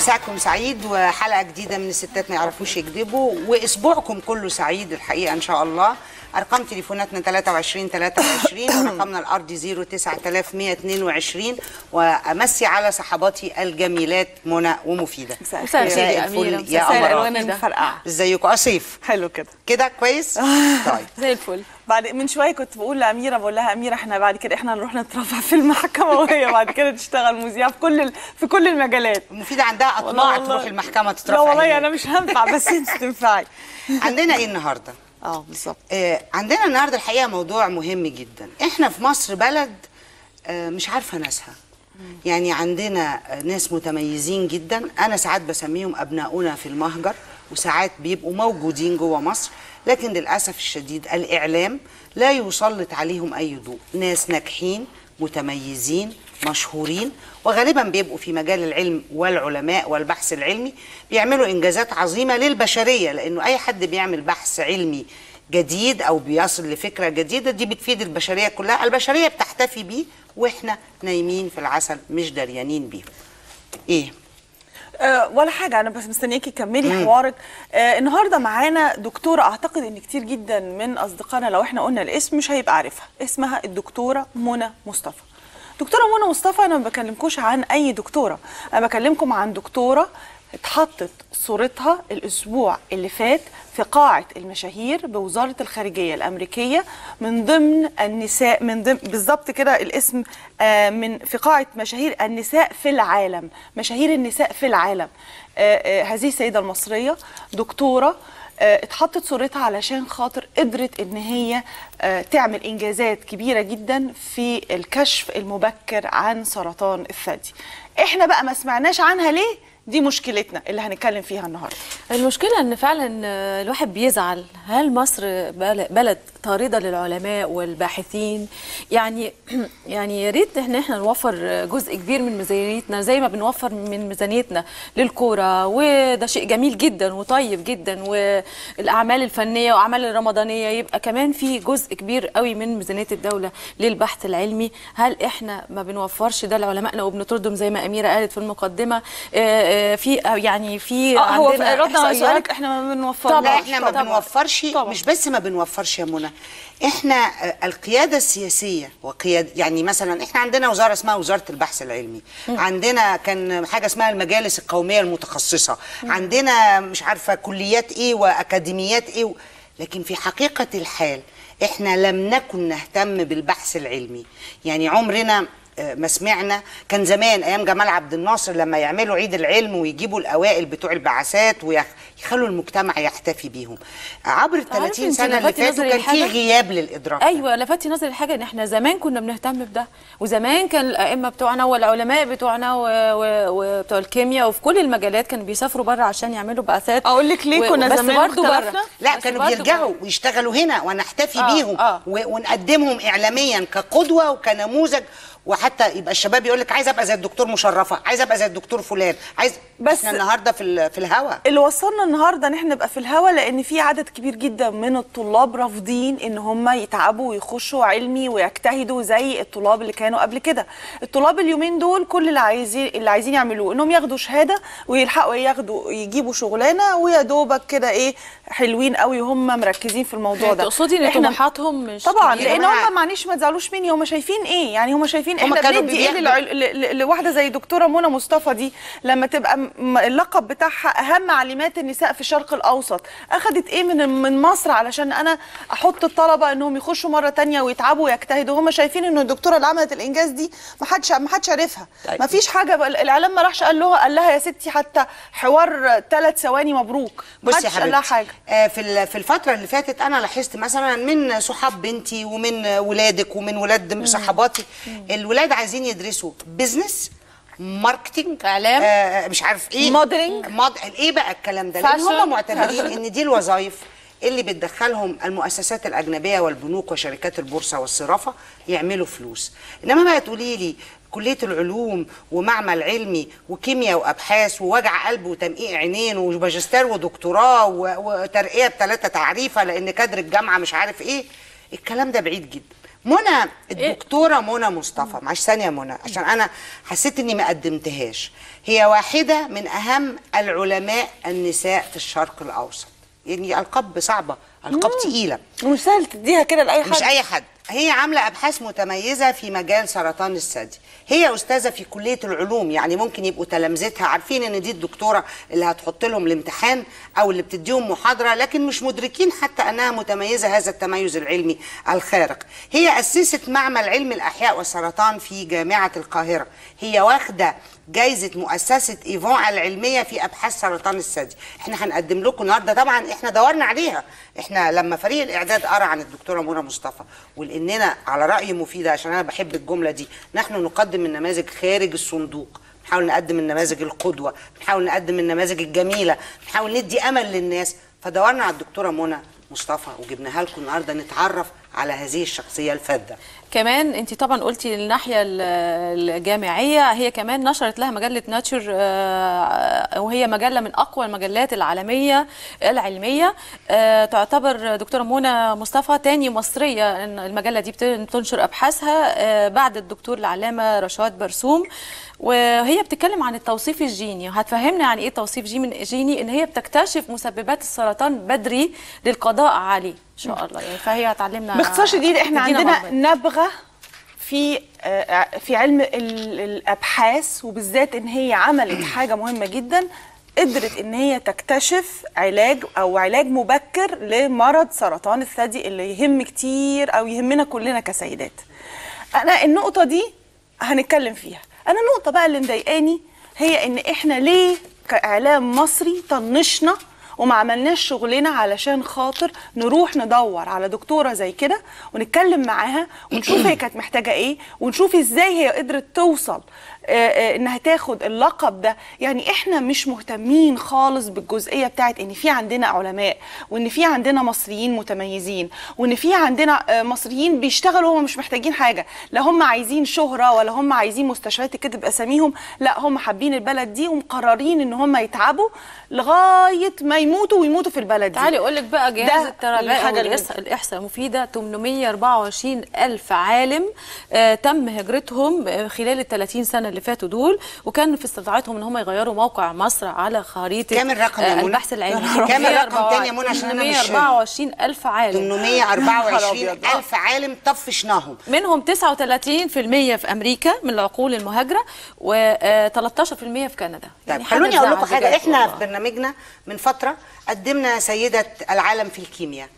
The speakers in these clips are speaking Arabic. مساءكم سعيد وحلقه جديده من الستات ما يعرفوش يكذبوا، واسبوعكم كله سعيد الحقيقه ان شاء الله. ارقام تليفوناتنا 23 ورقمنا الارضي 09122، وامسي على صحباتي الجميلات منى ومفيده. مساء الفل يا قمر، ازيكم؟ اصيف حلو كده كويس. طيب زي الفل. بعد من شويه كنت بقول لاميره، بقول لها اميره احنا بعد كده احنا نروح نترفع في المحكمه، وهي بعد كده تشتغل مذيعه في كل المجالات. مفيده عندها اطماع تروح المحكمه تترفع. لا والله انا مش هنفع، بس انت تنفعي. عندنا ايه النهارده؟ بالظبط. عندنا النهارده الحقيقه موضوع مهم جدا. احنا في مصر بلد مش عارفه ناسها، يعني عندنا ناس متميزين جدا، انا ساعات بسميهم ابناؤنا في المهجر، وساعات بيبقوا موجودين جوه مصر، لكن للاسف الشديد الاعلام لا يسلط عليهم اي ضوء. ناس ناجحين متميزين مشهورين، وغالبا بيبقوا في مجال العلم والعلماء والبحث العلمي، بيعملوا انجازات عظيمه للبشريه، لانه اي حد بيعمل بحث علمي جديد او بيصل لفكره جديده دي بتفيد البشريه كلها، البشريه بتحتفي بيه واحنا نايمين في العسل مش دريانين بيه. ايه؟ ولا حاجه، انا بس مستنياكي تكملي حوارك. النهارده معانا دكتوره اعتقد ان كتير جدا من اصدقائنا لو احنا قلنا الاسم مش هيبقى عارفها، اسمها الدكتوره منى مصطفى. دكتوره منى مصطفى انا ما بكلمكوش عن اي دكتوره، انا بكلمكم عن دكتوره اتحطت صورتها الاسبوع اللي فات في قاعه المشاهير بوزاره الخارجيه الامريكيه، من ضمن النساء، من ضمن بالظبط كده الاسم، من في قاعه مشاهير النساء في العالم، مشاهير النساء في العالم. هذه السيده المصريه دكتوره اتحطت صورتها علشان خاطر قدرت ان هي تعمل انجازات كبيره جدا في الكشف المبكر عن سرطان الثدي. احنا بقى ما سمعناش عنها ليه؟ دي مشكلتنا اللي هنتكلم فيها النهارده. المشكله ان فعلا الواحد بيزعل، هل مصر بلد طارده للعلماء والباحثين؟ يعني يا ريت ان احنا نوفر جزء كبير من ميزانيتنا زي ما بنوفر من ميزانيتنا للكوره، وده شيء جميل جدا وطيب جدا، والاعمال الفنيه واعمال الرمضانيه يبقى كمان في جزء كبير قوي من ميزانيه الدوله للبحث العلمي. هل احنا ما بنوفرش ده لعلمائنا وبنطردهم زي ما اميره قالت في المقدمه؟ في يعني في عندنا هو ردنا على سؤالك، احنا ما بنوفرش. طبعا احنا ما بنوفرش، مش بس ما بنوفرش يا منى، احنا القياده السياسيه وقياده، يعني مثلا احنا عندنا وزاره اسمها وزاره البحث العلمي، عندنا كان حاجه اسمها المجالس القوميه المتخصصه، عندنا مش عارفه كليات ايه واكاديميات ايه لكن في حقيقه الحال احنا لم نكن نهتم بالبحث العلمي. يعني عمرنا ما سمعنا، كان زمان ايام جمال عبد الناصر لما يعملوا عيد العلم ويجيبوا الاوائل بتوع البعثات ويخلوا المجتمع يحتفي بيهم. عبر ال 30 سنه اللي فاتوا كان في غياب للادراك. ايوه لفتي نظري الحاجه ان احنا زمان كنا بنهتم بده، وزمان كان الائمه بتوعنا والعلماء بتوعنا وبتوع الكيمياء وفي كل المجالات كانوا بيسافروا بره عشان يعملوا بعثات. اقول لك ليه كنا زمان بره؟ لا كانوا بيرجعوا ويشتغلوا هنا ونحتفي بيهم ونقدمهم اعلاميا كقدوه وكنموذج، وحتى يبقى الشباب يقول لك عايز ابقى زي الدكتور مشرفه، عايز ابقى زي الدكتور فلان، عايز. بس احنا النهارده في الهوا. اللي وصلنا النهارده ان احنا نبقى في الهوا لان في عدد كبير جدا من الطلاب رافضين ان هم يتعبوا ويخشوا علمي ويجتهدوا زي الطلاب اللي كانوا قبل كده. الطلاب اليومين دول كل اللي عايزين يعملوه انهم ياخدوا شهاده ويلحقوا يجيبوا شغلانه، ويا دوبك كده ايه حلوين قوي وهم مركزين في الموضوع ده. تقصدي ان طموحاتهم مش طبعا لان هم معلش ما تزعلوش مني، هم شايفين ايه؟ يعني هم شايفين احنا بندي ايه لواحده زي دكتوره منى مصطفى دي لما تبقى اللقب بتاعها اهم عالمات النساء في الشرق الاوسط، اخذت ايه من مصر علشان انا احط الطلبه انهم يخشوا مره ثانيه ويتعبوا ويجتهدوا؟ هم شايفين ان الدكتوره اللي عملت الانجاز دي ما حدش عرفها، ما فيش حاجه الاعلام ما راحش قال لها يا ستي حتى حوار 3 ثواني مبروك، ما حدش قال لها حاجه. في الفتره اللي فاتت انا لاحظت مثلا من صحاب بنتي ومن ولادك ومن ولاد صحباتي، الولاد عايزين يدرسوا بزنس، ماركتنج، اعلام، مش عارف ايه، موديلنج، ايه بقى الكلام ده؟ لان هم معتمدين ان دي الوظائف اللي بتدخلهم المؤسسات الاجنبيه والبنوك وشركات البورصه والصرافه يعملوا فلوس. انما بقى تقولي لي كليه العلوم ومعمل علمي وكيمياء وابحاث ووجع قلب وتنقيق عينين وماجستير ودكتوراه وترقيه ب3 تعريفه لان كادر الجامعه مش عارف ايه، الكلام ده بعيد جدا. منى الدكتوره منى مصطفى، معلش ثانيه منى عشان انا حسيت اني ما قدمتهاش. هي واحده من اهم العلماء النساء في الشرق الاوسط، يعني القاب صعبه، القاب تقيله ومش سهل تديها كده لاي حد، مش اي حد. هي عامله ابحاث متميزه في مجال سرطان الثدي، هي استاذه في كليه العلوم، يعني ممكن يبقوا تلامذتها عارفين ان دي الدكتوره اللي هتحط لهم الامتحان او اللي بتديهم محاضره، لكن مش مدركين حتى انها متميزه هذا التميز العلمي الخارق. هي اسست معمل علم الاحياء والسرطان في جامعه القاهره، هي واخده جايزه مؤسسه ايفون العلميه في ابحاث سرطان الثدي. احنا هنقدم لكم النهارده، طبعا احنا دورنا عليها، احنا لما فريق الاعداد قرا عن الدكتوره منى مصطفى اننا على رأي مفيدة، عشان أنا بحب الجملة دي، نحن نقدم النماذج خارج الصندوق، نحاول نقدم النماذج القدوة، نحاول نقدم النماذج الجميلة، نحاول ندي أمل للناس، فدورنا على الدكتورة منى مصطفى وجبناها لكم النهارده نتعرف على هذه الشخصية الفذة. كمان انت طبعا قلتي الناحية الجامعية، هي كمان نشرت لها مجلة ناتشر، وهي مجلة من اقوى المجلات العالمية العلمية. تعتبر دكتورة منى مصطفى تاني مصرية المجلة دي بتنشر ابحاثها بعد الدكتور العلامة رشاد برسوم، وهي بتتكلم عن التوصيف الجيني. هتفهمنا عن ايه التوصيف جيني؟ ان هي بتكتشف مسببات السرطان بدري للقضاء عليه ان شاء الله، يعني فهي هتعلمنا باختصار شديد. احنا عندنا نبغه في علم الابحاث، وبالذات ان هي عملت حاجه مهمه جدا، قدرت ان هي تكتشف علاج او علاج مبكر لمرض سرطان الثدي اللي يهم كتير او يهمنا كلنا كسيدات. انا النقطه دي هنتكلم فيها. انا النقطه بقى اللي مضايقاني هي ان احنا ليه كاعلام مصري طنشنا وما عملناش شغلنا علشان خاطر نروح ندور على دكتوره زي كده ونتكلم معاها ونشوف هي كانت محتاجه ايه، ونشوف ازاي هي قدرت توصل انها تاخد اللقب ده. يعني احنا مش مهتمين خالص بالجزئيه بتاعت ان في عندنا علماء، وان في عندنا مصريين متميزين، وان في عندنا مصريين بيشتغلوا هم مش محتاجين حاجه، لا هم عايزين شهره ولا هم عايزين مستشفيات كده باساميهم، لا هم حابين البلد دي ومقررين ان هم يتعبوا لغايه ما يموتوا ويموتوا في البلد دي. تعالي اقول لك بقى جهاز التربيه والاحصاء مفيده. 824 الف عالم تم هجرتهم خلال ال 30 سنه اللي فاتوا دول، وكان في استطاعتهم ان هم يغيروا موقع مصر على خريطه كام الرقم البحث العلمي. كام الرقم تاني يا منى عشان انا مش 824 الف عالم. 824 الف عالم طفشناهم، منهم 39% في امريكا من العقول المهاجره، و13% في كندا. طيب خلوني اقول لكم حاجه، احنا في برنامجنا من فتره قدمنا سيده العالم في الكيمياء،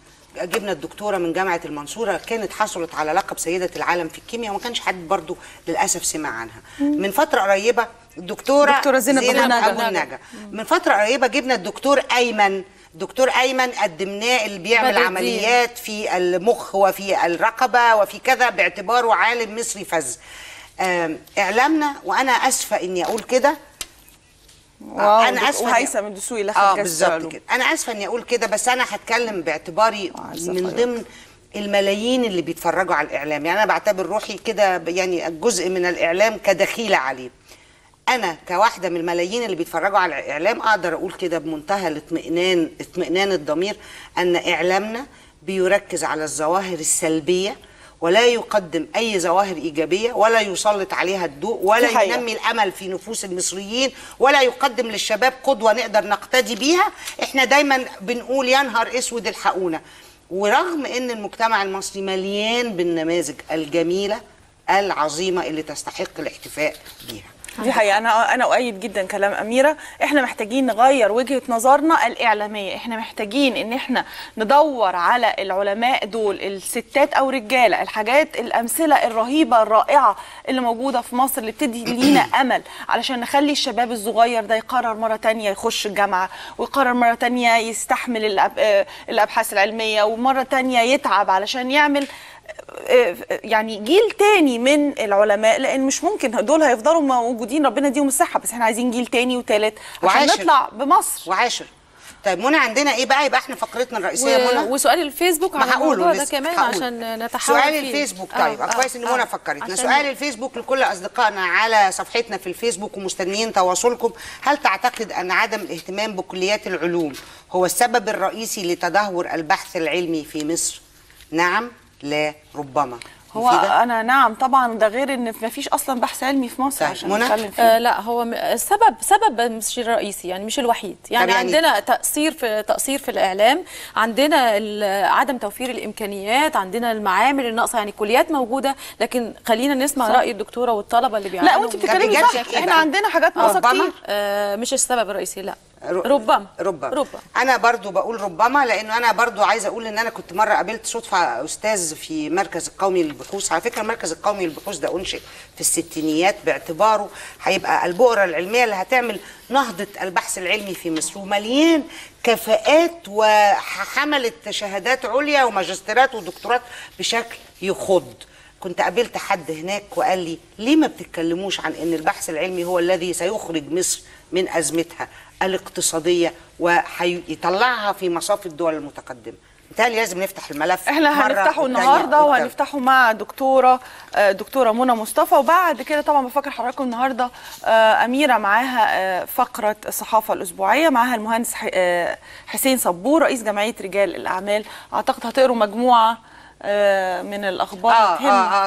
جبنا الدكتوره من جامعه المنصوره كانت حصلت على لقب سيده العالم في الكيمياء، وما كانش حد برضو للاسف سمع عنها. من فتره قريبه الدكتوره زينب النجا، من فتره قريبه جبنا الدكتور أيمن، دكتور أيمن قدمناه اللي بيعمل عمليات في المخ وفي الرقبه وفي كذا باعتباره عالم مصري فذ. اعلامنا، وانا اسفه اني اقول كده، انا اسفه وهيثم الدسوقي اللي خد جائزة العلوم بالظبط كده، انا اسفه اني اقول كده، بس انا هتكلم باعتباري من ضمن الملايين اللي بيتفرجوا على الاعلام، يعني انا بعتبر روحي كده يعني جزء من الاعلام كدخيله عليه. انا كواحده من الملايين اللي بيتفرجوا على الاعلام اقدر اقول كده بمنتهى الاطمئنان، اطمئنان الضمير، ان اعلامنا بيركز على الظواهر السلبيه ولا يقدم أي ظواهر إيجابية، ولا يسلط عليها الضوء، ولا ينمي الأمل في نفوس المصريين، ولا يقدم للشباب قدوة نقدر نقتدي بيها. إحنا دايما بنقول يا نهار أسود الحقونا، ورغم أن المجتمع المصري مليان بالنماذج الجميلة العظيمة اللي تستحق الاحتفاء بيها. دي حقيقة. أنا أؤيد جدا كلام أميرة. إحنا محتاجين نغير وجهة نظرنا الإعلامية، إحنا محتاجين إن إحنا ندور على العلماء دول، الستات أو رجالة، الحاجات الأمثلة الرهيبة الرائعة اللي موجودة في مصر اللي بتدي لينا أمل، علشان نخلي الشباب الصغير ده يقرر مرة تانية يخش الجامعة، ويقرر مرة تانية يستحمل الأبحاث العلمية، ومرة تانية يتعب علشان يعمل يعني جيل تاني من العلماء، لان مش ممكن دول هيفضلوا موجودين، ربنا يديهم الصحه، بس احنا عايزين جيل تاني وتالت عشان نطلع بمصر وعاشر. طيب منى عندنا ايه بقى؟ يبقى احنا فقرتنا الرئيسيه منى وسؤال الفيسبوك على الموضوع ده كمان عشان نتحاور فيه. سؤال الفيسبوك، طيب كويس ان منى فكرتنا. سؤال الفيسبوك لكل اصدقائنا على صفحتنا في الفيسبوك، ومستنيين تواصلكم. هل تعتقد ان عدم الاهتمام بكليات العلوم هو السبب الرئيسي لتدهور البحث العلمي في مصر؟ نعم، لا، ربما. هو انا نعم طبعا، ده غير ان ما فيش اصلا بحث علمي في مصر عشان نتكلم فيه. لا هو سبب مش الرئيسي يعني، مش الوحيد يعني. عندنا تقصير في الاعلام، عندنا عدم توفير الامكانيات، عندنا المعامل الناقصه يعني. كليات موجوده لكن خلينا نسمع رأي الدكتوره والطلبه اللي بيعملوا. لا وانت بتتكلمي صح، احنا عندنا حاجات ناقصه كتير. مش السبب الرئيسي، لا ربما. انا برضو بقول ربما، لانه انا برضو عايزه اقول ان انا كنت مره قابلت صدفه استاذ في المركز القومي للبحوث. على فكره المركز القومي للبحوث ده انشئ في الستينيات باعتباره هيبقى البؤره العلميه اللي هتعمل نهضه البحث العلمي في مصر، ومليان كفاءات وحملت شهادات عليا وماجستيرات ودكتورات بشكل يخض. كنت قابلت حد هناك وقال لي ليه ما بتتكلموش عن ان البحث العلمي هو الذي سيخرج مصر من ازمتها الاقتصادية ويطلعها في مصاف الدول المتقدمة. بالتالي لازم نفتح الملف. احنا هنفتحه النهارده وهنفتحه مع دكتوره منى مصطفى، وبعد كده طبعا بفكر حضراتكم النهارده اميره معاها فقره الصحافه الاسبوعيه، معاها المهندس حسين صبور رئيس جمعيه رجال الاعمال. اعتقد هتقروا مجموعه من الاخبار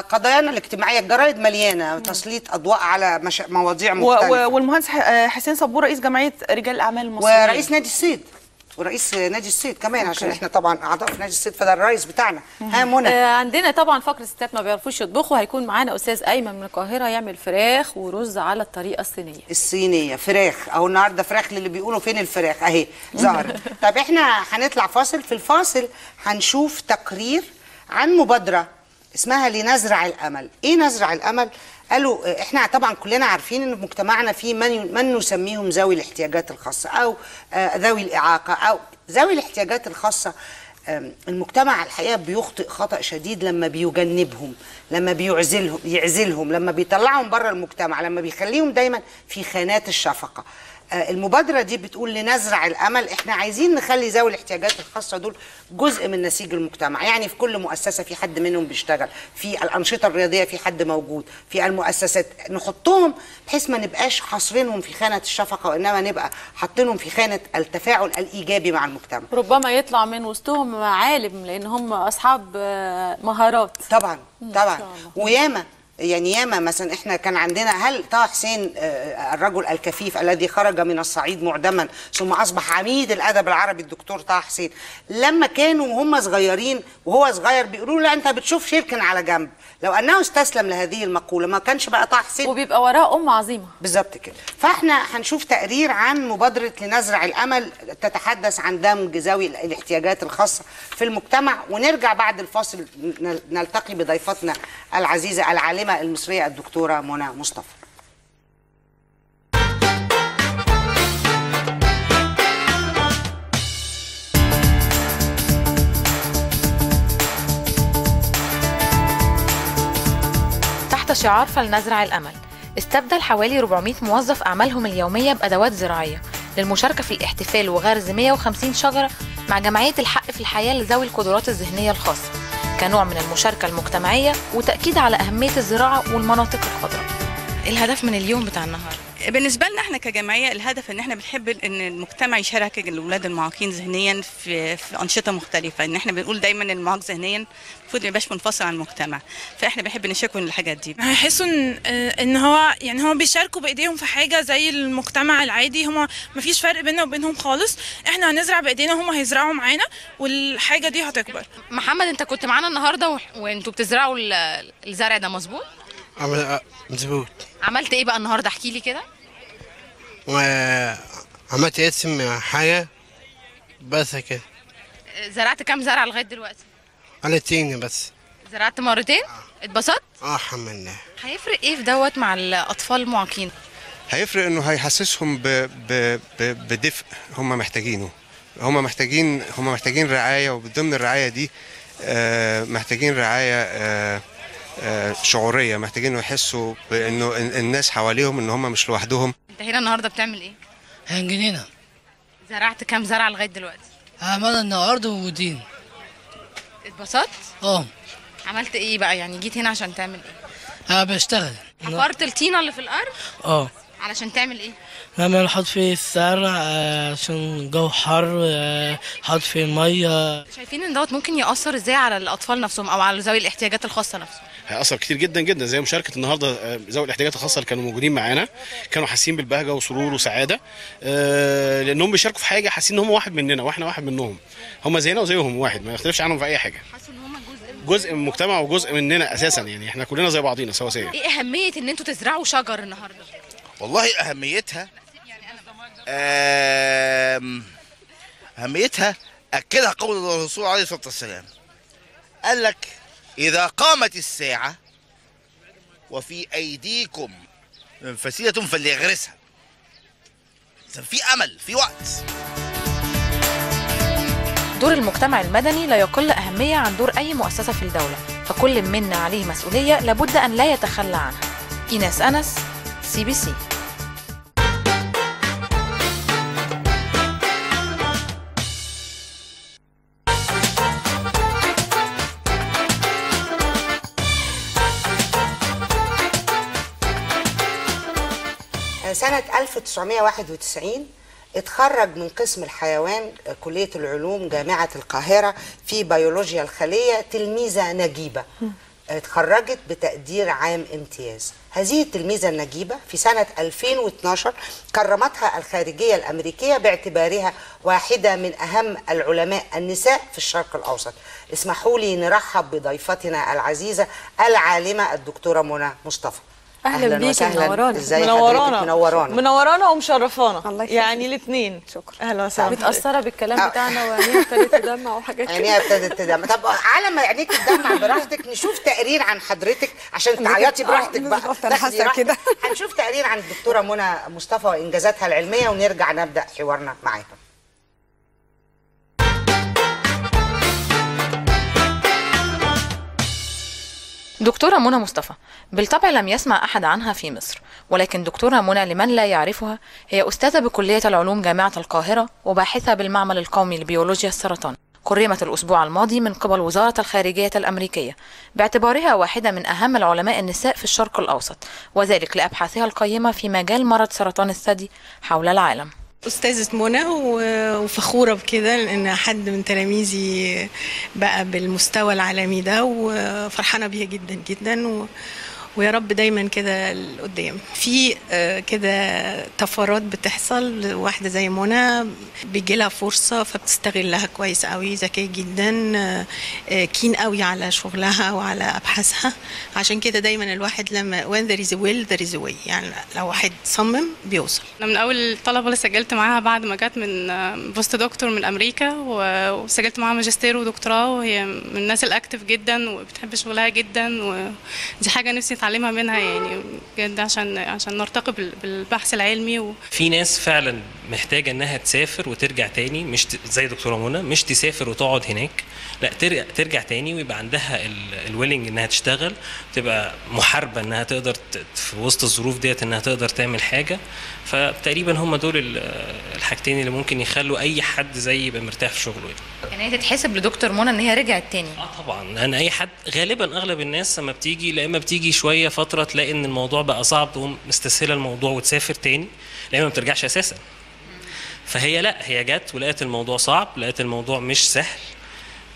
قضايانا الاجتماعيه. الجرايد مليانه تسليط اضواء على مواضيع مختلفه. والمهندس حسين صبور رئيس جمعيه رجال الاعمال المصريه ورئيس نادي الصيد كمان أوكي. عشان احنا طبعا اعضاء في نادي الصيد فده الرئيس بتاعنا. ها منى، عندنا طبعا فقره الستات ما بيعرفوش يطبخوا. هيكون معانا استاذ ايمن من القاهره يعمل فراخ ورز على الطريقه الصينيه. فراخ اهو النهارده، فراخ للي بيقولوا فين الفراخ اهي ظهرت. طب احنا هنطلع فاصل، في الفاصل هنشوف تقرير عن مبادرة اسمها لنزرع الأمل. إيه نزرع الأمل؟ قالوا إحنا طبعا كلنا عارفين إن في مجتمعنا في من نسميهم ذوي الاحتياجات الخاصة أو ذوي الإعاقة أو ذوي الاحتياجات الخاصة. المجتمع الحقيقة بيخطئ خطأ شديد لما بيجنبهم، لما بيعزلهم، لما بيطلعهم بره المجتمع، لما بيخليهم دايما في خانات الشفقة. المبادرة دي بتقول لنزرع الأمل. احنا عايزين نخلي ذوي الاحتياجات الخاصة دول جزء من نسيج المجتمع، يعني في كل مؤسسة في حد منهم بيشتغل، في الأنشطة الرياضية في حد موجود، في المؤسسات نحطهم بحيث ما نبقاش حاصرينهم في خانة الشفقة، وإنما نبقى حاطينهم في خانة التفاعل الإيجابي مع المجتمع. ربما يطلع من وسطهم عالم لأن هم أصحاب مهارات. طبعا وياما يعني مثلا احنا كان عندنا هل طه حسين الرجل الكفيف الذي خرج من الصعيد معدما ثم اصبح عميد الادب العربي الدكتور طه حسين، لما كانوا وهم صغيرين وهو صغير بيقولوا له انت بتشوف شركن على جنب، لو انه استسلم لهذه المقوله ما كانش بقى طه حسين، وبيبقى وراه ام عظيمه. بالظبط كده. فاحنا هنشوف تقرير عن مبادره لنزرع الامل تتحدث عن دمج ذوي الاحتياجات الخاصه في المجتمع، ونرجع بعد الفاصل نلتقي بضيفتنا العزيزه العالمه المصرية الدكتورة منى مصطفى. تحت شعار فلنزرع الأمل استبدل حوالي 400 موظف أعمالهم اليومية بأدوات زراعية للمشاركة في الاحتفال وغرز 150 شجرة مع جمعية الحق في الحياة لذوي القدرات الذهنية الخاصة كنوع من المشاركة المجتمعية وتأكيد على أهمية الزراعة والمناطق الخضراء. الهدف من اليوم بتاع النهارده بالنسبة لنا احنا كجمعية، الهدف ان احنا بنحب ان المجتمع يشارك الاولاد المعاقين ذهنيا في أنشطة مختلفة، ان احنا بنقول دايما ان المعاق ذهنيا المفروض ما يبقاش منفصل عن المجتمع، فاحنا بنحب نشاركهم الحاجات دي. هيحسوا ان هو يعني هم بيشاركوا بايديهم في حاجة زي المجتمع العادي، هم ما فيش فرق بيننا وبينهم خالص، احنا هنزرع بايدينا هم هيزرعوا معانا والحاجة دي هتكبر. محمد انت كنت معانا النهارده وانتوا بتزرعوا الزرع ده مظبوط؟ مظبوط. عملت ايه بقى النهارده؟ احكي لي كده. عملت اسم حاجه بس كده. زرعت كام زرعه لغايه دلوقتي؟ 2 بس. زرعت مرتين؟ اتبسطت؟ الحمد لله. هيفرق ايه في دوت مع الاطفال المعاقين؟ هيفرق انه هيحسسهم بدفء هم محتاجينه، هم محتاجين رعايه، وضمن الرعايه دي محتاجين رعايه شعوريه، محتاجين يحسوا بانه الناس حواليهم ان هم مش لوحدهم. انت هنا النهارده بتعمل ايه؟ هنجنينه. زرعت كام زرعه لغايه دلوقتي؟ عملنا النهارده ودين. اتبسطت؟ عملت ايه بقى؟ يعني جيت هنا عشان تعمل ايه؟ بشتغل. حفرت الطينه اللي في الارض؟ علشان تعمل ايه؟ نعمل نحط فيه الزرع عشان الجو حر، حط فيه ميه. شايفين ان دوت ممكن ياثر ازاي على الاطفال نفسهم او على ذوي الاحتياجات الخاصه نفسهم؟ هيأثر كتير جدا جدا، زي مشاركه النهارده ذوي الاحتياجات الخاصه اللي كانوا موجودين معانا، كانوا حاسين بالبهجه وسرور وسعاده لانهم بيشاركوا في حاجه، حاسين ان هم واحد مننا واحنا واحد منهم، هم زينا وزيهم، واحد ما يختلفش عنهم في اي حاجه، حاسين ان هم جزء من المجتمع وجزء مننا اساسا، يعني احنا كلنا زي بعضينا سواسيه. ايه اهميه ان انتوا تزرعوا شجر النهارده؟ والله اهميتها اكدها قول الرسول عليه الصلاه والسلام، قال لك اذا قامت الساعه وفي ايديكم فسيله فليغرسها، اذا في امل في وقت. دور المجتمع المدني لا يقل اهميه عن دور اي مؤسسه في الدوله، فكل منا عليه مسؤوليه لابد ان لا يتخلى عنها. ايناس انس، CBC. سنة 1991 اتخرج من قسم الحيوان كلية العلوم جامعة القاهرة في بيولوجيا الخلية تلميذة نجيبة، اتخرجت بتقدير عام امتياز. هذه التلميذة النجيبة في سنة 2012 كرمتها الخارجية الأمريكية باعتبارها واحدة من أهم العلماء النساء في الشرق الأوسط. اسمحوا لي نرحب بضيفتنا العزيزة العالمة الدكتورة منى مصطفى. اهلا بيكي، منورانا منورانا ومشرفانا، يعني الاثنين. شكرا. اهلا وسهلا. متاثره بالكلام بتاعنا وعينيها ابتدت تدمع وحاجات كده. عينيها ابتدت تدمع. طب على ما عينيك تدمع براحتك نشوف تقرير عن حضرتك عشان تعيطي براحتك بقى، حاسه كده. هنشوف تقرير عن الدكتوره منى مصطفى وانجازاتها العلميه ونرجع نبدا حوارنا معاها. دكتورة منى مصطفى بالطبع لم يسمع أحد عنها في مصر، ولكن دكتورة منى لمن لا يعرفها هي أستاذة بكلية العلوم جامعة القاهرة وباحثة بالمعمل القومي لبيولوجيا السرطان. كرمت الأسبوع الماضي من قبل وزارة الخارجية الأمريكية باعتبارها واحدة من أهم العلماء النساء في الشرق الأوسط، وذلك لأبحاثها القيمة في مجال مرض سرطان الثدي حول العالم. أستاذة منى وفخورة بكده لأن حد من تلاميذي بقى بالمستوى العالمي ده، وفرحانة بيها جدا جدا، ويا رب دايما كده لقدام. في كده طفرات بتحصل، واحدة زي منى بيجيلها فرصة فبتستغلها كويس قوي، ذكية جدا، كين قوي على شغلها وعلى أبحاثها. عشان كده دايما الواحد لما when there is a will there is a way، يعني لو واحد صمم بيوصل. أنا من أول الطلبة اللي سجلت معاها بعد ما جت من بوست دكتور من أمريكا، وسجلت معاها ماجستير ودكتوراه، وهي من الناس الأكتف جدا وبتحب شغلها جدا، ودي حاجة نفسي تعلمها منها يعني بجد، عشان نرتقي بالبحث العلمي. في ناس فعلا محتاجه انها تسافر وترجع تاني، مش زي دكتوره منى مش تسافر وتقعد هناك، لا ترجع تاني ويبقى عندها الويلنج انها تشتغل، تبقى محاربه انها تقدر في وسط الظروف ديت انها تقدر تعمل حاجه. فتقريبا هم دول الحاجتين اللي ممكن يخلوا اي حد زيي يبقى مرتاح في شغله. يعني هي تتحسب لدكتور منى ان هي رجعت تاني؟ طبعا، لان اي حد غالبا اغلب الناس لما بتيجي، لا اما بتيجي شويه فتره تلاقي ان الموضوع بقى صعب تقوم مستسهله الموضوع وتسافر تاني، لا اما ما بترجعش اساسا. فهي لا، هي جت ولقت الموضوع صعب، لقت الموضوع مش سهل،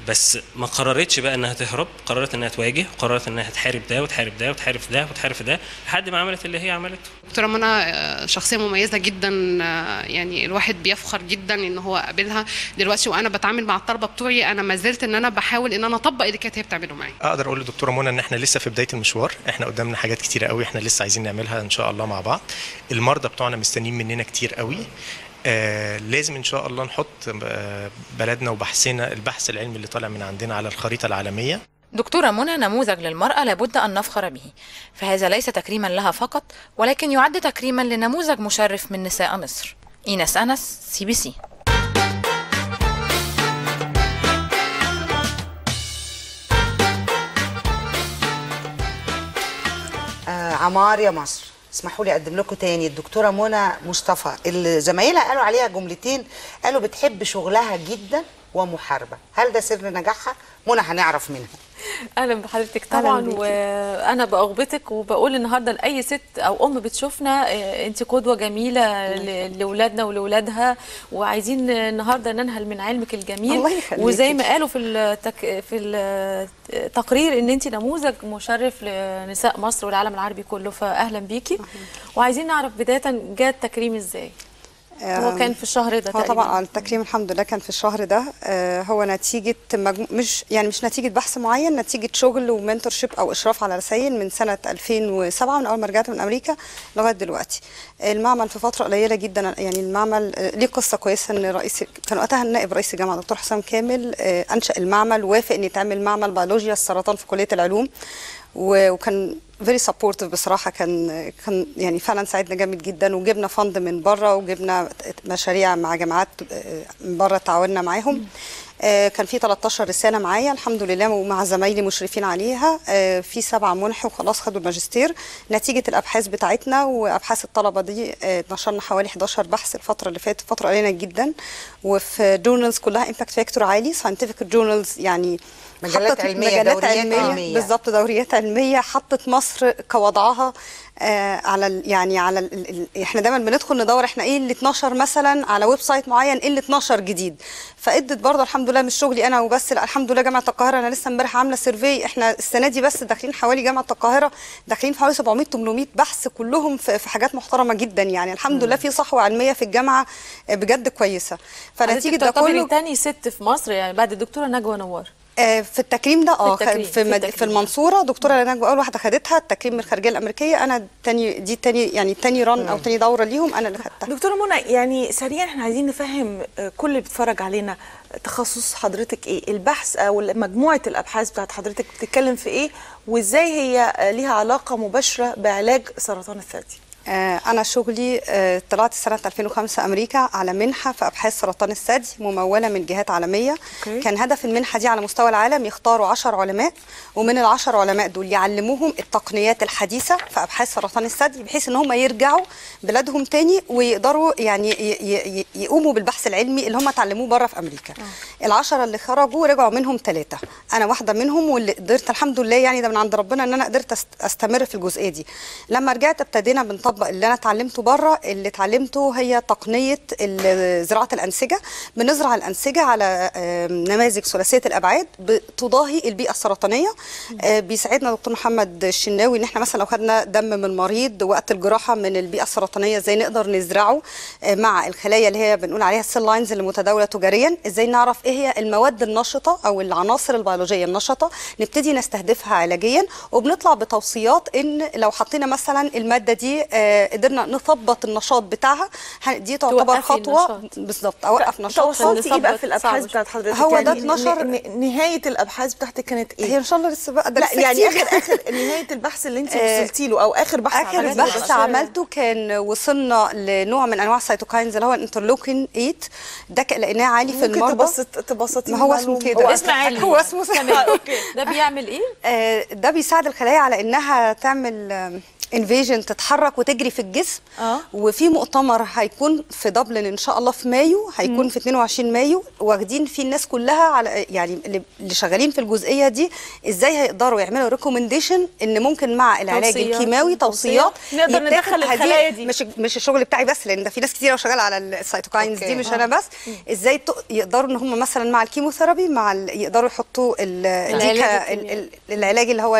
بس ما قررتش بقى انها تهرب، قررت انها تواجه، وقررت انها تحارب ده وتحارب ده وتحارب ده وتحارب ده لحد ما عملت اللي هي عملته. دكتوره منى شخصيه مميزه جدا، يعني الواحد بيفخر جدا ان هو قابلها دلوقتي. وانا بتعامل مع الطلبه بتوعي انا ما زلت ان انا بحاول ان انا اطبق اللي كانت هي بتعمله معايا. اقدر اقول لدكتوره منى ان احنا لسه في بدايه المشوار، احنا قدامنا حاجات كتيره قوي احنا لسه عايزين نعملها ان شاء الله مع بعض. المرضى بتوعنا مستنيين مننا كتير قوي، لازم ان شاء الله نحط بلدنا وبحثنا البحث العلمي اللي طالع من عندنا على الخريطه العالميه. دكتوره منى نموذج للمراه لابد ان نفخر به، فهذا ليس تكريما لها فقط ولكن يعد تكريما لنموذج مشرف من نساء مصر. ايناس انس، CBC. عمار يا مصر، اسمحوا لي اقدم لكم تاني الدكتوره منى مصطفى اللي زمايلها قالوا عليها جملتين، قالوا بتحب شغلها جدا ومحاربه. هل ده سر نجاحها؟ منى هنعرف منها. اهلا بحضرتك طبعا، وانا باغبطك وبقول النهارده لاي ست او ام بتشوفنا انت قدوه جميله لاولادنا ولاولادها، وعايزين النهارده ننهل من علمك الجميل. الله يخليكي. وزي ما قالوا في التقرير ان انت نموذج مشرف لنساء مصر والعالم العربي كله، فاهلا بيكي. وعايزين نعرف بدايه جه التكريم ازاي؟ هو كان في الشهر ده تقريبا. طبعا التكريم الحمد لله كان في الشهر ده، هو نتيجه مش نتيجه بحث معين، نتيجه شغل ومنتور شيب او اشراف على رسائل من سنه 2007 من اول ما رجعت من امريكا لغايه دلوقتي. المعمل في فتره قليله جدا، يعني المعمل ليه قصه كويسه، ان رئيس كان وقتها نائب رئيس الجامعه دكتور حسام كامل انشا المعمل، وافق ان يتعمل معمل بيولوجيا السرطان في كليه العلوم، وكان فيري سبورتيف بصراحه، كان يعني فعلا ساعدنا جامد جدا، وجبنا فند من بره وجبنا مشاريع مع جامعات من بره تعاوننا معاهم. كان في 13 رساله معايا الحمد لله، ومع زمايلي مشرفين عليها. في 7 منحوا وخلاص خدوا الماجستير نتيجه الابحاث بتاعتنا وابحاث الطلبه دي. نشرنا حوالي 11 بحث الفتره اللي فاتت، فتره قليله جدا، وفي جورنالز كلها امباكت فاكتور عالي، ساينتفك جورنالز، يعني مجلات علميه، مجلات علميه بالظبط، دوريات علميه. حطت مصر كوضعها على يعني احنا دايما بندخل ندور احنا ايه اللي اتنشر مثلا على ويب سايت معين، ايه اللي اتنشر جديد. فادت برضه الحمد لله، مش شغلي انا وبس، لا الحمد لله جامعه القاهره، انا لسه امبارح عامله سيرفي، احنا السنه دي بس داخلين حوالي جامعه القاهره داخلين في حوالي 700 800 بحث كلهم في حاجات محترمه جدا، يعني الحمد لله في صحوه علميه في الجامعه بجد كويسه. فنتيجه ده كله تاني ست في مصر يعني بعد الدكتوره نجوى نور في التكريم ده. في المنصوره دكتوره نجوى اول واحده خدتها التكريم من الخارجيه الامريكيه، انا تاني رن او تاني دوره ليهم انا اللي خدتها. دكتوره منى، يعني سريعا احنا عايزين نفهم كل اللي بيتفرج علينا تخصص حضرتك ايه، البحث او مجموعه الابحاث بتاعت حضرتك بتتكلم في ايه، وازاي هي ليها علاقه مباشره بعلاج سرطان الثدي؟ أنا شغلي طلعت سنة 2005 أمريكا على منحة في أبحاث سرطان الثدي ممولة من جهات عالمية. كان هدف المنحة دي على مستوى العالم يختاروا 10 علماء، ومن ال10 علماء دول يعلموهم التقنيات الحديثة في أبحاث سرطان الثدي، بحيث إن هم يرجعوا بلادهم تاني ويقدروا يعني يقوموا بالبحث العلمي اللي هم اتعلموه بره في أمريكا. ال10 اللي خرجوا رجعوا منهم 3، أنا واحدة منهم، واللي قدرت الحمد لله يعني ده من عند ربنا إن أنا قدرت أستمر في الجزئية دي. لما رجعت ابتدينا بنطبق اللي انا اتعلمته بره. اللي اتعلمته هي تقنيه زراعه الانسجه، بنزرع الانسجه على نماذج ثلاثيه الابعاد بتضاهي البيئه السرطانيه. بيساعدنا دكتور محمد الشناوي ان احنا مثلا لو خدنا دم من مريض وقت الجراحه من البيئه السرطانيه ازاي نقدر نزرعه مع الخلايا اللي هي بنقول عليها السيل لاينز اللي متداوله تجاريا، ازاي نعرف ايه هي المواد النشطه او العناصر البيولوجيه النشطه نبتدي نستهدفها علاجيا، وبنطلع بتوصيات ان لو حطينا مثلا الماده دي قدرنا نثبط النشاط بتاعها، دي تعتبر خطوه بالظبط اوقف نشاط. وصلت ايه بقى في الابحاث بتاعت حضرتك؟ هو ده اتنشر نهايه الابحاث بتاعتك كانت ايه؟ هي ان شاء الله لسه بقى ده لا يعني اخر نهايه البحث اللي انت وصلتي له او اخر بحث عملته؟ اخر بحث عملته كان وصلنا لنوع من انواع السيتوكاينز اللي هو الانترلوكين 8، ده لقيناه عالي في المرضى. ممكن تبسطي، ما هو اسمه كده، اسم عالي، هو اسمه اوكي. ده بيعمل ايه؟ ده بيساعد الخلايا على انها تعمل انفيجن، تتحرك وتجري في الجسم. وفي مؤتمر هيكون في دبلن ان شاء الله في مايو، هيكون في 22 مايو، واخدين فيه الناس كلها على يعني اللي شغالين في الجزئيه دي ازاي هيقدروا يعملوا ريكومنديشن ان ممكن مع العلاج الكيماوي توصيات نقدر ندخل الخلايا دي. مش الشغل بتاعي بس، لان ده في ناس كتير شغاله على السيتوكاينز دي، مش انا بس. ازاي يقدروا ان هم مثلا مع الكيموثيرابي يقدروا يحطوا العلاج اللي هو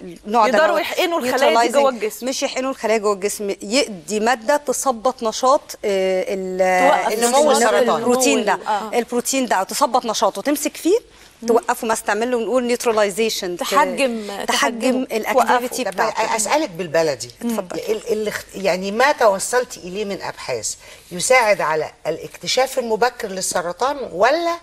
النوع ده، يقدروا يحقنوا الخلايا جوه الجسم، مش يحقنوا الخلايا جوه الجسم، يدي ماده تثبط نشاط النمو السرطاني، البروتين ده البروتين ده تثبط نشاطه، تمسك فيه توقفه، ما استعمله ونقول نيوتراليزيشن، تحجم الاكتيفيتي بتاعته. اسالك بالبلدي، اتفضلي، يعني ما توصلتي اليه من ابحاث يساعد على الاكتشاف المبكر للسرطان، ولا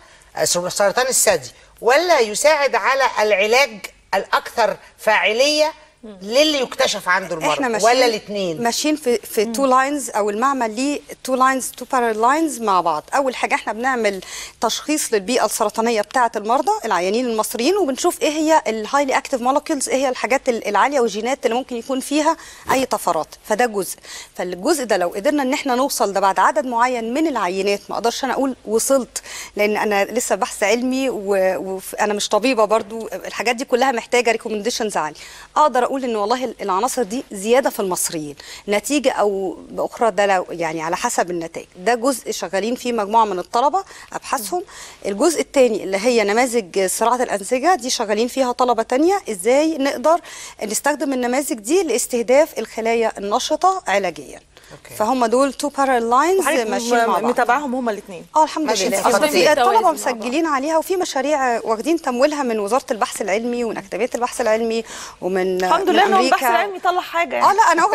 سرطان الثدي، ولا يساعد على العلاج الاكثر فاعليه للي يكتشف عنده المرض ولا الاثنين؟ ماشيين في تو لاينز او المعمل ليه تو لاينز، تو بارل لاينز مع بعض. اول حاجه احنا بنعمل تشخيص للبيئه السرطانيه بتاعه المرضى العيانين المصريين، وبنشوف ايه هي الهايلي اكتيف مولكيولز، ايه هي الحاجات العاليه والجينات اللي ممكن يكون فيها اي طفرات. فده جزء، فالجزء ده لو قدرنا ان احنا نوصل ده بعد عدد معين من العينات، ما اقدرش انا اقول وصلت لان انا لسه بحث علمي وانا مش طبيبه برضو، الحاجات دي كلها محتاجه ريكومنديشنز عاليه. اقدر اقول ان والله العناصر دي زياده في المصريين نتيجه او باخرى، ده لو يعني على حسب النتائج. ده جزء شغالين فيه مجموعه من الطلبه ابحاثهم. الجزء الثاني اللي هي نماذج صراعه الانسجه، دي شغالين فيها طلبه ثانيه ازاي نقدر نستخدم النماذج دي لاستهداف الخلايا النشطه علاجيا. فهم دول تو بارل لاينز ماشيين مع بعض، متابعهم هما الاثنين. الحمد لله الطلبه مسجلين عليها، وفي مشاريع واخدين تمويلها من وزاره البحث العلمي ومن اكاديميه البحث العلمي ومن الحمد لله ان البحث العلمي طلع حاجه يعني. لا انا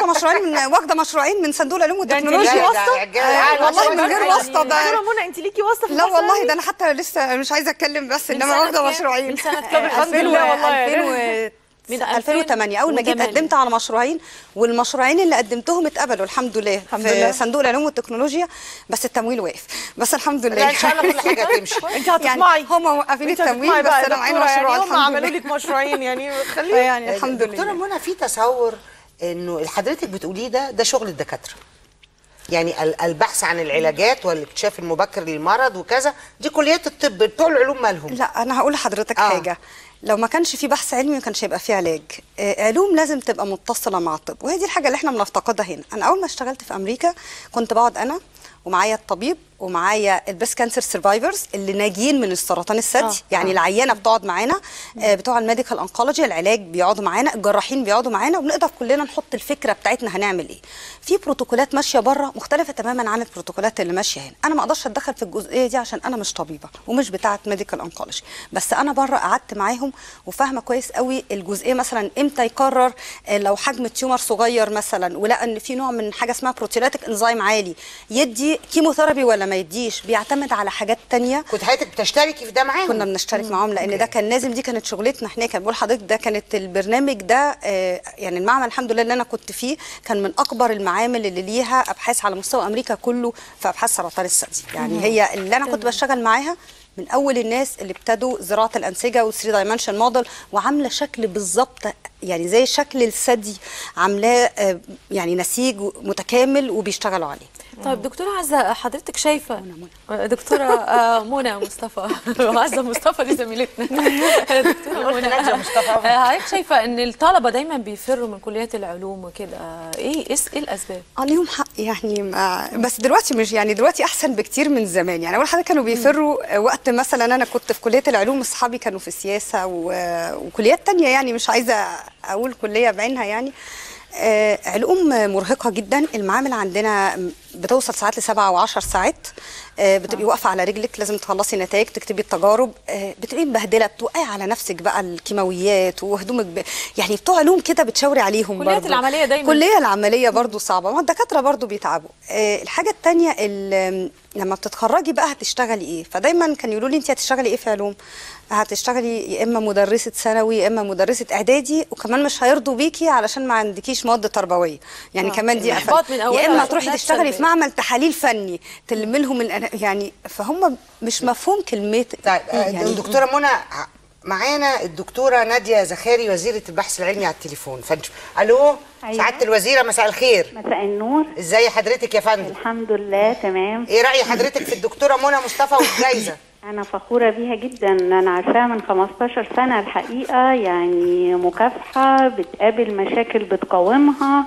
واخده مشروعين من صندوق العلوم والتكنولوجيا واسطه، والله من غير واسطه. دكتوره منى انت ليكي واسطه؟ لا والله ده انا حتى لسه مش عايزه اتكلم، بس انما واخده مشروعين من سنه كام؟ الحمد لله والله من 2008 اول ما جيت قدمت على مشروعين، والمشروعين اللي قدمتهم اتقبلوا الحمد لله في صندوق العلوم والتكنولوجيا، بس التمويل واقف. بس الحمد لله ان شاء الله كل حاجه تمشي. انت هتسمعي يعني هم واقفين التمويل بس انا معايا مشروع، هم عملوا لك مشروعين يعني خلينا يعني الحمد لله. دكتوره منى في تصور انه حضرتك بتقوليه ده شغل الدكاتره، يعني البحث عن العلاجات والاكتشاف المبكر للمرض وكذا، دي كليات الطب بتوع العلوم مالهم. لا انا هقول لحضرتك حاجه، لو ما كانش في بحث علمي ما كانش هيبقى في علاج. علوم لازم تبقى متصله مع الطب، وهي دي الحاجه اللي احنا بنفتقدها هنا. انا اول ما اشتغلت في امريكا كنت بقعد انا ومعايا الطبيب ومعايا البريست كانسر سرفايفرز اللي ناجيين من السرطان الثدي، يعني العيانه بتقعد معانا، بتوع الميديكال انكولوجي العلاج بيقعدوا معانا، الجراحين بيقعدوا معانا، وبنقدر كلنا نحط الفكره بتاعتنا هنعمل ايه. في بروتوكولات ماشيه بره مختلفه تماما عن البروتوكولات اللي ماشيه هنا. انا ما اقدرش اتدخل في الجزئيه دي عشان انا مش طبيبه ومش بتاعه ميديكال انكولوجي، بس انا بره قعدت معاهم وفاهمه كويس قوي الجزئيه. مثلا امتى يقرر لو حجم تيومر صغير مثلا ولقى ان في نوع من حاجه اسمها بروتيولاتيك انزيم عالي، يدي كيموثيرابي ولا ما يديش، بيعتمد على حاجات تانية. كنت حضرتك بتشتركي في ده معاهم؟ كنا بنشترك معاهم لان ده كان لازم، دي كانت شغلتنا هناك. بقول لحضرتك ده كانت البرنامج ده يعني المعمل الحمد لله اللي انا كنت فيه كان من اكبر المعامل اللي ليها ابحاث على مستوى امريكا كله في ابحاث سرطان الثدي، يعني هي اللي انا كنت بشتغل معاها من اول الناس اللي ابتدوا زراعه الانسجه والثري دايمنشن موديل، وعامله شكل بالظبط يعني زي شكل الثدي، عاملاه يعني نسيج متكامل وبيشتغلوا عليه. طيب دكتوره عزه حضرتك شايفه دكتوره منى مصطفى وعزه مصطفى دي زميلتنا دكتوره منى مصطفى، حضرتك شايفه ان الطلبه دايما بيفروا من كليات العلوم وكده، ايه الاسباب؟ ليهم حق يعني، بس دلوقتي مش يعني دلوقتي احسن بكتير من زمان. يعني اول حاجه كانوا بيفروا وقت مثلا انا كنت في كليه العلوم، اصحابي كانوا في السياسه وكليات ثانيه، يعني مش عايزه اقول كليه بعينها يعني. علوم مرهقه جدا، المعامل عندنا بتوصل ساعات ل7 و10 ساعات، بتبقي واقفه على رجلك، لازم تخلصي نتائج، تكتبي التجارب، بتبقي مبهدله، بتوقعي على نفسك بقى الكيماويات وهدومك يعني بتوع علوم كده بتشاوري عليهم برضه. كلية العمليه دايما كليه العمليه برضه صعبه، ما الدكاتره برضه بيتعبوا. الحاجه الثانيه لما بتتخرجي بقى هتشتغلي ايه، فدايما كانوا يقولوا لي انت هتشتغلي ايه في علوم، هتشتغلي يا اما مدرسه ثانوي يا اما مدرسه اعدادي، وكمان مش هيرضوا بيكي علشان ما عندكيش مواد تربويه يعني كمان دي احباط من اولها، يا اما تروحي تشتغلي في معمل تحاليل فني تلم لهم يعني. فهم مش مفهوم كلمه. طيب يعني دكتوره منى معانا الدكتوره ناديه زخاري وزيره البحث العلمي على التليفون. الو سعاده الوزيره، مساء الخير. مساء النور، ازاي حضرتك يا فندم؟ الحمد لله تمام. ايه راي حضرتك في الدكتوره منى مصطفى والجائزه؟ أنا فخورة بيها جدا، أنا عارفاها من 15 سنة الحقيقة، يعني مكافحة بتقابل مشاكل بتقاومها،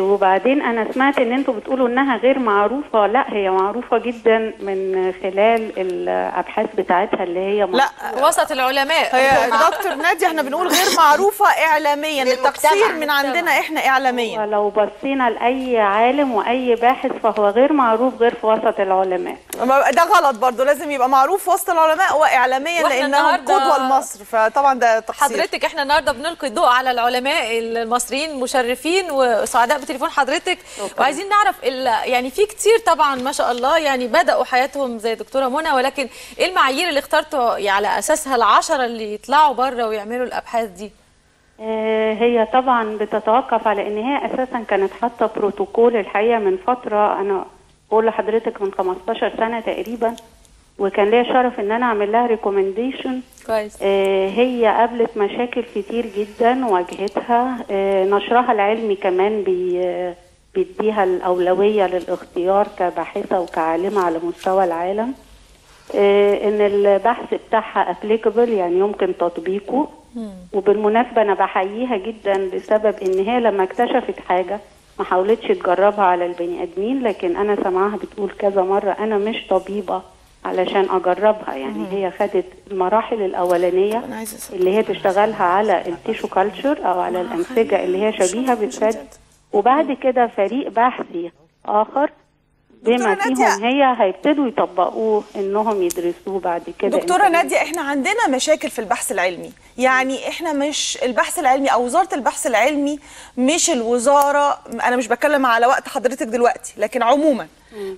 وبعدين أنا سمعت إن أنتوا بتقولوا إنها غير معروفة، لا هي معروفة جدا من خلال الأبحاث بتاعتها اللي هي لا وسط العلماء. هي دكتور نادية إحنا بنقول غير معروفة إعلاميا، التقصير من عندنا إحنا إعلاميا، ولو بصينا لأي عالم وأي باحث فهو غير معروف غير في وسط العلماء. ده غلط برضه، لازم يبقى معروف وسط العلماء وإعلاميا لأنهم قدوة لمصر، فطبعا ده تقصير. حضرتك إحنا النهارده بنلقي الضوء على العلماء المصريين مشرفين سعداء بتليفون حضرتك، وعايزين نعرف يعني في كتير طبعا ما شاء الله يعني بدأوا حياتهم زي دكتورة منى، ولكن ايه المعايير اللي اخترتوا على اساسها ال10 اللي يطلعوا بره ويعملوا الابحاث دي؟ هي طبعا بتتوقف على ان هي اساسا كانت حاطه بروتوكول الحقيقه من فتره، انا بقول لحضرتك من 15 سنه تقريبا، وكان ليا شرف ان انا اعمل لها ريكومنديشن. كويس. هي قابلت مشاكل كتير جدا واجهتها، نشرها العلمي كمان بيديها الاولويه للاختيار كباحثه وكعالمه على مستوى العالم، ان البحث بتاعها ابليكابل يعني يمكن تطبيقه. وبالمناسبه انا بحييها جدا لسبب ان هي لما اكتشفت حاجه ما حاولتش تجربها على البني ادمين، لكن انا سامعاها بتقول كذا مره انا مش طبيبه علشان اجربها، يعني هي خدت المراحل الاولانيه اللي هي تشتغلها على التيشو كالتشر او على الانسجه اللي هي شبيهه بالثدي، وبعد كده فريق بحثي اخر بما فيهم هي هيبتدوا يطبقوه انهم يدرسوه بعد كده. دكتوره ناديه، احنا عندنا مشاكل في البحث العلمي، يعني احنا مش البحث العلمي او وزاره البحث العلمي مش الوزاره، انا مش بتكلم على وقت حضرتك دلوقتي لكن عموما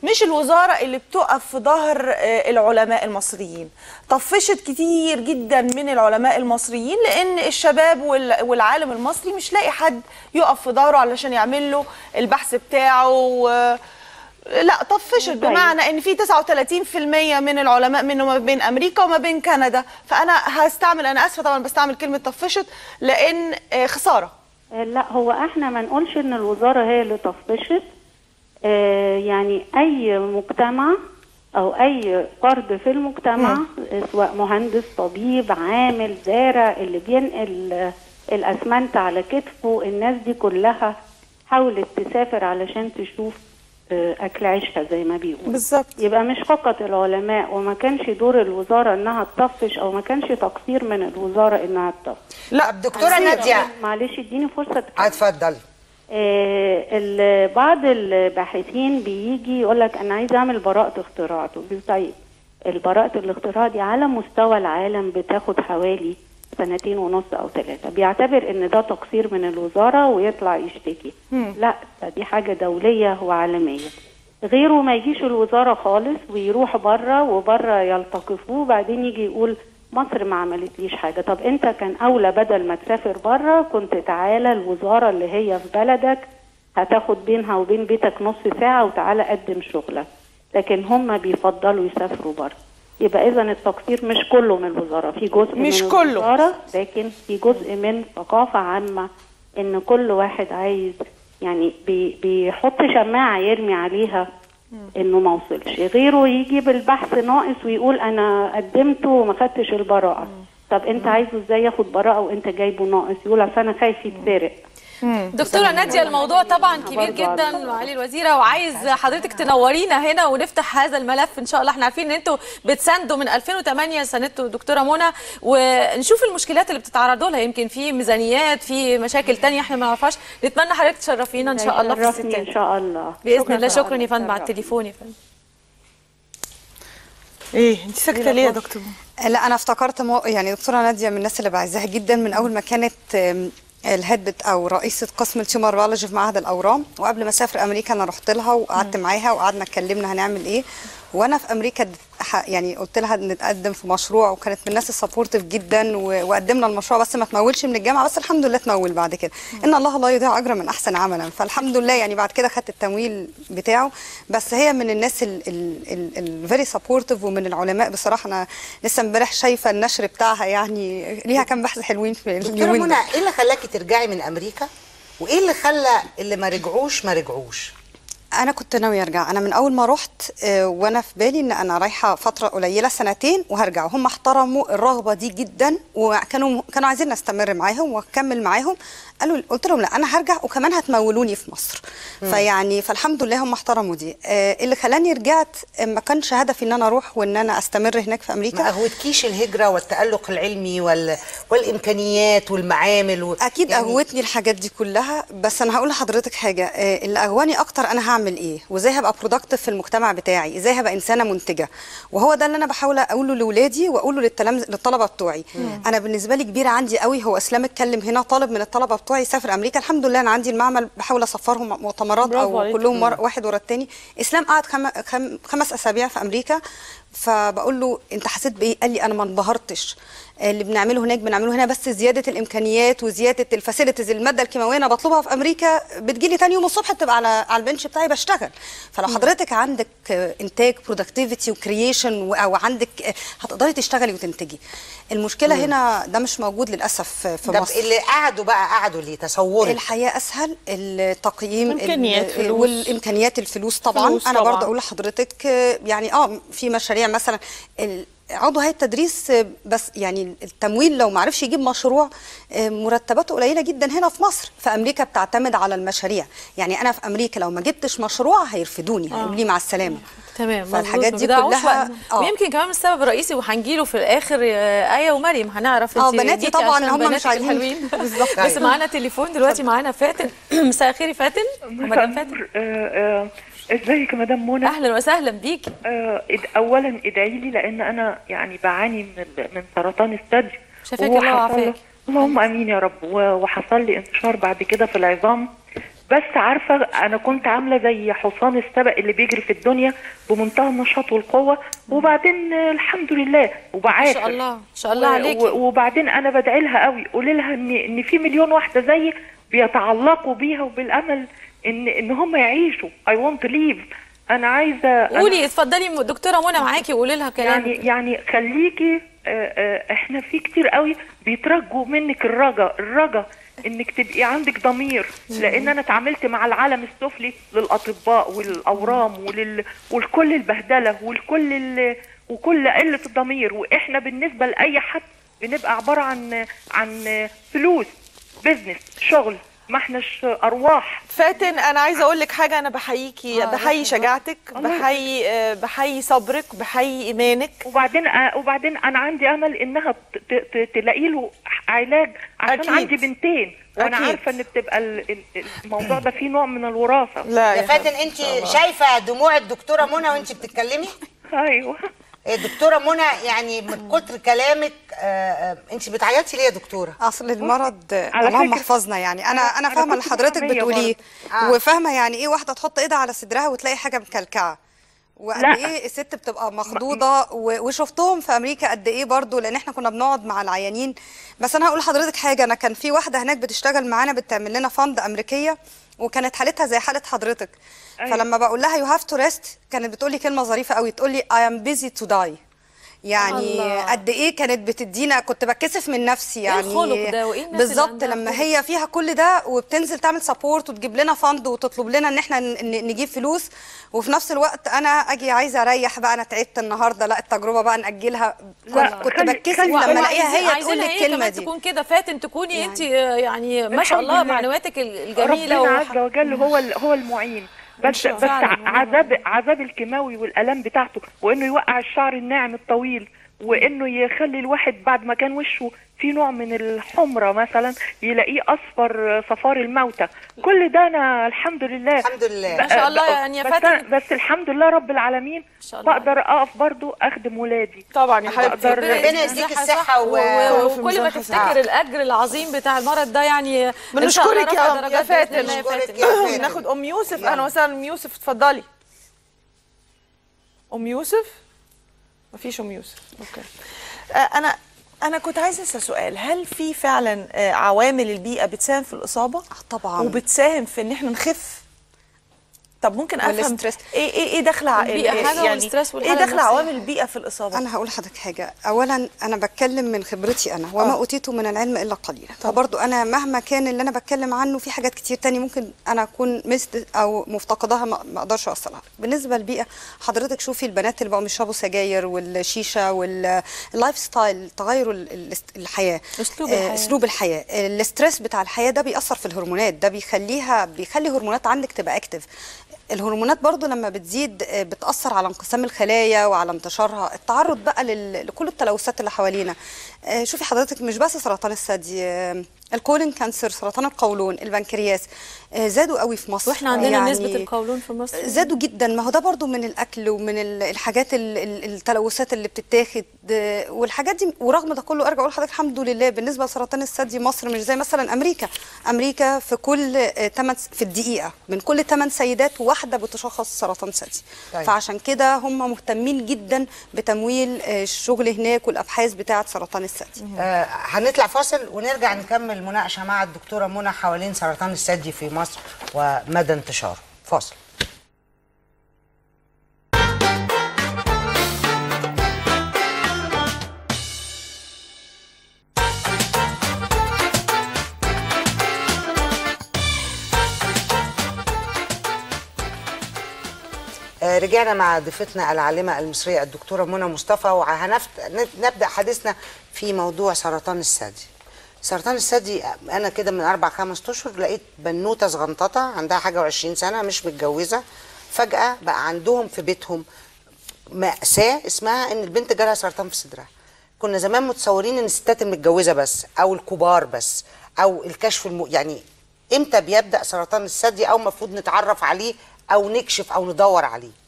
مش الوزاره اللي بتقف في ظهر العلماء المصريين. طفشت كتير جدا من العلماء المصريين لان الشباب والعالم المصري مش لاقي حد يقف في ظهره علشان يعمل له البحث بتاعه. لا طفشت، بمعنى ان في 39% من العلماء منه ما بين امريكا وما بين كندا، فانا هستعمل، انا اسفه طبعا بستعمل كلمه طفشت لان خساره. لا هو احنا ما نقولش ان الوزاره هي اللي طفشت، يعني اي مجتمع او اي فرد في المجتمع سواء مهندس طبيب عامل زارع اللي بينقل الاسمنت على كتفه، الناس دي كلها حاولت تسافر علشان تشوف اكل عيشها زي ما بيقولوا بالظبط، يبقى مش فقط العلماء وما كانش دور الوزاره انها تطفش او ما كانش تقصير من الوزاره انها تطفش. لا دكتوره ناديه معلش اديني فرصه اتفضلي. بعض الباحثين بيجي يقول لك انا عايز اعمل براءه اختراع، طيب البراءه الاختراع دي على مستوى العالم بتاخد حوالي 2.5 أو 3 سنين، بيعتبر ان ده تقصير من الوزاره ويطلع يشتكي. لا دي حاجه دوليه وعالميه، غيره ما يجيش الوزاره خالص ويروح بره، وبره يلتقفوه وبعدين يجي يقول مصر ما عملتليش حاجه. طب انت كان اولى بدل ما تسافر بره كنت تعالى الوزاره اللي هي في بلدك، هتاخد بينها وبين بيتك نص ساعه وتعالى قدم شغلك، لكن هم بيفضلوا يسافروا بره. يبقى اذا التقصير مش كله من الوزاره، في جزء مش من كله الوزاره، لكن في جزء من ثقافه عامه ان كل واحد عايز يعني بيحط شماعه يرمي عليها انه ما وصلش، غيره يجي بالبحث ناقص ويقول انا قدمته وما خدتش البراءه. طب انت عايزه ازاي ياخد براءه وانت جايبه ناقص؟ يقول اصل انا خايف يتسرق. دكتورة نادية الموضوع طبعا كبير جدا معالي الوزيرة، وعايز حضرتك تنورينا هنا ونفتح هذا الملف ان شاء الله. احنا عارفين ان انتوا بتساندوا من 2008 ساندتوا دكتورة منى، ونشوف المشكلات اللي بتتعرضوا لها، يمكن في ميزانيات في مشاكل تانية احنا ما نعرفهاش. نتمنى حضرتك تشرفينا ان شاء الله في الستات ان شاء الله باذن الله. شكرا يا فندم على التليفون يا فندم. ايه انت ساكته ليه يا دكتورة؟ لا انا افتكرت يعني دكتورة نادية من الناس اللي بعزها جدا من اول ما كانت الهيد او رئيسه قسم التيومر بيولوجي في معهد الاورام، وقبل ما اسافر امريكا انا رحت لها وقعدت معاها وقعدنا اتكلمنا هنعمل ايه، وانا في امريكا يعني قلت لها نتقدم في مشروع، وكانت من الناس السبورتيف جدا وقدمنا المشروع بس ما تمولش من الجامعه، بس الحمد لله تمول بعد كده. ان الله لا يضيع اجر من احسن عملا، فالحمد لله يعني بعد كده خدت التمويل بتاعه. بس هي من الناس الفيري سبورتيف ومن العلماء بصراحه. انا لسه امبارح شايفه النشر بتاعها، يعني ليها كام بحث حلوين في اليومين. دكتوره منى ايه اللي خلاكي ترجعي من امريكا، وايه اللي خلى اللي ما رجعوش؟ أنا كنت ناوية أرجع، أنا من أول ما رحت وأنا في بالي إن أنا رايحة فترة قليلة 2 سنين وهرجع، وهم احترموا الرغبة دي جدا وكانوا عايزين أستمر معاهم وأكمل معاهم. قالوا قلت لهم لا أنا هرجع وكمان هتمولوني في مصر. فيعني فالحمد لله هم احترموا دي. اللي خلاني رجعت ما كانش هدفي إن أنا أروح وإن أنا أستمر هناك في أمريكا. ما أهوتكيش الهجرة والتألق العلمي والإمكانيات والمعامل أكيد يعني أهوتني الحاجات دي كلها. بس أنا هقول لحضرتك حاجة، اللي أهواني أكتر أنا اعمل ايه وازاي هبقى برودكتيف في المجتمع بتاعي، ازاي هبقى انسانه منتجه، وهو ده اللي انا بحاول اقوله لاولادي واقوله للطلبه بتوعي. انا بالنسبه لي كبيره عندي قوي هو اسلام اتكلم هنا، طالب من الطلبه بتوعي يسافر امريكا. الحمد لله انا عندي المعمل بحاول اصفرهم مؤتمرات او كلهم واحد ورا الثاني. اسلام قعد 5 اسابيع في امريكا، فبقول له انت حسيت بايه؟ قال لي انا ما انبهرتش، اللي بنعمله هناك بنعمله هنا، بس زياده الامكانيات وزياده الفاسيلتيز. الماده الكيماويه انا بطلبها في امريكا بتجيلي ثاني يوم الصبح بتبقى على البنش بتاعي بشتغل. فلو حضرتك عندك انتاج برودكتيفيتي وكرييشن او عندك هتقدري تشتغلي وتنتجي. المشكله هنا ده مش موجود للاسف في مصر. طب اللي قعدوا بقى قعدوا ليه؟ تصوري الحياه اسهل، التقييم، الامكانيات والامكانيات، الفلوس طبعا. انا برضه اقول لحضرتك يعني في مشاريع مثلا عضو هيئه التدريس بس يعني التمويل لو ما عرفش يجيب مشروع مرتباته قليله جدا هنا في مصر. في امريكا بتعتمد على المشاريع، يعني انا في امريكا لو ما جبتش مشروع هيرفدوني، هيقولوا لي مع السلامه. تمام. فالحاجات دي كلها يمكن كمان السبب الرئيسي وهنجي له في الاخر. ايه ومريم هنعرف بناتي طبعا اللي هم مش عايزين بالظبط. بس معانا تليفون دلوقتي، معانا فاتن. مساء الخير يا فاتن. مدام فاتن ازيك يا مدام منى؟ اهلا وسهلا بيكي. اولا ادعي لي لان انا يعني بعاني من سرطان الثدي. شفاك الله وعافاك. اللهم امين يا رب. وحصل لي انتشار بعد كده في العظام، بس عارفه انا كنت عامله زي حصان السبق اللي بيجري في الدنيا بمنتهى النشاط والقوه، وبعدين الحمد لله وبعافى. ان شاء الله ان شاء الله عليكي. وبعدين انا بدعي لها قوي، قولي لها ان في مليون واحده زيي بيتعلقوا بيها وبالامل ان هم يعيشوا. I want to live. انا عايزه قولي اتفضلي دكتوره منى معاكي وقولي لها كلام. يعني خليكي احنا في كتير قوي بيترجوا منك الرجا انك تبقي عندك ضمير، لان انا اتعاملت مع العالم السفلي للاطباء والاورام والكل البهدله وكل قله الضمير، واحنا بالنسبه لاي حد بنبقى عباره عن فلوس، بزنس، شغل، ما احناش ارواح. فاتن انا عايزه اقول لك حاجه، انا بحييكي، بحيي شجاعتك، بحيي صبرك، بحيي ايمانك. وبعدين انا عندي امل انها تلاقي له علاج عشان أكيد. عندي بنتين وانا عارفه ان بتبقى الموضوع ده فيه نوع من الوراثه. يا فاتن انت شايفه دموع الدكتوره منى وانت بتتكلمي؟ ايوه. دكتوره منى يعني من كتر كلامك انت بتعيطي ليه يا دكتوره؟ اصل المرض اللهم احفظنا، يعني انا فاهمه اللي حضرتك بتقوليه وفاهمه يعني ايه واحده تحط ايدها على صدرها وتلاقي حاجه مكلكعه وقد ايه الست بتبقى مخضوضه. وشفتهم في امريكا قد ايه برضه، لان احنا كنا بنقعد مع العيانين. بس انا هقول لحضرتك حاجه، انا كان في واحده هناك بتشتغل معانا بتعمل لنا فند امريكيه وكانت حالتها زي حاله حضرتك. فلما بقول لها يو هاف تو ريست كانت بتقول لي كلمه ظريفه قوي، تقول لي اي ام بيزي تو داي. يعني قد ايه كانت بتدينا، كنت بتكسف من نفسي يعني. الخلق ده وايه بالظبط لما هي فيها كل ده وبتنزل تعمل سبورت وتجيب لنا فند وتطلب لنا ان احنا نجيب فلوس، وفي نفس الوقت انا اجي عايزه اريح بقى، انا تعبت النهارده، لا التجربه بقى ناجلها. كنت بتكسف لما الاقيها هي تقول لي الكلمه دي. تكون كده فاتن، تكوني انت يعني ما شاء الله معنوياتك الجميله. ربنا عز وجل هو المعين. بس عذاب الكيماوي والالام بتاعته، وانه يوقع الشعر الناعم الطويل، وانه يخلي الواحد بعد ما كان وشه في نوع من الحمره مثلا يلاقيه اصفر صفار الموتى. كل ده انا الحمد لله ما شاء الله يعني يا فاتن. بس الحمد لله رب العالمين بقدر اقف برضو اخدم ولادي. طبعا يا حبيبتي ربنا يديك الصحه وكل ما تفتكر الاجر العظيم بتاع المرض ده يعني. بنشكرك يا فاتن. ناخد ام يوسف. اهلا وسهلا ام يوسف، اتفضلي. ام يوسف؟ مفيش ام يوسف. اوكي. أنا كنت عايزة أسأل سؤال، هل في فعلا عوامل البيئة بتساهم في الإصابة؟ طبعا. وبتساهم في إن إحنا نخف؟ طب ممكن أفهم إيه دخل عوامل البيئة في الإصابة؟ أنا هقول لحضرتك حاجة، أولا أنا بتكلم من خبرتي أنا، وما أوتيته من العلم إلا قليلا. فبرضو أنا مهما كان اللي أنا بتكلم عنه في حاجات كتير تاني ممكن أنا أكون مست أو مفتقداها ما أقدرش أوصلها. بالنسبة للبيئة حضرتك شوفي البنات اللي بقوا بيشربوا سجاير والشيشة واللايف ستايل، تغير الحياة، أسلوب الحياة، الاسترس بتاع الحياة ده بيأثر في الهرمونات، ده بيخلي هرمونات عندك تبقى أكتف. الهرمونات برضو لما بتزيد بتأثر على انقسام الخلايا وعلى انتشارها. التعرض بقى لكل التلوثات اللي حوالينا، شوفي حضرتك مش بس سرطان الثدي، الكولون كانسر، سرطان القولون، البنكرياس، زادوا قوي في مصر. واحنا عندنا يعني نسبه القولون في مصر زادوا جدا. ما هو ده برضو من الاكل ومن الحاجات التلوثات اللي بتتاخد والحاجات دي. ورغم ده كله ارجع اقول لحضرتك الحمد لله بالنسبه لسرطان الثدي مصر مش زي مثلا امريكا. امريكا في كل 8 في الدقيقه من كل 8 سيدات واحده بتشخص سرطان ثدي. طيب. فعشان كده هم مهتمين جدا بتمويل الشغل هناك والابحاث بتاعه سرطان الثدي. هنطلع فاصل ونرجع نكمل مناقشه مع الدكتوره منى حوالين سرطان الثدي في مصر ومدى انتشاره. فاصل. رجعنا مع ضيفتنا العالمة المصرية الدكتورة منى مصطفى، وهنبدأ حديثنا في موضوع سرطان الثدي. سرطان الثدي أنا كده من 4-5 أشهر لقيت بنوتة صغنططة عندها حاجة و20 سنة مش متجوزة، فجأة بقى عندهم في بيتهم مأساة اسمها إن البنت جالها سرطان في صدرها. كنا زمان متصورين إن الستات المتجوزة بس أو الكبار بس أو الكشف يعني إمتى بيبدأ سرطان الثدي أو المفروض نتعرف عليه أو نكشف أو ندور عليه؟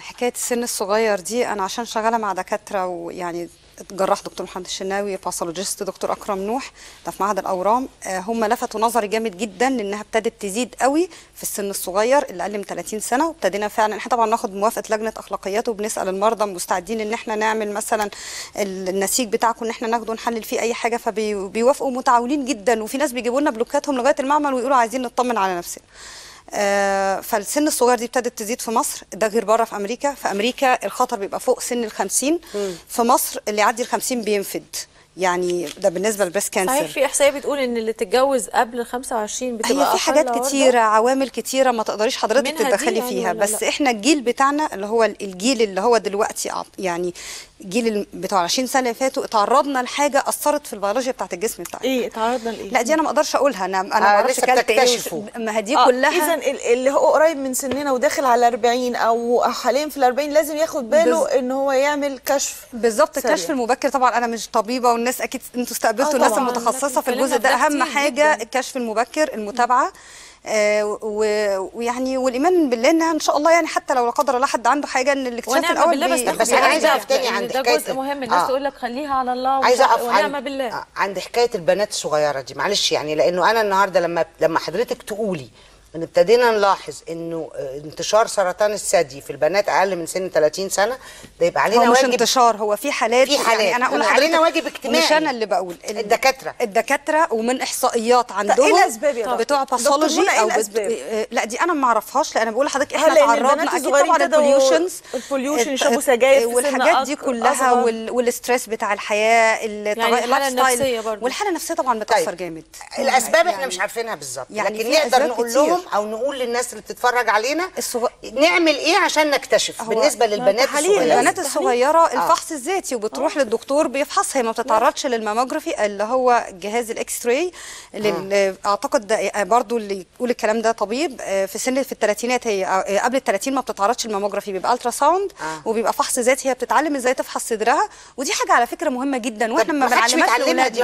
حكايه السن الصغير دي انا عشان شغاله مع دكاتره ويعني الجراح دكتور محمد الشناوي، باثولوجيست دكتور اكرم نوح ده في معهد الاورام، هم لفتوا نظري جامد جدا لانها ابتدت تزيد قوي في السن الصغير اللي اقل من 30 سنه. وابتدينا فعلا احنا طبعا ناخد موافقه لجنه اخلاقيات وبنسال المرضى مستعدين ان احنا نعمل مثلا النسيج بتاعكم ان احنا ناخده نحلل فيه اي حاجه، فبيوافقوا متعاونين جدا. وفي ناس بيجيبوا لنا بلوكاتهم لغايه المعمل ويقولوا عايزين نطمن على نفسنا. فالسن الصغير دي ابتدت تزيد في مصر، ده غير بره في امريكا. في امريكا الخطر بيبقى فوق سن ال50، في مصر اللي يعدي ال50 بينفد. يعني ده بالنسبه للبريست كانسر. صحيح في احصائيه بتقول ان اللي تتجوز قبل ال25 بتبقى هي في حاجات كتيره، عوامل كتيره ما تقدريش حضرتك تتدخلي فيها يعني. بس احنا الجيل بتاعنا اللي هو الجيل اللي هو دلوقتي يعني الجيل بتاع 20 سنه اللي فاتوا اتعرضنا لحاجه اثرت في البيولوجيا بتاعت الجسم بتاعنا. ايه اتعرضنا لايه؟ لا دي انا ما اقدرش اقولها، انا ما اعرفش كانت ايه. ما هي دي كلها اذا اللي هو قريب من سننا وداخل على 40 او حاليا في ال40 لازم ياخد باله ان هو يعمل كشف. بالظبط الكشف المبكر. طبعا انا مش طبيبه والناس اكيد انتوا استقبلتوا الناس المتخصصه في الجزء ده. اهم حاجه الكشف المبكر، المتابعه، ويعني والايمان بالله انها ان شاء الله يعني حتى لو لا قدر الله حد عنده حاجه ان الاكتشاف الاول بس انا عايزه اقف تاني عند حكايه ده جزء مهم. الناس تقول لك خليها على الله ونعمه بالله. عند حكايه البنات الصغيره دي معلش يعني، لانه انا النهارده لما حضرتك تقولي ان ابتدينا نلاحظ انه انتشار سرطان الثدي في البنات اقل من سن 30 سنه ده يبقى علينا واجب. مش انتشار، هو في حالات يعني انا اقول علينا واجب اجتماعي. مش انا اللي بقول، الدكاتره ومن احصائيات عندهم. ايه الاسباب يا بتوع باثولوجي او لا دي انا ما اعرفهاش. لا انا بقول لحضرتك احنا اتعرضنا اكيد طبعا البوليوشن يشربوا سجاير والحاجات دي كلها والستريس بتاع الحياه اللايف ستايل والحاله النفسيه طبعا بتاثر جامد. الاسباب احنا مش عارفينها بالظبط، لكن نقدر نقول لهم او نقول للناس اللي بتتفرج علينا نعمل ايه عشان نكتشف بالنسبه للبنات الصغيره. البنات الصغيره الفحص الذاتي وبتروح للدكتور بيفحصها، هي ما بتتعرضش للماموجرافي اللي هو جهاز الاكس راي اللي اعتقد برضو اللي يقول الكلام ده طبيب في سن في الثلاثينات. هي قبل ال30 ما بتتعرضش للماموجرافي، بيبقى الترا ساوند وبيبقى فحص ذاتي. هي بتتعلم ازاي تفحص صدرها، ودي حاجه على فكره مهمه جدا واحنا ما بنعلمهاش لاولادنا. دي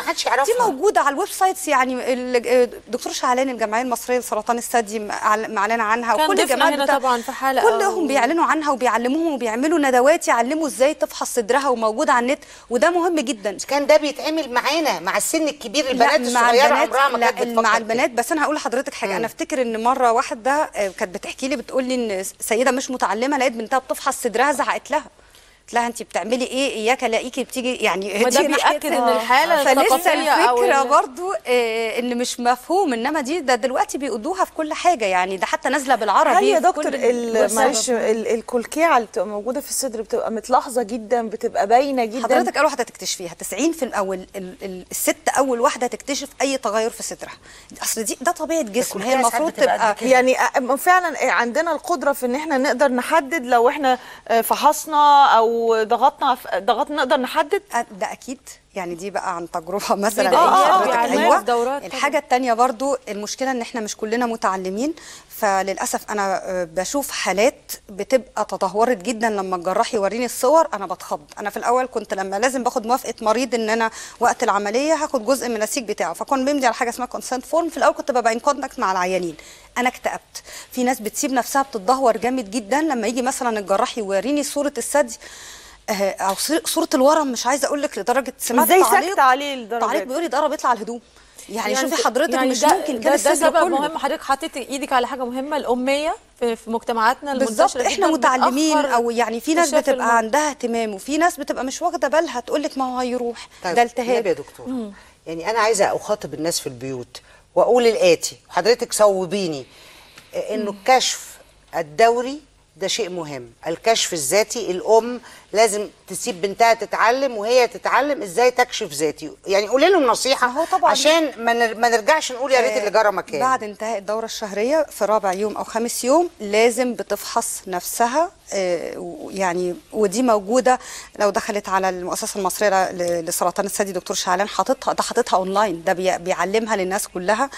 موجوده على الويب سايتس يعني الدكتور شعلان الجمعيه المصريه لسرطان الثدي دي معلن عنها، وكل الجماعه طبعا في حلقه كلهم بيعلنوا عنها وبيعلموهم وبيعملوا ندوات يعلموا ازاي تفحص صدرها وموجوده على النت. وده مهم جدا. كان ده بيتعمل معانا مع السن الكبير. البنات الصغيره عمرها ما كانت بتفكر مع البنات. بس انا هقول لحضرتك حاجه. انا افتكر ان مره واحده كانت بتحكي لي بتقول لي ان سيده مش متعلمه لقيت بنتها بتفحص صدرها، زعقت لها قلت لها انت بتعملي ايه؟ اياك الاقيكي بتيجي يعني. وده بيأكد ان الحاله فلسه الفكره برضو ان مش مفهوم. انما دي ده دلوقتي بيقضوها في كل حاجه يعني، ده حتى نازله بالعربي. هل يا دكتور معلش الكلكيعه اللي بتبقى موجوده في الصدر بتبقى متلاحظه جدا، بتبقى باينه جدا. حضرتك اول واحده تكتشفيها 90 في الاول الست اول واحده تكتشف اي تغير في صدرها. اصل دي ده طبيعه الجسم، هي المفروض تبقى يعني فعلا عندنا القدره في ان احنا نقدر نحدد لو احنا فحصنا او ضغطنا نقدر نحدد ده اكيد يعني. دي بقى عن تجربه مثلا. ايوه الحاجه الثانيه برضو المشكله ان احنا مش كلنا متعلمين، فللأسف أنا بشوف حالات بتبقى تدهورت جدا لما الجراح يوريني الصور أنا بتخض. أنا في الأول كنت لما لازم باخد موافقة مريض إن أنا وقت العملية هاخد جزء من النسيج بتاعه، فكون بمضي على حاجة اسمها كونسنت فورم. في الأول كنت ببقى ان كونتاكت مع العيانين. أنا اكتئبت. في ناس بتسيب نفسها بتتدهور جامد جدا لما يجي مثلا الجراح يوريني صورة الثدي أو صورة الورم، مش عايزة أقول لك، لدرجة سمعت تعليق بيقول لي ده بيطلع على الهدوم. يعني شوفي حضرتك يعني مش ممكن كده. ده سبب مهم، حضرتك حطيت ايدك على حاجه مهمه، الاميه في مجتمعاتنا المنتشره. احنا متعلمين او يعني في ناس بتبقى عندها اهتمام وفي ناس بتبقى مش واخده بالها، تقول لك ما هو هيروح. طيب ده التهاب يا دكتور. يعني انا عايزه اخاطب الناس في البيوت واقول الاتي، حضرتك صوبيني، انه الكشف الدوري ده شيء مهم، الكشف الذاتي. الام لازم تسيب بنتها تتعلم وهي تتعلم ازاي تكشف ذاتي. يعني قولي لهم نصيحه هو طبعا عشان ما نرجعش نقول يا ريت اللي جرى مكان. بعد انتهاء الدوره الشهريه في رابع يوم او خامس يوم لازم بتفحص نفسها، يعني ودي موجوده لو دخلت على المؤسسه المصريه لسرطان الثدي دكتور شعلان حاططها، ده حاططها اونلاين، ده بيعلمها للناس كلها.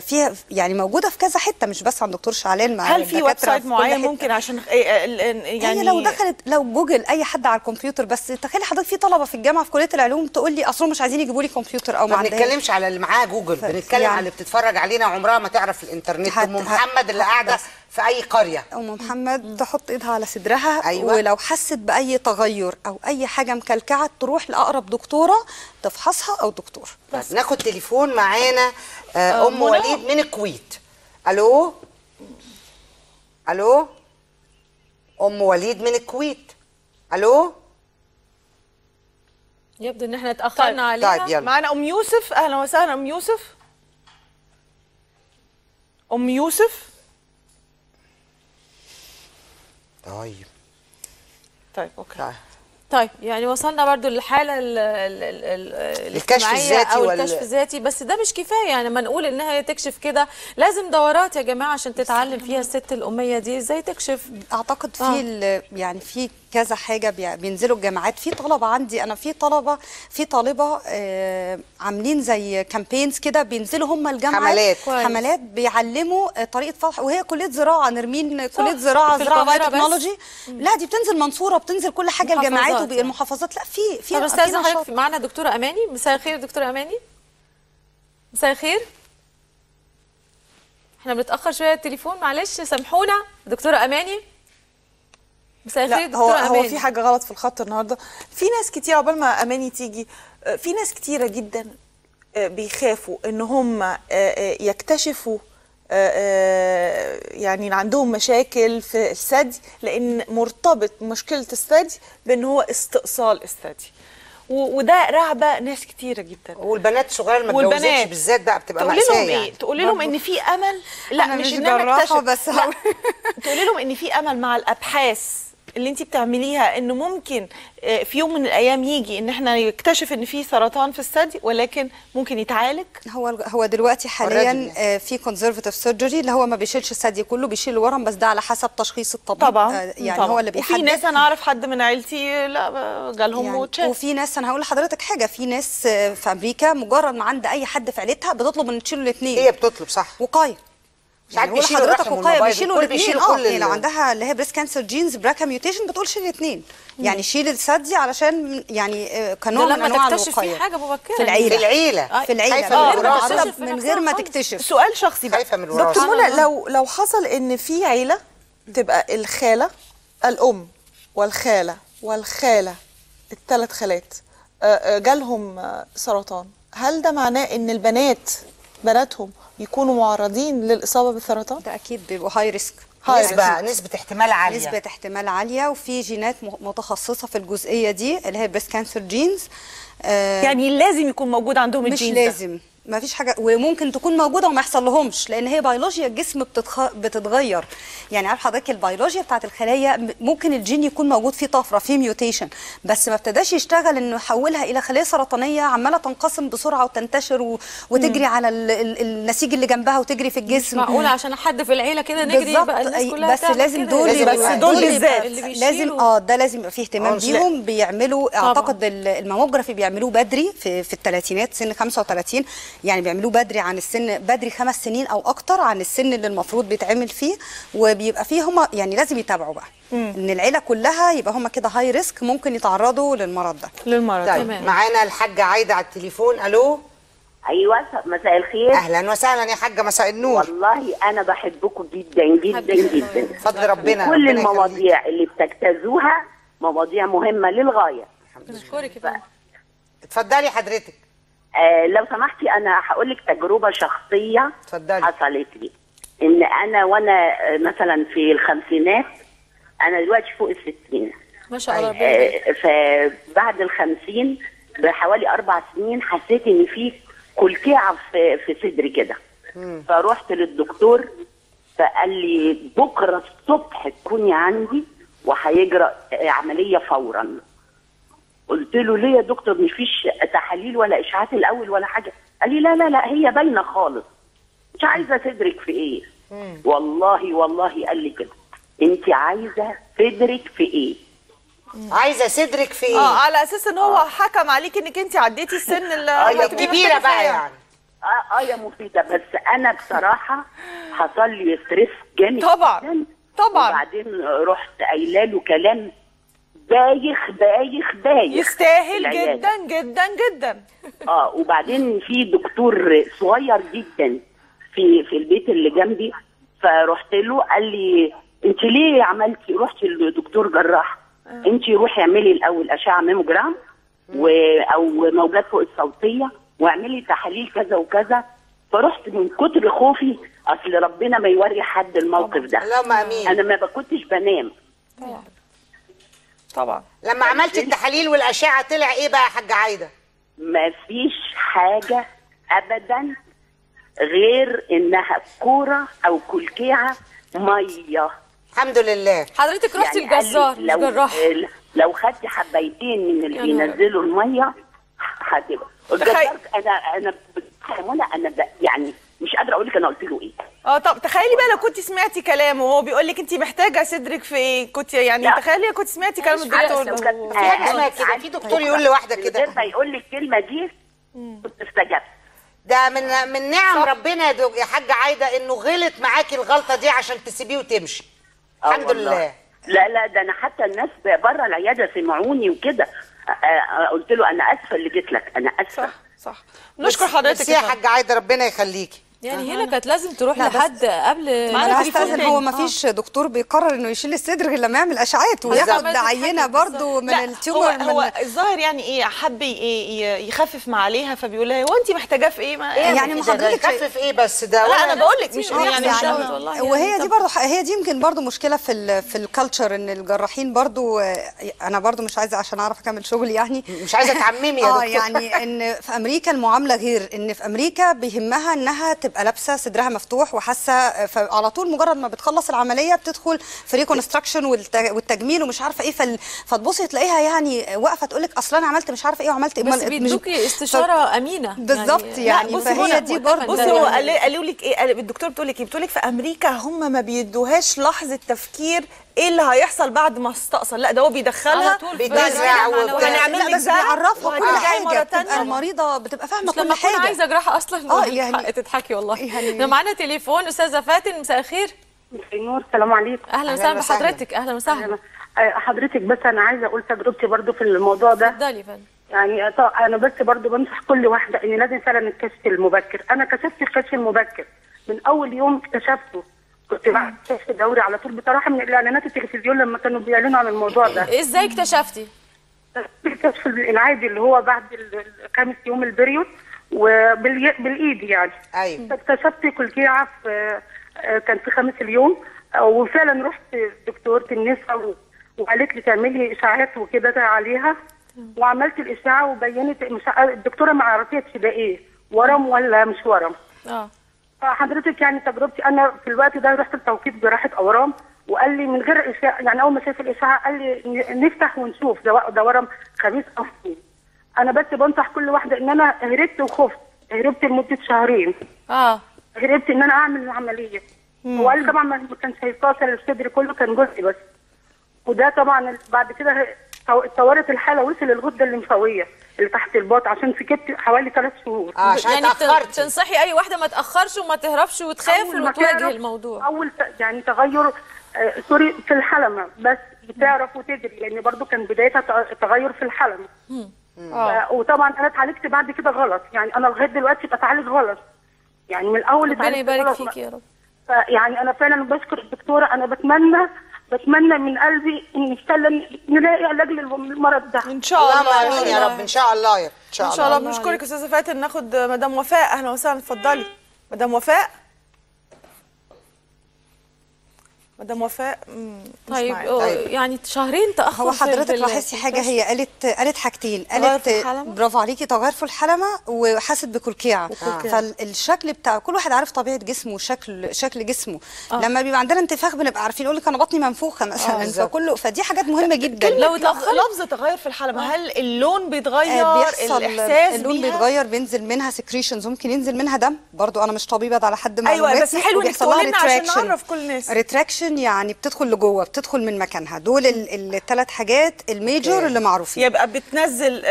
فيها يعني موجوده في كذا حته مش بس عند دكتور شعلان. مع هل في ويب سايت معين ممكن عشان يعني لو دخلت لو جوجل اي حد على الكمبيوتر؟ بس تخيلي حضرتك في طلبه في الجامعه في كليه العلوم تقول لي اصل مش عايزين يجيبوا لي كمبيوتر او ما عندهاش. ما بنتكلمش على اللي معاه جوجل، بنتكلم على اللي بتتفرج علينا عمرها ما تعرف الانترنت. ام محمد اللي قاعده في اي قريه، ام محمد تحط ايدها على صدرها. أيوة. ولو حست باي تغير او اي حاجه مكلكعه تروح لاقرب دكتوره تفحصها او دكتور. بس ناخد تليفون معانا. ام وليد من الكويت. الو الو، ام وليد من الكويت. الو، يبدو ان احنا اتاخرنا عليها. معانا ام يوسف. اهلا وسهلا ام يوسف. ام يوسف طيب اوكي. طيب يعني وصلنا برضو للحاله الكشف الذاتي او الكشف الذاتي، بس ده مش كفايه. يعني ما نقول انها تكشف كده، لازم دورات يا جماعه عشان تتعلم فيها الست الاميه دي ازاي تكشف. اعتقد في يعني في كذا حاجه بينزلوا الجامعات. في طلبه عندي انا، في طالبه عاملين زي كامبينز كده، بينزلوا هم الجامعه حملات بيعلموا طريقه فحص. وهي كليه زراعه، نرمين كليه زراعه بايوتكنولوجي. لا دي بتنزل منصوره، بتنزل كل حاجه الجامعات والمحافظات. لا في طب استاذه حضرتك معانا دكتوره اماني. مساء الخير دكتوره اماني. مساء الخير، احنا بنتاخر شويه التليفون، معلش سامحونا. دكتوره اماني مساء الخير. دكتوره اماني، هو في حاجه غلط في الخط النهارده. في ناس كتير عقبال ما اماني تيجي، في ناس كتيره جدا بيخافوا ان هم يكتشفوا يعني عندهم مشاكل في الثدي، لان مرتبط مشكله الثدي بان هو استئصال الثدي، وده رعبه ناس كتيره جدا. والبنات الصغيره اللي ما اتجوزتش بالذات بقى بتبقى مأساة. تقولي لهم يعني ايه؟ تقولي لهم ان في امل. لا مش ان انا اكتشف بس تقولي لهم ان في امل مع الابحاث اللي انت بتعمليها، انه ممكن في يوم من الايام يجي ان احنا يكتشف ان في سرطان في الثدي ولكن ممكن يتعالج. هو دلوقتي حاليا في كونسرفتيف سيرجري اللي هو ما بيشيلش الثدي كله، بيشيل الورم بس، ده على حسب تشخيص الطبيب طبعا. يعني طبعا. هو اللي بيحدد. في ناس انا اعرف حد من عيلتي لا جالهم يعني وتشال. وفي ناس انا هقول لحضرتك حاجه، في ناس في امريكا مجرد ما عند اي حد في عيلتها بتطلب ان تشيلوا الاثنين. هي بتطلب صح وقايه، ساعات بيشيلوا حضرتك وقايه، بيشيلوا الاثنين. يعني لو عندها اللي هي بريست كانسر جينز براكا ميوتيشن بتقول شيل الاثنين، يعني شيل الثدي علشان يعني كنوع من انواع الوقايه. تكتشف في حاجه مبكره في العيله من غير ما تكتشف. سؤال شخصي بقى دكتور منى، لو حصل ان في عيله تبقى الخاله، الام والخاله الثلاث خالات جالهم سرطان، هل ده معناه ان بناتهم يكونوا معرضين للاصابه بالسرطان؟ ده اكيد بيبقوا هاي ريسك. نسبة احتمال عالية. وفي جينات متخصصة في الجزئية دي اللي هي بريست كانسر جينز. يعني لازم يكون موجود عندهم الجين ده. مش لازم، ما فيش حاجة، وممكن تكون موجودة وما يحصل لهمش، لأن هي بيولوجيا الجسم بتتغير. يعني عارف حضرتك البيولوجيا بتاعت الخلايا ممكن الجين يكون موجود فيه طفرة، فيه ميوتيشن، بس ما ابتداش يشتغل إنه يحولها إلى خلية سرطانية عمالة تنقسم بسرعة وتنتشر وتجري على النسيج اللي جنبها وتجري في الجسم. مش معقولة عشان حد في العيلة كده نجري بقى الناس كلها. بس لازم دول بالذات لازم ده لازم يبقى فيه اهتمام بيهم. بيعملوا أعتقد الماموجرافي بيعملوه بدري في الثلاثينات، سن 35. يعني بيعملوه بدري عن السن، بدري 5 سنين او اكتر عن السن اللي المفروض بيتعمل فيه، وبيبقى فيه هم يعني لازم يتابعوا بقى ان العيله كلها يبقى هم كده هاي ريسك، ممكن يتعرضوا للمرض ده. طيب معانا الحاجه عايده على التليفون. الو. ايوه مساء الخير. اهلا وسهلا يا حاجه، مساء النور. والله انا بحبكم جدا جدا جدا، فضل ربنا. كل المواضيع اللي بتجتازوها مواضيع مهمه للغايه. بشكرك بقى. اتفضلي حضرتك. لو سمحتي انا هقول لك تجربه شخصيه اتفضلي حصلت لي. ان انا وانا مثلا في الخمسينات، انا دلوقتي فوق ال60 ما شاء الله ربنا، فبعد ال50 بحوالي 4 سنين حسيت ان في كلكعه في صدري كده، فروحت للدكتور فقال لي بكره الصبح تكوني عندي وهيجرى عمليه فورا. قلت له ليه يا دكتور مفيش تحاليل ولا اشعاعات الاول ولا حاجه؟ قال لي لا لا لا هي باينه خالص، مش عايزه صدرك في ايه؟ والله والله قال لي كده، انت عايزه صدرك في ايه؟ عايزه صدرك في ايه؟ على اساس ان هو حكم عليك انك انت عديتي السن الكبيره بقى يعني. يا مفيده، بس انا بصراحه حصل لي ستريس جامد طبعا طبعا، وبعدين رحت قايله له كلام بايخ بايخ بايخ يستاهل جدا جدا جدا. وبعدين في دكتور صغير جدا في البيت اللي جنبي، فرحت له قال لي انت ليه عملتي؟ رحتي لدكتور جراح، انت روحي اعملي الاول اشعه ميموجرام او موجات فوق الصوتيه واعملي تحاليل كذا وكذا. فرحت من كتر خوفي، اصل ربنا ما يوري حد الموقف ده. اللهم امين. انا ما كنتش بنام طبعا طبعا. لما عملت التحاليل والاشعه طلع ايه بقى يا حاجه عايده؟ مفيش حاجه ابدا غير انها كوره او كلكيعه ميه. الحمد لله. حضرتك رحتي يعني الجزار مش جراح؟ لو خدتي حبايتين من اللي بينزلوا الميه هتبقى الجزار. انا يعني مش قادره اقول لك انا قلت له ايه. طب تخيلي بقى لو كنت سمعتي كلامه وهو بيقول لك انت محتاجه صدرك في ايه، كنت يعني تخيلي لو كنت سمعتي كلام الدكتور ده. في دكتور يقول لواحده كده غير ما يقول لي الكلمه دي كنت استجبت. ده من نعم ربنا يا حاجه عايده انه غلط معاكي الغلطه دي عشان تسيبيه وتمشي. الحمد لله. لا لا ده انا حتى الناس بره العياده سمعوني وكده، قلت له انا اسفه اللي جيت لك، انا اسفه. صح نشكر حضرتك يا حاجه عايده ربنا يخليكي. يعني هنا كانت لازم تروح لحد قبل ما يستأذن. هو ما فيش دكتور بيقرر انه يشيل الصدر غير لما يعمل اشعاعات وياخد عينه برضو من التيومر. هو الظاهر يعني ايه حب يخفف ما عليها، فبيقول لها هو انت محتاجاه في ايه؟ يعني ما حضرتك خفف ايه بس ده؟ لا انا بقول لك مش يعني والله. وهي دي برضو هي دي يمكن برضو مشكله في الكالتشر، ان الجراحين برضو انا برضو مش عايزه عشان اعرف اكمل شغلي يعني مش عايزه اتعممي يا دكتور. يعني ان في امريكا المعامله غير، ان في امريكا بيهمها انها تبقى لابسه صدرها مفتوح وحاسه، فعلى طول مجرد ما بتخلص العمليه بتدخل في ريكونستراكشن والتجميل ومش عارفه ايه، فتبصي تلاقيها يعني واقفه تقول لك اصل انا عملت مش عارفه ايه وعملت ايه. بس بيدوكي استشاره امينه بالظبط يعني. فهي دي برضه بصي هو قالوا لك ايه الدكتور بتقول لك ايه؟ بتقول لك في امريكا هم ما بيدوهاش لحظه تفكير ايه اللي هيحصل بعد ما استأصل، لا ده هو بيدخلها بيتزرع وبنعملها بس بيعرفها كل حاجه، تبقى المريضه بتبقى فاهمه كل حاجه. انا عايزه جراحه اصلا يعني تضحكي والله. يعني معانا تليفون. استاذه فاتن مساء الخير. مساء النور. السلام عليكم. اهلا وسهلا بحضرتك. اهلا وسهلا حضرتك. بس انا عايزه اقول تجربتي برضو في الموضوع ده. اتفضلي يا فندم. يعني انا بس برضو بنصح كل واحده ان لازم فعلا الكشف المبكر. انا كشفت الكشف المبكر من اول يوم اكتشفته، كنت بعمل كشف دوري على طول بصراحه من الاعلانات التلفزيون لما كانوا بيعلنوا عن الموضوع ده. ازاي اكتشفتي؟ الكشف العادي اللي هو بعد الخامس يوم البريود وبالايد يعني. ايوه. اكتشفت كلكيعه كان في 5 اليوم، وفعلا رحت دكتوره النساء وقالت لي تعملي اشاعات وكده عليها، وعملت الاشاعه وبينت الدكتوره ما عرفتش ده ايه، ورم ولا مش ورم. حضرتك يعني تجربتي انا في الوقت ده رحت لتوقيت جراحه اورام، وقال لي من غير اشعه يعني اول ما شاف الاشعه قال لي نفتح ونشوف ده ورم خبيث او حسين. انا بس بنصح كل واحده ان انا هربت وخفت، هربت لمده 2 شهر. هربت ان انا اعمل العمليه، وقال لي طبعا ما كانش هيتكسر الصدر كله، كان جزء بس. وده طبعا بعد كده اتطورت الحاله، وصل الغده الليمفاويه اللي تحت الباط، عشان سكت حوالي 3 شهور. عشان يعني اتأخرت. تنصحي اي واحده ما تاخرش وما تهربش وتخاف وتواجه الموضوع. اول يعني تغير سوري في الحلمه بس بتعرف وتجري، لان برضو كان بدايتها تغير في الحلمه. وطبعا انا اتعالجت بعد كده غلط، يعني انا لغايه دلوقتي بتعالج غلط، يعني من الاول ربنا يبارك فيك يا رب. فيعني انا فعلا بشكر الدكتوره، انا بتمنى من قلبي ان فعلا نلاقي علاج للمرض ده ان شاء الله يا رب. ان شاء الله يا رب. ان شاء الله. بنشكرك استاذه فاتن. ناخد مدام وفاء. اهلا وسهلا، اتفضلي مدام وفاء. طيب يعني 2 شهرين تاخر. هو حضرتك لاحظتي حاجه؟ هي قالت حاجتين، قالت برافو عليكي تغير في الحلمه وحست بكلكيعه. فالشكل بتاع كل واحد عارف طبيعه جسمه وشكل جسمه. لما بيبقى عندنا انتفاخ بنبقى عارفين، يقول لك انا بطني منفوخه مثلا. فكله فدي حاجات مهمه جدا. لو لفظ تغير في الحلمه، هل اللون بيتغير؟ بيحصل الاحساس اللون بيتغير، بينزل منها سكريشنز، ممكن ينزل منها دم. برضو انا مش طبيبه على حد ما. ايوه بس حلو انك تقولي لنا عشان نعرف كل الناس. ريتراكشن يعني بتدخل لجوه، بتدخل من مكانها. دول الثلاث حاجات الميجور اللي معروفين. يبقى بتنزل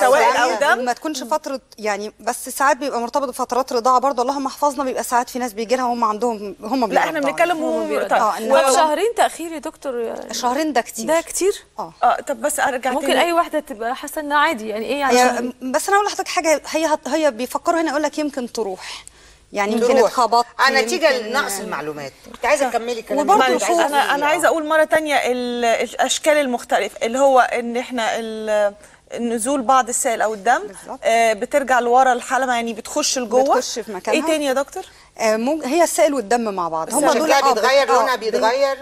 سوائل او دم، ما تكونش فتره يعني. بس ساعات بيبقى مرتبط بفترات رضاعه برضه، اللهم احفظنا. بيبقى ساعات في ناس بيجي لها وهم عندهم، هم لا احنا بنتكلم وهم بيرضعوا. 2 شهرين تاخير يا دكتور، يعني 2 شهرين ده كتير. طب بس ارجع تاني، ممكن اي واحده تبقى حاسه ان عادي يعني ايه يعني. بس انا اقول لحضرتك حاجه، هي بيفكروا هنا، اقول لك يمكن تروح يعني يمكن اتخبطت نتيجه لنقص المعلومات. كنت عايزه اكملي كلامي. انا عايزه اقول مره ثانيه الاشكال المختلفه، اللي هو ان احنا نزول بعض السائل او الدم بترجع لورا الحلمه، يعني بتخش لجوه، بتخش في مكانها. ايه تاني يا دكتور؟ هي السائل والدم مع بعض، هم دول بيتغير لونها، بيتغير.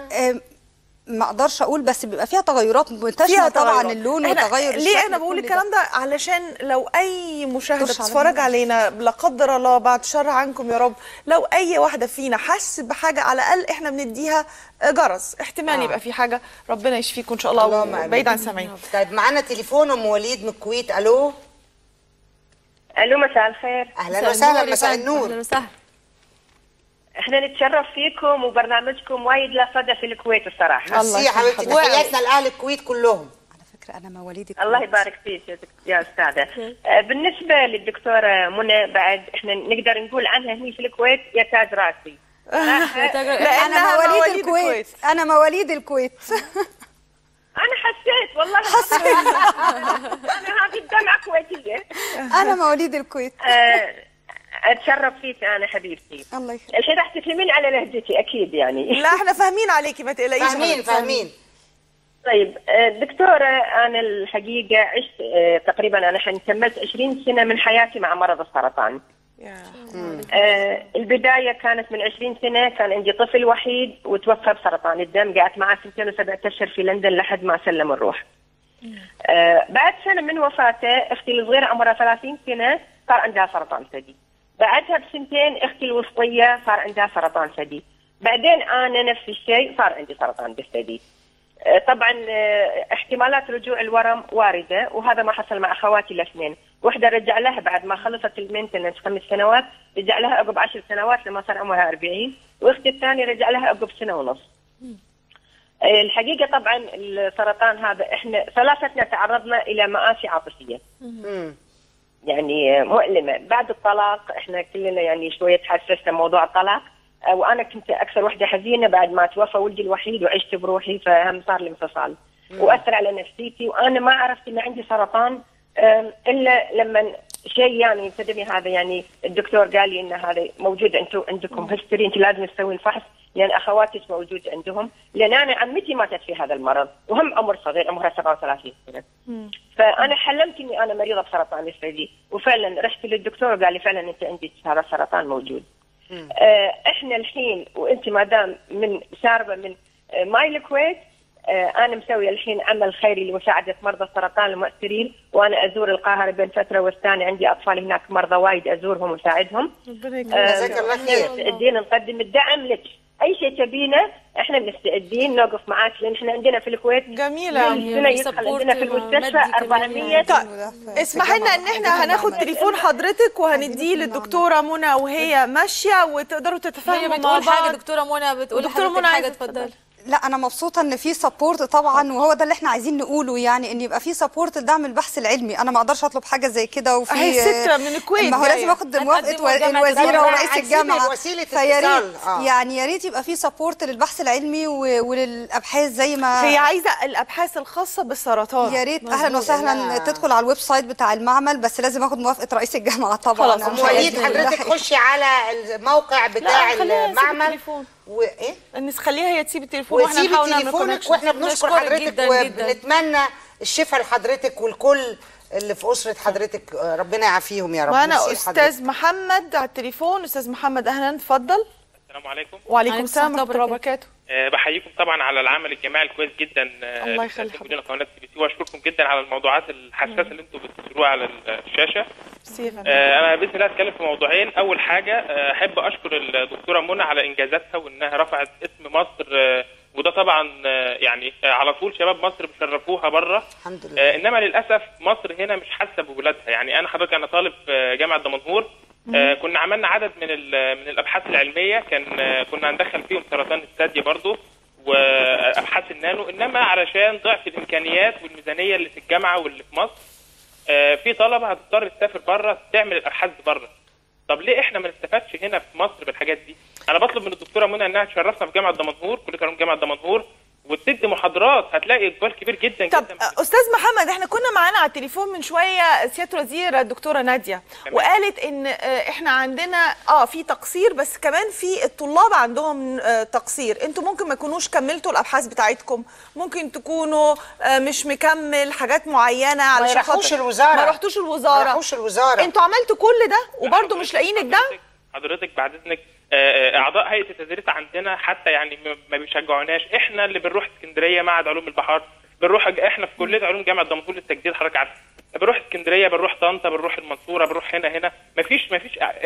ما اقدرش اقول، بس بيبقى فيها تغيرات منتشره طبعا. اللون وتغير ليه انا بقول الكلام ده؟ علشان لو اي مشاهده بتتفرج علينا لا قدر الله، بعد شر عنكم يا رب، لو اي واحده فينا حس بحاجه، على الاقل احنا بنديها جرس احتمال يبقى في حاجه. ربنا يشفيكم ان شاء الله، بعيد عن سامعين. طيب معانا تليفون ام وليد من الكويت. الو. الو، مساء الخير. اهلا وسهلا، مساء النور. اهلا وسهلا، احنا نتشرف فيكم وبرنامجكم وايد له صدى في الكويت الصراحه. الله يا حبيبتي، تحياتنا لاهل الكويت كلهم. على فكره انا مواليد الكويت. الله يبارك فيك يا استاذه. بالنسبه للدكتوره منى، بعد احنا نقدر نقول عنها هنا في الكويت يا تاج راسي. انا مواليد الكويت. انا مواليد الكويت. انا حسيت والله، حسيت انا هذه الدمعه كويتيه. انا مواليد الكويت. اتشرف فيك انا حبيبتي. الله يخليك. الحين راح تفهمين على لهجتي اكيد يعني. لا احنا فاهمين عليكي ما تقلقيش. فاهمين. طيب دكتوره، انا الحقيقه عشت تقريبا، انا كملت 20 سنه من حياتي مع مرض السرطان. البدايه كانت من 20 سنه، كان عندي طفل وحيد وتوفى بسرطان الدم، قعدت معاه 2 و7 أشهر في لندن لحد ما سلم الروح. بعد سنه من وفاته اختي الصغيره عمرها 30 سنه صار عندها سرطان الثدي. بعدها ب2 سنين اختي الوسطيه صار عندها سرطان ثدي. بعدين انا نفس الشيء صار عندي سرطان بالثدي. طبعا احتمالات رجوع الورم وارده، وهذا ما حصل مع اخواتي الاثنين، واحده رجع لها بعد ما خلصت المينتنس 5 سنوات، رجع لها عقب 10 سنوات لما صار عمرها 40، واختي الثانيه رجع لها عقب 1.5 سنة. الحقيقه طبعا السرطان هذا احنا 3 تعرضنا الى مآسي عاطفيه. يعني مؤلمه. بعد الطلاق احنا كلنا يعني شويه تحسسنا موضوع الطلاق، وانا كنت اكثر وحده حزينه بعد ما توفى ولدي الوحيد وعشت بروحي، فهم صار الانفصال واثر على نفسيتي، وانا ما عرفت ان عندي سرطان الا لما شيء يعني تدري هذا، يعني الدكتور قال لي ان هذا موجود، انتم عندكم هيستوري، انت لازم تسوين فحص، لان اخواتك موجود عندهم، لان انا عمتي ماتت في هذا المرض وهم عمر صغير، عمرها 37 سنه. فانا حلمت اني انا مريضه بسرطان الثدي، وفعلا رحت للدكتور قال لي فعلا انت عندك هذا السرطان موجود. احنا الحين وانت ما دام من شاربه من ماي الكويت، انا مسويه الحين عمل خيري لمساعده مرضى السرطان المؤثرين، وانا ازور القاهره بين فتره والثانيه، عندي اطفال هناك مرضى وايد ازورهم واساعدهم. ربنا يجزاك الله خير. قاعدين نقدم الدعم لك، اي شيء تبينه احنا مستعدين نوقف معاك، لان احنا عندنا في الكويت جميله عندنا في المستشفى 400. اسمحي لنا ان احنا هناخد تليفون حضرتك وهنديه للدكتوره منى وهي ماشيه، وتقدروا تتفاهموا مع بعض. دكتوره منى بتقول حاجه، اتفضلي. لا انا مبسوطه ان في سبورت طبعا، وهو ده اللي احنا عايزين نقوله، يعني ان يبقى في سبورت لدعم البحث العلمي. انا ما اقدرش اطلب حاجه زي كده، وفي اهي ستره من الكويت، ما هو لازم اخد موافقه الوزيره ورئيس الجامعه، فيا ريت يعني يا ريت يبقى في سبورت للبحث العلمي وللابحاث زي ما هي عايزه الابحاث الخاصه بالسرطان. يا ريت اهلا وسهلا تدخل على الويب سايت بتاع المعمل، بس لازم اخد موافقه رئيس الجامعه طبعا. خلاص حضرتك خشي على الموقع بتاع المعمل وايه؟ نخليها هي تسيب التليفون واحنا نحاول نعمل كونكشن. واحنا بنشكر حضرتك وبنتمنى الشفاء لحضرتك ولكل اللي في اسره حضرتك، ربنا يعافيهم يا رب. وانا استاذ محمد على التليفون. استاذ محمد اهلا، اتفضل. السلام عليكم. وعليكم السلام ورحمه الله وبركاته. بحييكم طبعا على العمل الجماعي الكويس جدا. الله يخليك مدير قناه سي بي سي، واشكركم جدا على الموضوعات الحساسه اللي انتم بتسيروها على الشاشه. انا باذن الله هتكلم في موضوعين. اول حاجه احب اشكر الدكتوره منى على انجازاتها وانها رفعت اسم مصر، وده طبعا يعني على طول شباب مصر بيشرفوها بره الحمد لله. انما للاسف مصر هنا مش حاسه بولادها. يعني انا حضرتك انا طالب جامعه دمنهور، كنا عملنا عدد من الابحاث العلميه، كنا هندخل فيهم سرطان الثدي برضه وابحاث النانو، انما علشان ضعف الامكانيات والميزانيه اللي في الجامعه واللي في مصر في طلبه هتضطر تسافر بره تعمل الابحاث بره. طب ليه احنا ما نستفادش هنا في مصر بالحاجات دي؟ انا بطلب من الدكتوره منى انها تشرفنا في جامعه دمنهور، كليه علوم جامعه دمنهور، وتدي محاضرات هتلاقي اقبال كبير جدا. طب جدا. طب استاذ محمد احنا كنا معانا على التليفون من شويه سياده الوزيره الدكتوره ناديه، وقالت ان احنا عندنا في تقصير، بس كمان في الطلاب عندهم تقصير. انتوا ممكن ما تكونوش كملتوا الابحاث بتاعتكم، ممكن تكونوا مش مكمل حاجات معينه علشان خاطر ما رحتوش الوزاره. انتوا عملتوا كل ده وبرده مش لاقيين الدعم. حضرتك بعد اذنك اعضاء هيئه التدريس عندنا حتى يعني ما بيشجعوناش، احنا اللي بنروح اسكندريه معهد علوم البحار، بنروح احنا في كليه علوم جامعه دمنهور للتجديد حضرتك عارف، بنروح اسكندريه، بنروح طنطا، بنروح المنصوره، بنروح هنا ما فيش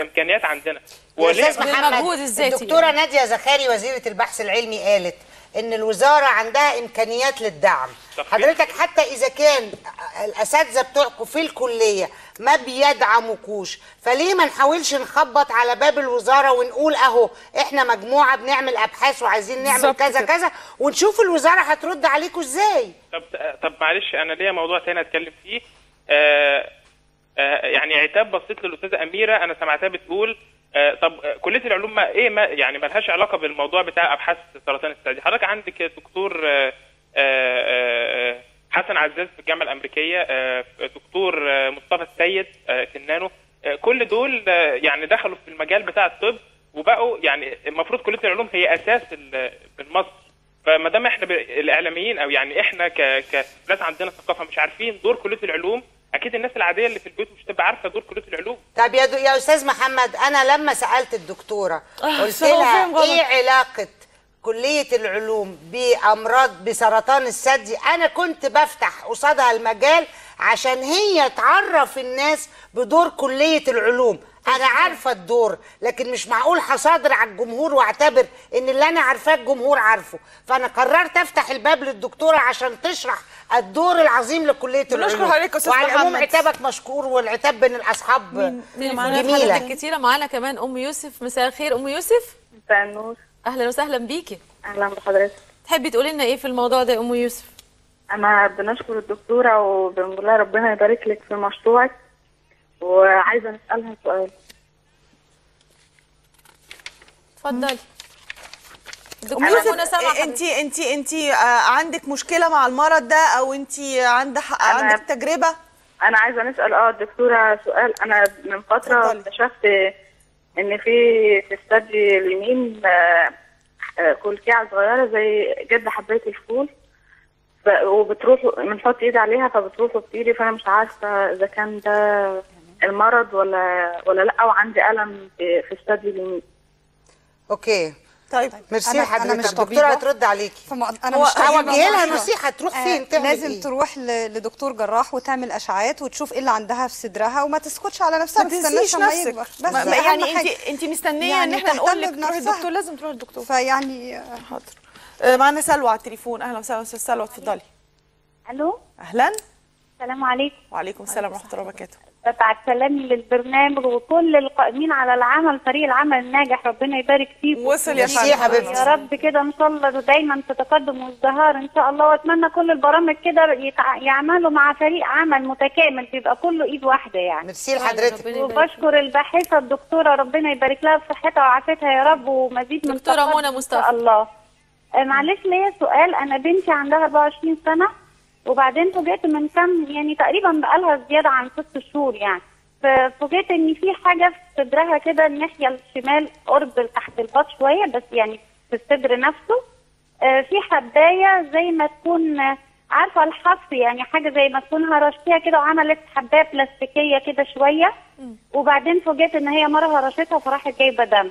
امكانيات عندنا. استاذ محمد الدكتوره ناديه زخاري وزيره البحث العلمي قالت ان الوزاره عندها امكانيات للدعم. حضرتك حتى اذا كان الاساتذه بتوعكم في الكليه ما بيدعموكوش، فليه ما نحاولش نخبط على باب الوزاره ونقول اهو احنا مجموعه بنعمل ابحاث وعايزين نعمل كذا كذا، ونشوف الوزاره هترد عليكم ازاي. طب معلش انا ليا موضوع تاني اتكلم فيه. يعني عتاب بسيط للاستاذه اميره، انا سمعتها بتقول طب كليه العلوم ما ايه ما يعني ما لهاش علاقه بالموضوع بتاع ابحاث سرطان الثدي. حضرتك عندك دكتور حسن عزاز في الجامعه الامريكيه، دكتور مصطفى السيد في النانو، كل دول يعني دخلوا في المجال بتاع الطب وبقوا يعني المفروض كليه العلوم هي اساس مصر. فما دام احنا الاعلاميين او يعني احنا كناس عندنا ثقافه مش عارفين دور كليه العلوم، اكيد الناس العاديه اللي في البيوت مش تبقى عارفه دور كليه العلوم. طب يا استاذ محمد انا لما سالت الدكتوره قلت لها ايه علاقه كليه العلوم بامراض بسرطان الثدي، انا كنت بفتح قصادها المجال عشان هي تعرف الناس بدور كليه العلوم. انا عارفه الدور، لكن مش معقول حصادر على الجمهور واعتبر ان اللي انا عارفاه الجمهور عارفه، فانا قررت افتح الباب للدكتوره عشان تشرح الدور العظيم لكليه العلوم. بنشكر حضرتك يا استاذ محمد، وعلى العموم عتابك مشكور، والعتاب بين الاصحاب جميله. حضرتك كتيره معانا كمان ام يوسف. مساء الخير ام يوسف. مساء النور، اهلا وسهلا بيكي. اهلا بحضرتك. تحبي تقولي لنا ايه في الموضوع ده يا ام يوسف؟ انا بنشكر الدكتوره وبنقول لها ربنا يبارك لك في مشروعك، وعايزه نسالها سؤال. اتفضلي. انتي عندك مشكله مع المرض ده، او انتي عندك تجربه؟ انا عايزه نسال الدكتوره سؤال. انا من فتره اكتشفت ان في الثدي اليمين كلكعه صغيره زي جد حبايه الفول، وبتروح بنحط ايدي عليها فبتروح وبتيجي، فانا مش عارفه اذا كان ده المرض ولا لا، وعندي الم في الثدي اليمين. اوكي طيب ميرسي حضرتك. الدكتوره هترد عليكي. انا مش هوجه لها نصيحه تروح فين تعمل لازم إيه؟ تروح لدكتور جراح وتعمل اشعاعات وتشوف ايه اللي عندها في صدرها، وما تسكتش على نفسها، ما تستناش لما يكبر. بس يعني انت مستنيه ان احنا نقول لك تروحي الدكتور؟ لازم تروحي الدكتور. فيعني حاضر. معانا سلوى على التليفون. اهلا وسهلا استاذ سلوى، اتفضلي. الو اهلا. السلام عليكم. وعليكم السلام ورحمه الله وبركاته. بتاع كلامي للبرنامج وكل القائمين على العمل، فريق العمل الناجح، ربنا يبارك فيكم. وصل يا حبيبتي يا رب كده ان شاء الله، ودايما في تقدم وازدهار ان شاء الله. واتمنى كل البرامج كده يعملوا مع فريق عمل متكامل، بيبقى كله ايد واحده يعني. ميرسي لحضرتك. وبشكر الباحثه الدكتوره، ربنا يبارك لها في صحتها وعافيتها يا رب، ومزيد من الدكتوره منى مصطفى ان شاء الله. معلش ليا سؤال، انا بنتي عندها 24 سنه، وبعدين فوجئت من كام يعني تقريبا بقالها زياده عن 6 شهور يعني، ففوجئت ان في حاجه في صدرها كده الناحيه الشمال قرب تحت الباط شويه بس يعني في الصدر نفسه، في حبايه زي ما تكون عارفه الحفر يعني، حاجه زي ما تكون هرشتيها كده وعملت حبايه بلاستيكيه كده شويه، وبعدين فوجئت ان هي مره هرشتها فراحت جايبه دم،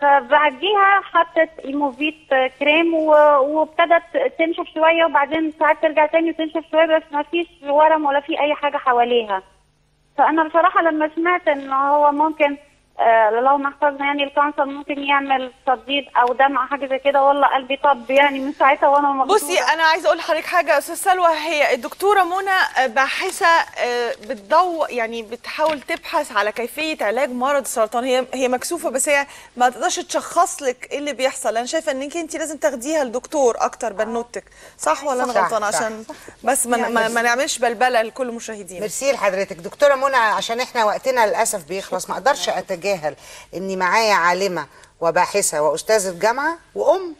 فبعديها حطت ايموفيت كريم وابتدت تنشف شويه، وبعدين ساعات ترجع تاني وتنشف شويه بس ما فيش ورم ولا في اي حاجه حواليها. فانا بصراحه لما سمعت ان هو ممكن لو ما احتاجنا يعني الكانسر ممكن يعمل تبييض او دمعه حاجه زي كده، والله قلبي طب يعني من ساعتها وانا مبسوطه. بصي انا عايزه اقول لحضرتك حاجه يا استاذ سلوى، هي الدكتوره منى باحثه بتدور يعني بتحاول تبحث على كيفيه علاج مرض السرطان، هي مكسوفه بس هي ما تقدرش تشخص لك ايه اللي بيحصل. انا شايفه انك انت لازم تاخديها لدكتور اكتر بنوتك، صح ولا انا غلطانه؟ عشان بس ما نعملش بلبله لكل مشاهدينا. ميرسي لحضرتك دكتوره منى، عشان احنا وقتنا للاسف بيخلص، ما اقدرش اتجاهل اني معايا عالمه وباحثه واستاذه جامعه وام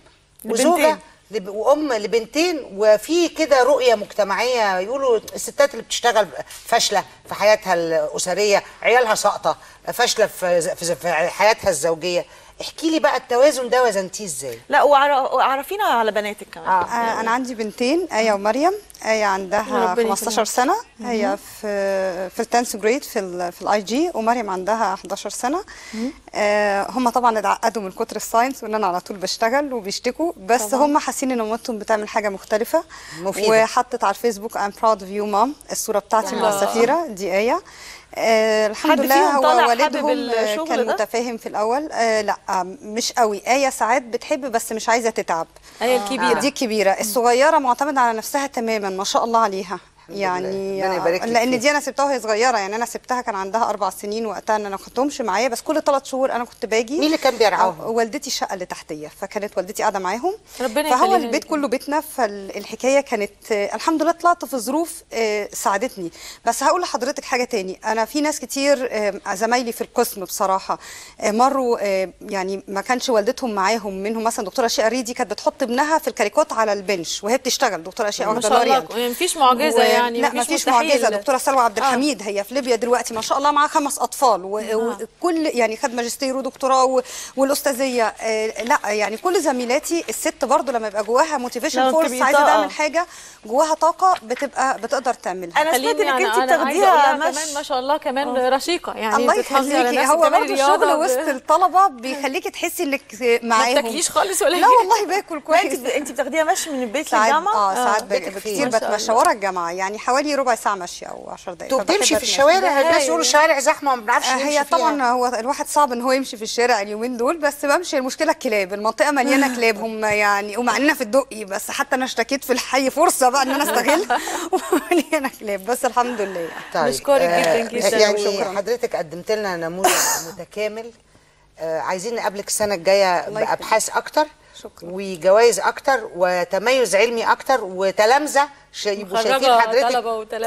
وزوجه وام لبنتين، وفي كده رؤيه مجتمعيه يقولوا الستات اللي بتشتغل فاشله في حياتها الاسريه، عيالها ساقطه، فاشله في حياتها الزوجيه. احكي لي بقى التوازن ده وزنتيه ازاي؟ لا وعرفينا على بناتك كمان. يعني انا عندي بنتين، ايه ومريم، ايه عندها 15 سنه، هي في التانس جريد في الاي جي، ومريم عندها 11 سنه. هم طبعا اتعقدوا من كتر الساينس وان انا على طول بشتغل وبيشتكوا، بس هم حاسين ان مامتهم بتعمل حاجه مختلفه مفيدة. وحطت على الفيسبوك I'm proud of you mom، الصوره بتاعتي مع السفيره دي ايه. الحمد لله هو والدهم كان متفاهم في الاول، لا مش قوي، ايه ساعات بتحب بس مش عايزه تتعب، ايه الكبيره دي الكبيره، الصغيره معتمده على نفسها تماما ما شاء الله عليها يعني، لان دي انا سبتها وهي صغيره يعني، انا سبتها كان عندها 4 سنين وقتها، انا ما كنتهمش معايا بس كل 3 شهور انا كنت باجي. مين اللي كان بيرعاهم؟ والدتي الشقه اللي تحتيه، فكانت والدتي قاعده معاهم، فهو البيت كله بيتنا، فالحكايه كانت الحمد لله طلعت في ظروف ساعدتني. بس هقول لحضرتك حاجه تاني، انا في ناس كتير زمايلي في القسم بصراحه مروا يعني ما كانش والدتهم معاهم، منهم مثلا دكتوره شيقه ريدي كانت بتحط ابنها في الكاريكوت على البنش وهي بتشتغل، دكتوره شيقه واخده لوريال، مفيش معجزه يعني، لا مفيش معجزه. دكتوره سلوى عبد الحميد هي في ليبيا دلوقتي ما شاء الله معاها 5 اطفال وكل يعني خد ماجستير ودكتوراه، والاستاذيه لا يعني كل زميلاتي. الست برضو لما يبقى جواها موتيفيشن فورس عايزه تعمل حاجه، جواها طاقه بتبقى بتقدر تعملها. انا سمعت انك انت بتاخديها كمان ما شاء الله كمان رشيقه يعني، الله يخليكي. هو برضو الشغل وسط الطلبه بيخليكي تحسي انك معاهم، ما بتاكليش خالص ولا؟ لا والله باكل كويس. انت بتاخديها مشي من البيت للجامعه؟ ساعات كتير بتمشى ورا الجامعه يعني حوالي ربع ساعه مشي او 10 دقائق. بتمشي في الشوارع؟ الناس يقولوا الشوارع زحمه ما بنعرفش نمشي فيها. هي طبعا هو الواحد صعب ان هو يمشي في الشارع اليومين دول، بس بمشي. المشكله الكلاب، المنطقه مليانه كلاب هم يعني، ومع اننا في الدقي بس حتى انا اشتكيت في الحي، فرصه بقى ان انا استغلها مليانه كلاب، بس الحمد لله يعني. طيب بشكرك جدا جدا يعني حضرتك قدمت لنا نموذج متكامل. عايزين نقابلك السنه الجايه بابحاث اكتر وجوائز اكتر وتميز علمي اكتر وتلامذه يبقوا شايفين حضرتك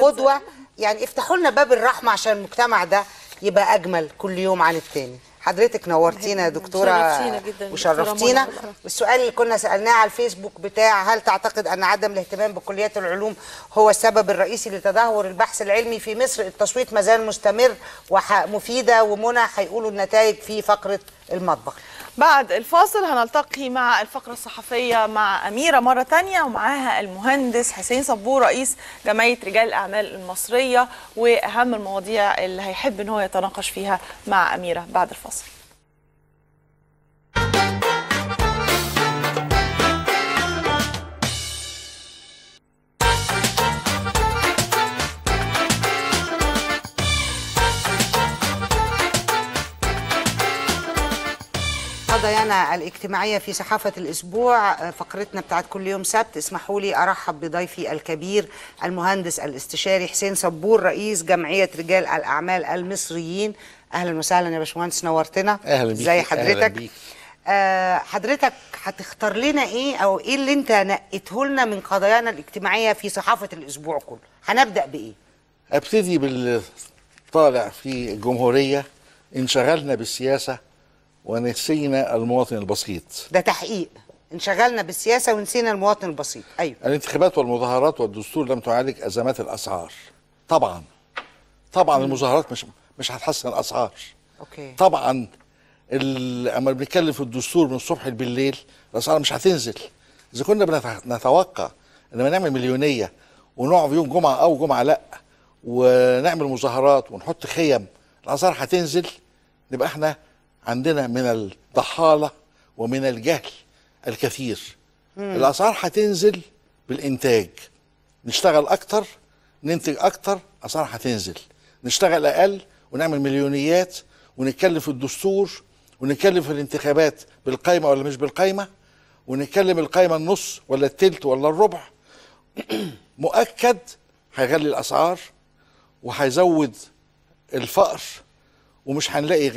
قدوه يعني. افتحوا لنا باب الرحمه عشان المجتمع ده يبقى اجمل كل يوم عن التاني. حضرتك نورتينا يا دكتوره وشرفتينا. والسؤال اللي كنا سالناه على الفيسبوك بتاع هل تعتقد ان عدم الاهتمام بكليات العلوم هو السبب الرئيسي لتدهور البحث العلمي في مصر؟ التصويت مازال مستمر ومفيده، ومنى هيقولوا النتائج في فقره المطبخ. بعد الفاصل هنلتقي مع الفقرة الصحفية مع أميرة مرة تانية، ومعاها المهندس حسين صبور رئيس جمعية رجال الأعمال المصرية، وأهم المواضيع اللي هيحب إن هو يتناقش فيها مع أميرة بعد الفاصل. قضايانا الاجتماعية في صحافة الأسبوع، فقرتنا بتاعت كل يوم سبت. اسمحوا لي أرحب بضيفي الكبير المهندس الاستشاري حسين صبور، رئيس جمعية رجال الأعمال المصريين. أهلا وسهلا يا باشمهندس، نورتنا. أهلا بيك. زي حضرتك بيك. حضرتك هتختار لنا ايه، او ايه اللي انت نقيته لنا من قضايانا الاجتماعية في صحافة الأسبوع كله؟ هنبدأ بإيه؟ أبتدي بالطالع في الجمهورية. انشغلنا بالسياسة ونسينا المواطن البسيط. ده تحقيق، انشغلنا بالسياسة ونسينا المواطن البسيط. أيوة. الانتخابات والمظاهرات والدستور لم تعالج أزمات الأسعار. طبعا المظاهرات مش هتحسن الأسعار. أوكي. طبعا أما بنتكلم في الدستور من الصبح بالليل الأسعار مش هتنزل. إذا كنا بنتوقع إنما نعمل مليونية ونقع في يوم جمعة أو جمعة لأ ونعمل مظاهرات ونحط خيم الأسعار هتنزل، نبقى إحنا عندنا من الضحالة ومن الجهل الكثير. الأسعار هتنزل بالإنتاج، نشتغل أكتر ننتج أكتر، أسعار هتنزل. نشتغل أقل ونعمل مليونيات ونتكلم في الدستور ونتكلم في الانتخابات بالقايمة ولا مش بالقايمة، ونتكلم القايمة النص ولا التلت ولا الربع. مؤكد هيغلي الأسعار وهيزود الفقر، ومش هنلاقي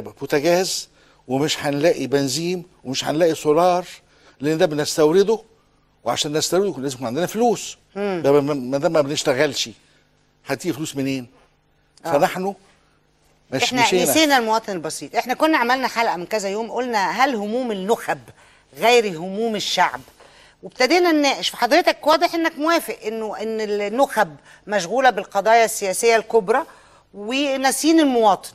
بوتاجاز ومش هنلاقي بنزين ومش هنلاقي سولار، لان ده بنستورده، وعشان نستورده لازم يكون عندنا فلوس. ده ما دام ما بنشتغلش هتيجي فلوس منين؟ فنحن احنا نسينا المواطن البسيط. احنا كنا عملنا حلقه من كذا يوم، قلنا هل هموم النخب غير هموم الشعب، وابتدينا نناقش. فحضرتك واضح انك موافق ان النخب مشغوله بالقضايا السياسيه الكبرى وناسين المواطن.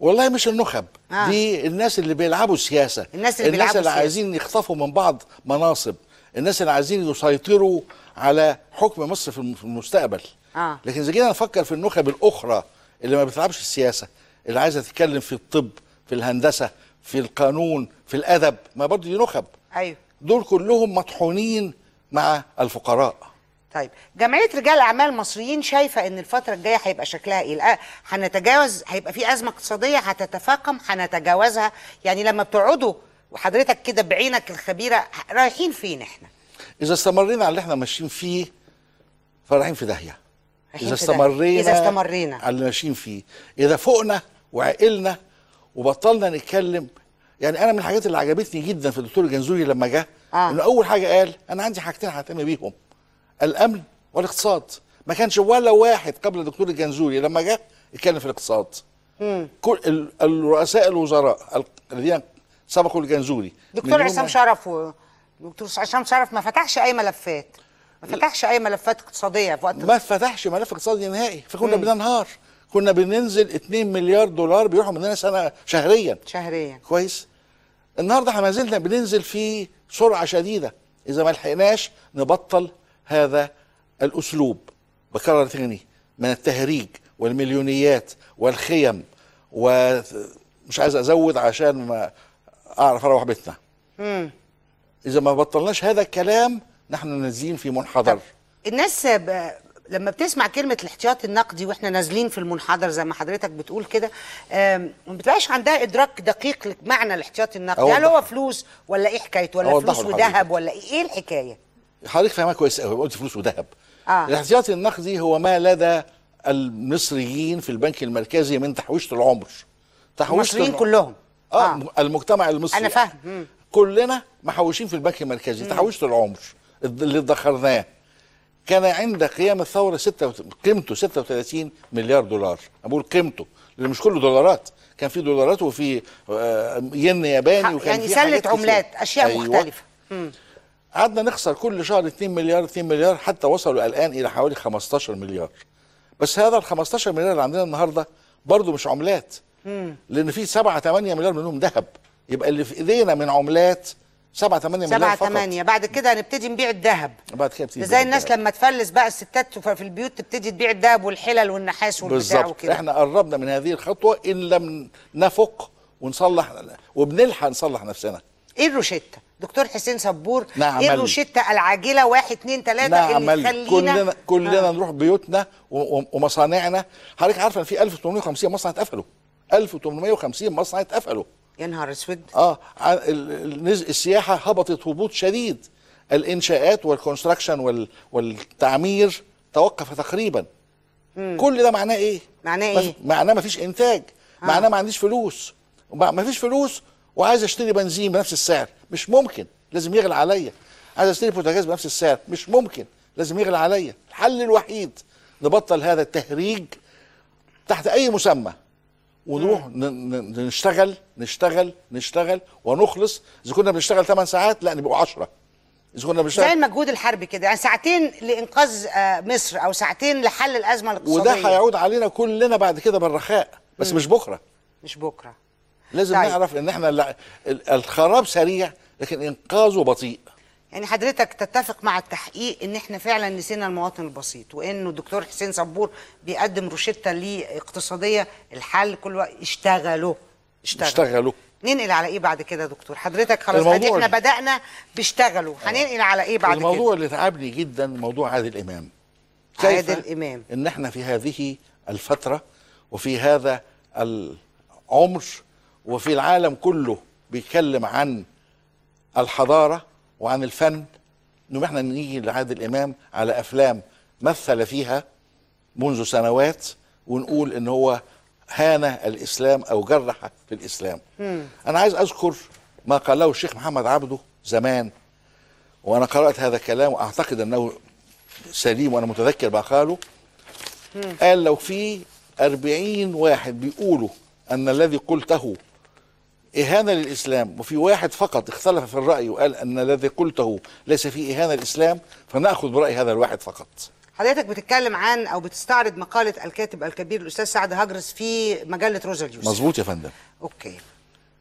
والله مش النخب دي، الناس اللي بيلعبوا السياسه، الناس اللي عايزين يخطفوا من بعض مناصب، الناس اللي عايزين يسيطروا على حكم مصر في المستقبل. لكن اذا جينا نفكر في النخب الاخرى اللي ما بتلعبش السياسه، اللي عايزه تتكلم في الطب، في الهندسه، في القانون، في الادب، ما برضه دي نخب. ايوه، دول كلهم مطحونين مع الفقراء. طيب، جمعية رجال أعمال مصريين شايفة إن الفترة الجاية هيبقى شكلها إيه؟ هنتجاوز، هيبقى في أزمة اقتصادية هتتفاقم، هنتجاوزها؟ يعني لما بتقعدوا وحضرتك كده بعينك الخبيرة، رايحين فين إحنا؟ إذا استمرينا على اللي إحنا ماشيين فيه فرايحين في داهية. إذا استمرينا على اللي ماشيين فيه، إذا فوقنا وعقلنا وبطلنا نتكلم. يعني أنا من الحاجات اللي عجبتني جدا في الدكتور الجنزوري لما جه، إنه أول حاجة قال أنا عندي حاجتين ههتم بيهم، الامن والاقتصاد. ما كانش ولا واحد قبل الدكتور الجنزوري لما جه اتكلم في الاقتصاد. كل الرؤساء الوزراء الذين سبقوا الجنزوري، دكتور عصام شرف ودكتور عصام شرف ما فتحش اي ملفات، اقتصاديه في وقت، ما فتحش ملف اقتصادي نهائي. فكنا بننهار، كنا بننزل 2 مليار دولار بيروحوا مننا سنه شهريا. كويس. النهارده احنا ما زلنا بننزل في سرعه شديده اذا ما لحقناش نبطل هذا الأسلوب. بكرر تاني، من التهريج والمليونيات والخيم، ومش عايز أزود عشان ما أعرف أروح بيتنا. إذا ما بطلناش هذا الكلام نحن نازلين في منحدر. الناس لما بتسمع كلمة الاحتياط النقدي وإحنا نازلين في المنحدر زي ما حضرتك بتقول كده، ما بتبقاش عندها إدراك دقيق لمعنى الاحتياط النقدي. هل هو فلوس ولا إيه حكايته، ولا فلوس وذهب، ولا إيه الحكاية؟ حضرتك فاهمها كويس قوي. قلت فلوس وذهب. الاحتياطي النقدي هو ما لدى المصريين في البنك المركزي من تحويشه العمر. المصريين كلهم. المجتمع المصري. انا فاهم. كلنا محوشين في البنك المركزي، تحويشه العمر اللي ادخرناه. كان عند قيام الثوره قيمته 36 مليار دولار، بقول قيمته لان مش كله دولارات، كان في دولارات وفي ين ياباني، وكان يعني سله عملات اشياء مختلفه. قعدنا نخسر كل شهر 2 مليار، حتى وصلوا الآن إلى حوالي 15 مليار. بس هذا ال 15 مليار اللي عندنا النهارده برضه مش عملات، لأن في 7-8 مليار منهم ذهب. يبقى اللي في إيدينا من عملات 7-8 مليار فقط. 7-8 بعد كده هنبتدي نبيع الذهب. بعد كده نبتدي زي الناس لما تفلس بقى الستات في البيوت تبتدي تبيع الذهب والحلل والنحاس والبتاع وكده. بالظبط، احنا قربنا من هذه الخطوة إن لم نفق ونصلح، وبنلحق نصلح نفسنا. إيه الروشتة؟ دكتور حسين صبور، ايه الروشته العاجله 1 2 3 اللي تخلينا كلنا نروح بيوتنا ومصانعنا؟ حضرتك عارفه ان في 1850 مصنع اتقفلوا. يا نهار اسود. السياحه هبطت هبوط شديد، الانشاءات والكونستراكشن والتعمير توقف تقريبا. كل ده معناه ايه؟ معناه مفيش انتاج، معناه ما عنديش فلوس، مفيش فلوس وعايز اشتري بنزين بنفس السعر، مش ممكن، لازم يغلى عليا. عايز اشتري بوتاجاز بنفس السعر، مش ممكن، لازم يغلى عليا. الحل الوحيد نبطل هذا التهريج تحت اي مسمى ونروح نشتغل نشتغل نشتغل ونخلص. اذا كنا بنشتغل 8 ساعات لا نبقوا 10، اذا كنا بنشتغل زي المجهود الحربي كده، يعني ساعتين لانقاذ مصر او ساعتين لحل الازمه الاقتصاديه، وده هيعود علينا كلنا بعد كده بالرخاء، بس مش بكره، مش بكره. لازم نعرف ان احنا الخراب سريع لكن انقاذه بطيء. يعني حضرتك تتفق مع التحقيق ان احنا فعلا نسينا المواطن البسيط، وانه الدكتور حسين صبور بيقدم روشته ليه اقتصاديه، الحل كل وقت اشتغلوا. ننقل على ايه بعد كده يا دكتور؟ حضرتك خلاص احنا بدانا بيشتغلوا، هننقل على ايه بعد كده؟ الموضوع اللي تعبني جدا موضوع عادل امام. عادل امام ان احنا في هذه الفتره وفي هذا العمر وفي العالم كله بيتكلم عن الحضاره وعن الفن، انه احنا نيجي لعادل امام على افلام مثل فيها منذ سنوات ونقول ان هو هان الاسلام او جرح في الاسلام. انا عايز اذكر ما قاله الشيخ محمد عبده زمان، وانا قرات هذا الكلام واعتقد انه سليم وانا متذكر ما قاله. قال لو في 40 واحد بيقولوا ان الذي قلته إهانة للإسلام وفي واحد فقط اختلف في الرأي وقال أن الذي قلته ليس فيه إهانة للإسلام، فنأخذ برأي هذا الواحد فقط. حضرتك بتتكلم عن أو بتستعرض مقالة الكاتب الكبير الأستاذ سعد هاجرس في مجلة روزل يوسف. مظبوط يا فندم. أوكي.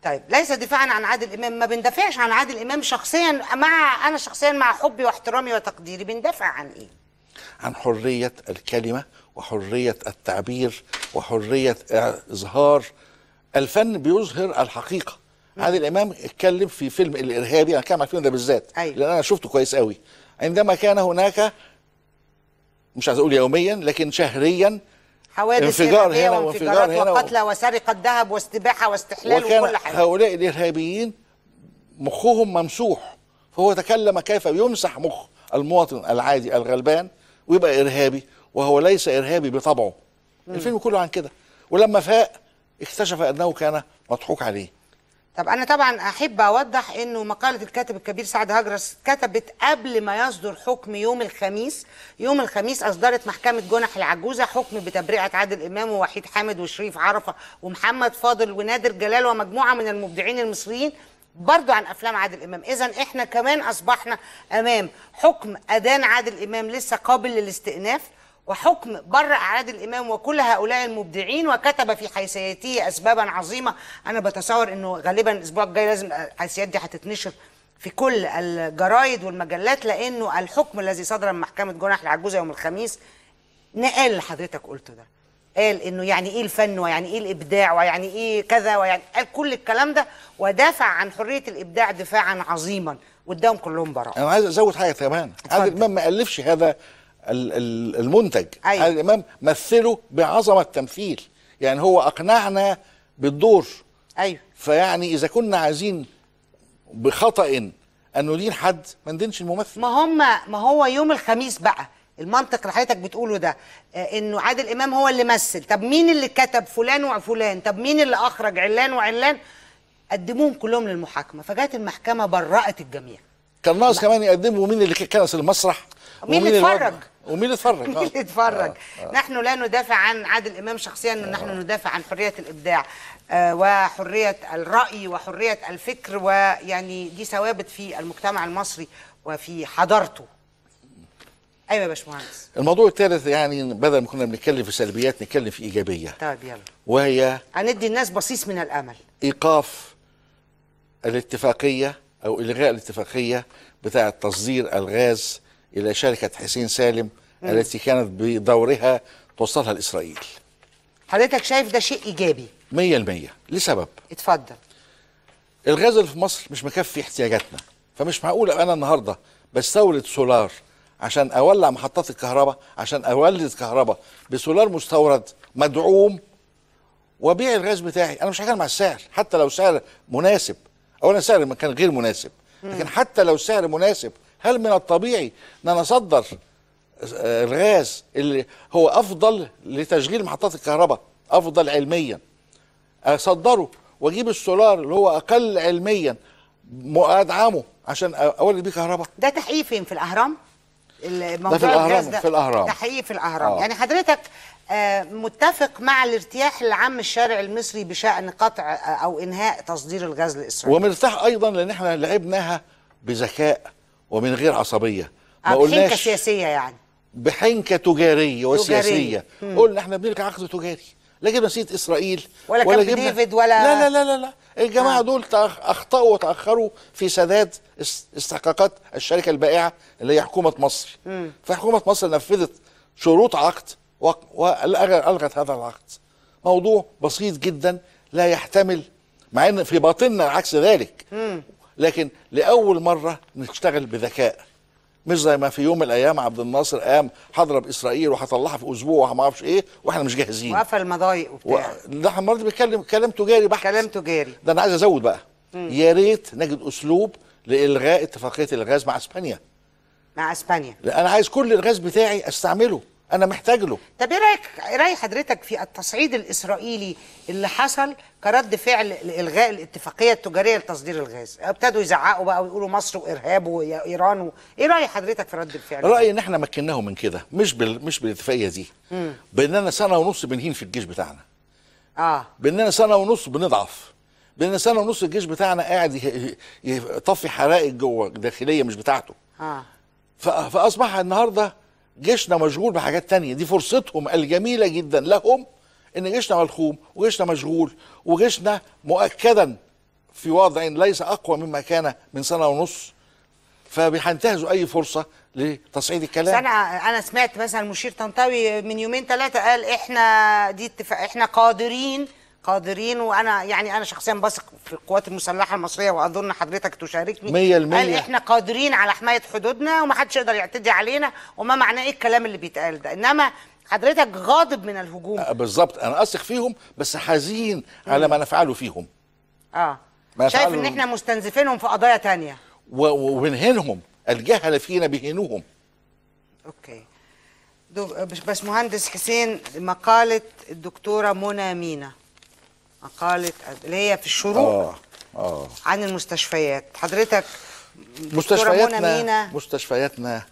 طيب ليس دفاعا عن عادل إمام، ما بندافعش عن عادل إمام شخصيا، مع أنا شخصيا مع حبي واحترامي وتقديري، بندافع عن إيه؟ عن حرية الكلمة وحرية التعبير وحرية إظهار. الفن بيظهر الحقيقه. عادل امام اتكلم في فيلم الارهابي، انا كان على الفيلم ده بالذات لان انا شفته كويس قوي، عندما كان هناك مش عايز اقول يوميا لكن شهريا حوادث انفجار هنا وانفجار هنا وقتلى وسرقه ذهب واستباحه واستحلال وكل حاجه. هؤلاء الارهابيين مخهم ممسوح، فهو تكلم كيف يمسح مخ المواطن العادي الغلبان ويبقى ارهابي وهو ليس ارهابي بطبعه. الفيلم كله عن كده، ولما فاق اكتشف انه كان مضحوك عليه. طب انا طبعا احب اوضح انه مقاله الكاتب الكبير سعد هاجرس كتبت قبل ما يصدر حكم يوم الخميس. يوم الخميس اصدرت محكمه جنح العجوزه حكم بتبرئه عادل امام ووحيد حامد وشريف عرفه ومحمد فاضل ونادر جلال ومجموعه من المبدعين المصريين برضو عن افلام عادل امام. اذا احنا كمان اصبحنا امام حكم ادان عادل امام لسه قابل للاستئناف، وحكم برأ عادل إمام وكل هؤلاء المبدعين وكتب في حيثياته أسبابا عظيمة. أنا بتصور أنه غالبا الأسبوع الجاي لازم الحيثيات دي هتتنشر في كل الجرايد والمجلات، لأنه الحكم الذي صدر من محكمة جناح العجوزة يوم الخميس نقل اللي حضرتك قلته ده، قال أنه يعني إيه الفن ويعني إيه الإبداع ويعني إيه كذا ويعني قال كل الكلام ده ودافع عن حرية الإبداع دفاعا عظيما واداهم كلهم براءة. أنا عايز أزود حاجة كمان، عادل إمام ما ألفش هذا المنتج. عادل امام مثله بعظمه تمثيل، يعني هو اقنعنا بالدور. فيعني اذا كنا عايزين بخطأ ان ندين حد ما ندينش الممثل. ما هو يوم الخميس بقى المنطق اللي حضرتك بتقوله ده انه عادل امام هو اللي مثل، طب مين اللي كتب فلان وفلان، طب مين اللي اخرج علان وعلان، قدموهم كلهم للمحاكمه، فجاءت المحكمه برأت الجميع. كان ناقص كمان يقدموا مين اللي كنس المسرح ومين اللي اتفرج نحن لا ندافع عن عادل امام شخصيا، نحن ندافع عن حريه الابداع وحريه الراي وحريه الفكر، ويعني دي ثوابت في المجتمع المصري وفي حضارته. ايوه يا باشمهندس. الموضوع الثالث، يعني بدل ما كنا بنتكلم في سلبيات نتكلم في ايجابيه. طيب يلا. وهي هندي الناس بصيص من الامل. ايقاف الاتفاقيه او الغاء الاتفاقيه بتاعه تصدير الغاز إلى شركة حسين سالم التي كانت بدورها توصلها لإسرائيل. حضرتك شايف ده شيء إيجابي؟ 100%. لسبب. اتفضل. الغاز اللي في مصر مش مكفي احتياجاتنا، فمش معقول أنا النهاردة بستورد سولار عشان أولع محطات الكهرباء، عشان أولد كهرباء بسولار مستورد مدعوم وابيع الغاز بتاعي. انا مش هتكلم مع السعر حتى لو سعر مناسب، اولا سعر ما كان غير مناسب، لكن حتى لو سعر مناسب هل من الطبيعي ان انا اصدر الغاز اللي هو افضل لتشغيل محطات الكهرباء، افضل علميا، اصدره واجيب السولار اللي هو اقل علميا وادعمه عشان اولد بيه كهرباء؟ ده تحقيق فين؟ في الاهرام؟ الموضوع ده في الاهرام، ده في الاهرام، تحقيق في الاهرام. يعني حضرتك متفق مع الارتياح اللي عم الشارع المصري بشأن قطع او انهاء تصدير الغاز لاسرائيل، ومرتاح ايضا لان احنا لعبناها بذكاء ومن غير عصبيه، ما قلناش بحنكه سياسيه، يعني بحنكه تجاريه وسياسيه. قلنا احنا بنلقى عقد تجاري، لا جبنا سيره اسرائيل ولا جبنا ديفيد ولا لا لا لا لا الجماعه دول اخطاوا وتاخروا في سداد استحقاقات الشركه البائعه اللي هي حكومه مصر. فحكومه مصر نفذت شروط عقد وألغت هذا العقد. موضوع بسيط جدا لا يحتمل، مع ان في باطننا عكس ذلك، لكن لاول مره نشتغل بذكاء، مش زي ما في يوم من الايام عبد الناصر قام هضرب اسرائيل وهطلعها في اسبوع وما اعرفش ايه واحنا مش جاهزين وقفل مضايق وبتاع. ده احنا النهارده بنتكلم كلام تجاري بحت. كلام تجاري. ده انا عايز ازود بقى، يا ريت نجد اسلوب لالغاء اتفاقيه الغاز مع اسبانيا. مع اسبانيا انا عايز كل الغاز بتاعي استعمله، انا محتاج له. طب ايه راي حضرتك في التصعيد الاسرائيلي اللي حصل كرد فعل لالغاء الاتفاقيه التجاريه لتصدير الغاز؟ ابتدوا يزعقوا بقى ويقولوا مصر وارهاب وايران ايه راي حضرتك في رد الفعل؟ رايي ان احنا مكناهم من كده، مش بالاتفاقيه دي، باننا سنه ونص بنهين في الجيش بتاعنا، باننا سنه ونص بنضعف، باننا سنه ونص الجيش بتاعنا قاعد يطفي حرائق جوه داخليه مش بتاعته، فاصبح النهارده جيشنا مشغول بحاجات تانية. دي فرصتهم الجميلة جدا لهم، ان جيشنا ملخوم وجيشنا مشغول وجيشنا مؤكدا في وضع ليس اقوى مما كان من سنة ونص، فبينتهزوا اي فرصة لتصعيد الكلام. انا سمعت مثلا مشير طنطاوي من يومين ثلاثة قال احنا احنا قادرين، وانا يعني انا شخصيا بثق في القوات المسلحه المصريه واظن حضرتك تشاركني 100%. قال احنا قادرين على حمايه حدودنا ومحدش يقدر يعتدي علينا، وما معناه ايه الكلام اللي بيتقال ده؟ انما حضرتك غاضب من الهجوم. بالظبط، انا اثق فيهم بس حزين على ما نفعله فيهم. شايف ان احنا مستنزفينهم في قضايا ثانيه وبنهينهم، الجهل فينا بيهينوهم. اوكي، باشمهندس حسين، مقاله الدكتوره منى مينا، مقالة اللي هي في الشروق عن المستشفيات، حضرتك مستشفياتنا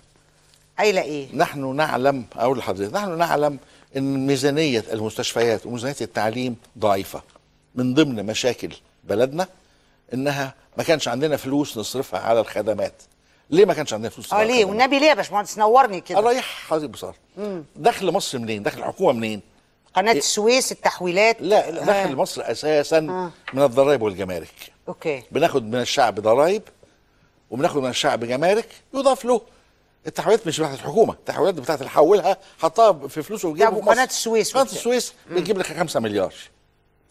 قايلة ايه؟ نحن نعلم، اقول لحضرتك نحن نعلم ان ميزانية المستشفيات وميزانية التعليم ضعيفة. من ضمن مشاكل بلدنا انها ما كانش عندنا فلوس نصرفها على الخدمات. ليه ما كانش عندنا فلوس نصرفها؟ ليه؟ والنبي ليه يا باشمهندس؟ نورني كده. رايح حضرتك بصراحة. دخل مصر منين؟ دخل الحكومة منين؟ قناة السويس، التحويلات؟ لا، دخل مصر اساسا من الضرايب والجمارك. اوكي، بناخد من الشعب ضرايب وبناخد من الشعب جمارك يضاف له التحويلات، مش بتاعت الحكومه، التحويلات بتاعت اللي حولها حطها في فلوسه وجيبه. طب وقناة السويس؟ قناة السويس بتجيب لك 5 مليار.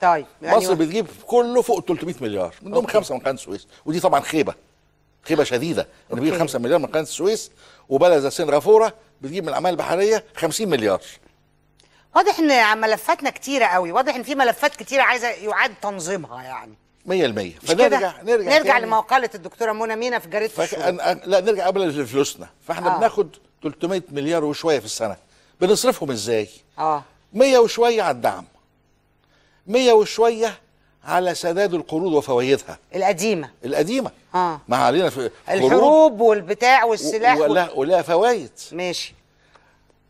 طيب يعني مصر بتجيب كله فوق 300 مليار، من ضمن 5 من قناة السويس، ودي طبعا خيبه شديده ان بيجيب 5 مليار من قناة السويس، وبلد زي سنغافوره بتجيب من الاعمال البحريه 50 مليار. واضح ان ملفاتنا كتيره قوي، واضح ان في ملفات كتيره عايزه يعاد تنظيمها يعني 100%. فنرجع لمقاله الدكتوره منى مينا في جريده لا، نرجع قبل لفلوسنا. فاحنا بناخد 300 مليار وشويه في السنه، بنصرفهم ازاي؟ 100 وشويه على الدعم، 100 وشويه على سداد القروض وفوائدها القديمه. ما علينا في الحروب والبتاع والسلاح ولا فوائد، ماشي.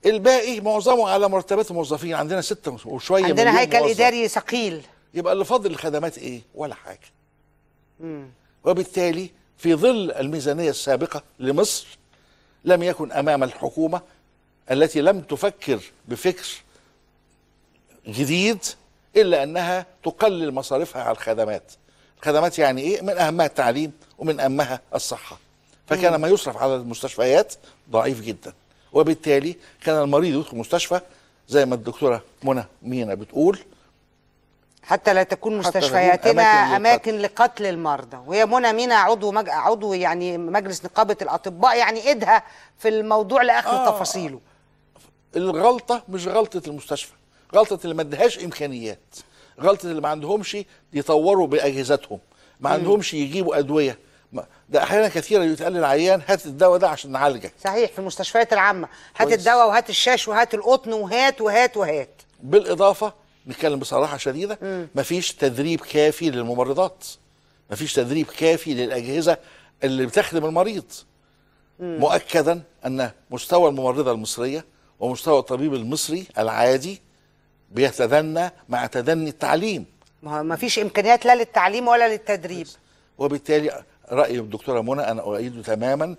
الباقي معظمه على مرتبات الموظفين، عندنا 6 وشويه مليون موظف، عندنا هيكل اداري ثقيل، يبقى اللي فاضل الخدمات ايه؟ ولا حاجه. وبالتالي في ظل الميزانيه السابقه لمصر لم يكن امام الحكومه التي لم تفكر بفكر جديد الا انها تقلل مصاريفها على الخدمات. الخدمات يعني ايه؟ من اهمها التعليم ومن اهمها الصحه، فكان ما يصرف على المستشفيات ضعيف جدا، وبالتالي كان المريض يدخل مستشفى زي ما الدكتوره منى مينا بتقول، حتى لا تكون مستشفياتنا اماكن لقتل المرضى. وهي منى مينا عضو يعني مجلس نقابه الاطباء، يعني ايدها في الموضوع لاخر تفاصيله. الغلطه مش غلطه المستشفى، غلطه اللي ما ادهاش امكانيات، غلطه اللي ما عندهمش يطوروا باجهزتهم، ما عندهمش يجيبوا ادويه، ده احيانا كثيره يتقال للعيان هات الدواء ده عشان نعالجك. صحيح، في المستشفيات العامه هات الدواء وهات الشاش وهات القطن وهات وهات وهات. بالاضافه نتكلم بصراحه شديده، مفيش تدريب كافي للممرضات، مفيش تدريب كافي للاجهزه اللي بتخدم المريض. مؤكدا ان مستوى الممرضه المصريه ومستوى الطبيب المصري العادي بيتدنى مع تدني التعليم. ما فيش امكانيات لا للتعليم ولا للتدريب. وبالتالي راي الدكتوره منى انا اؤيده تماما،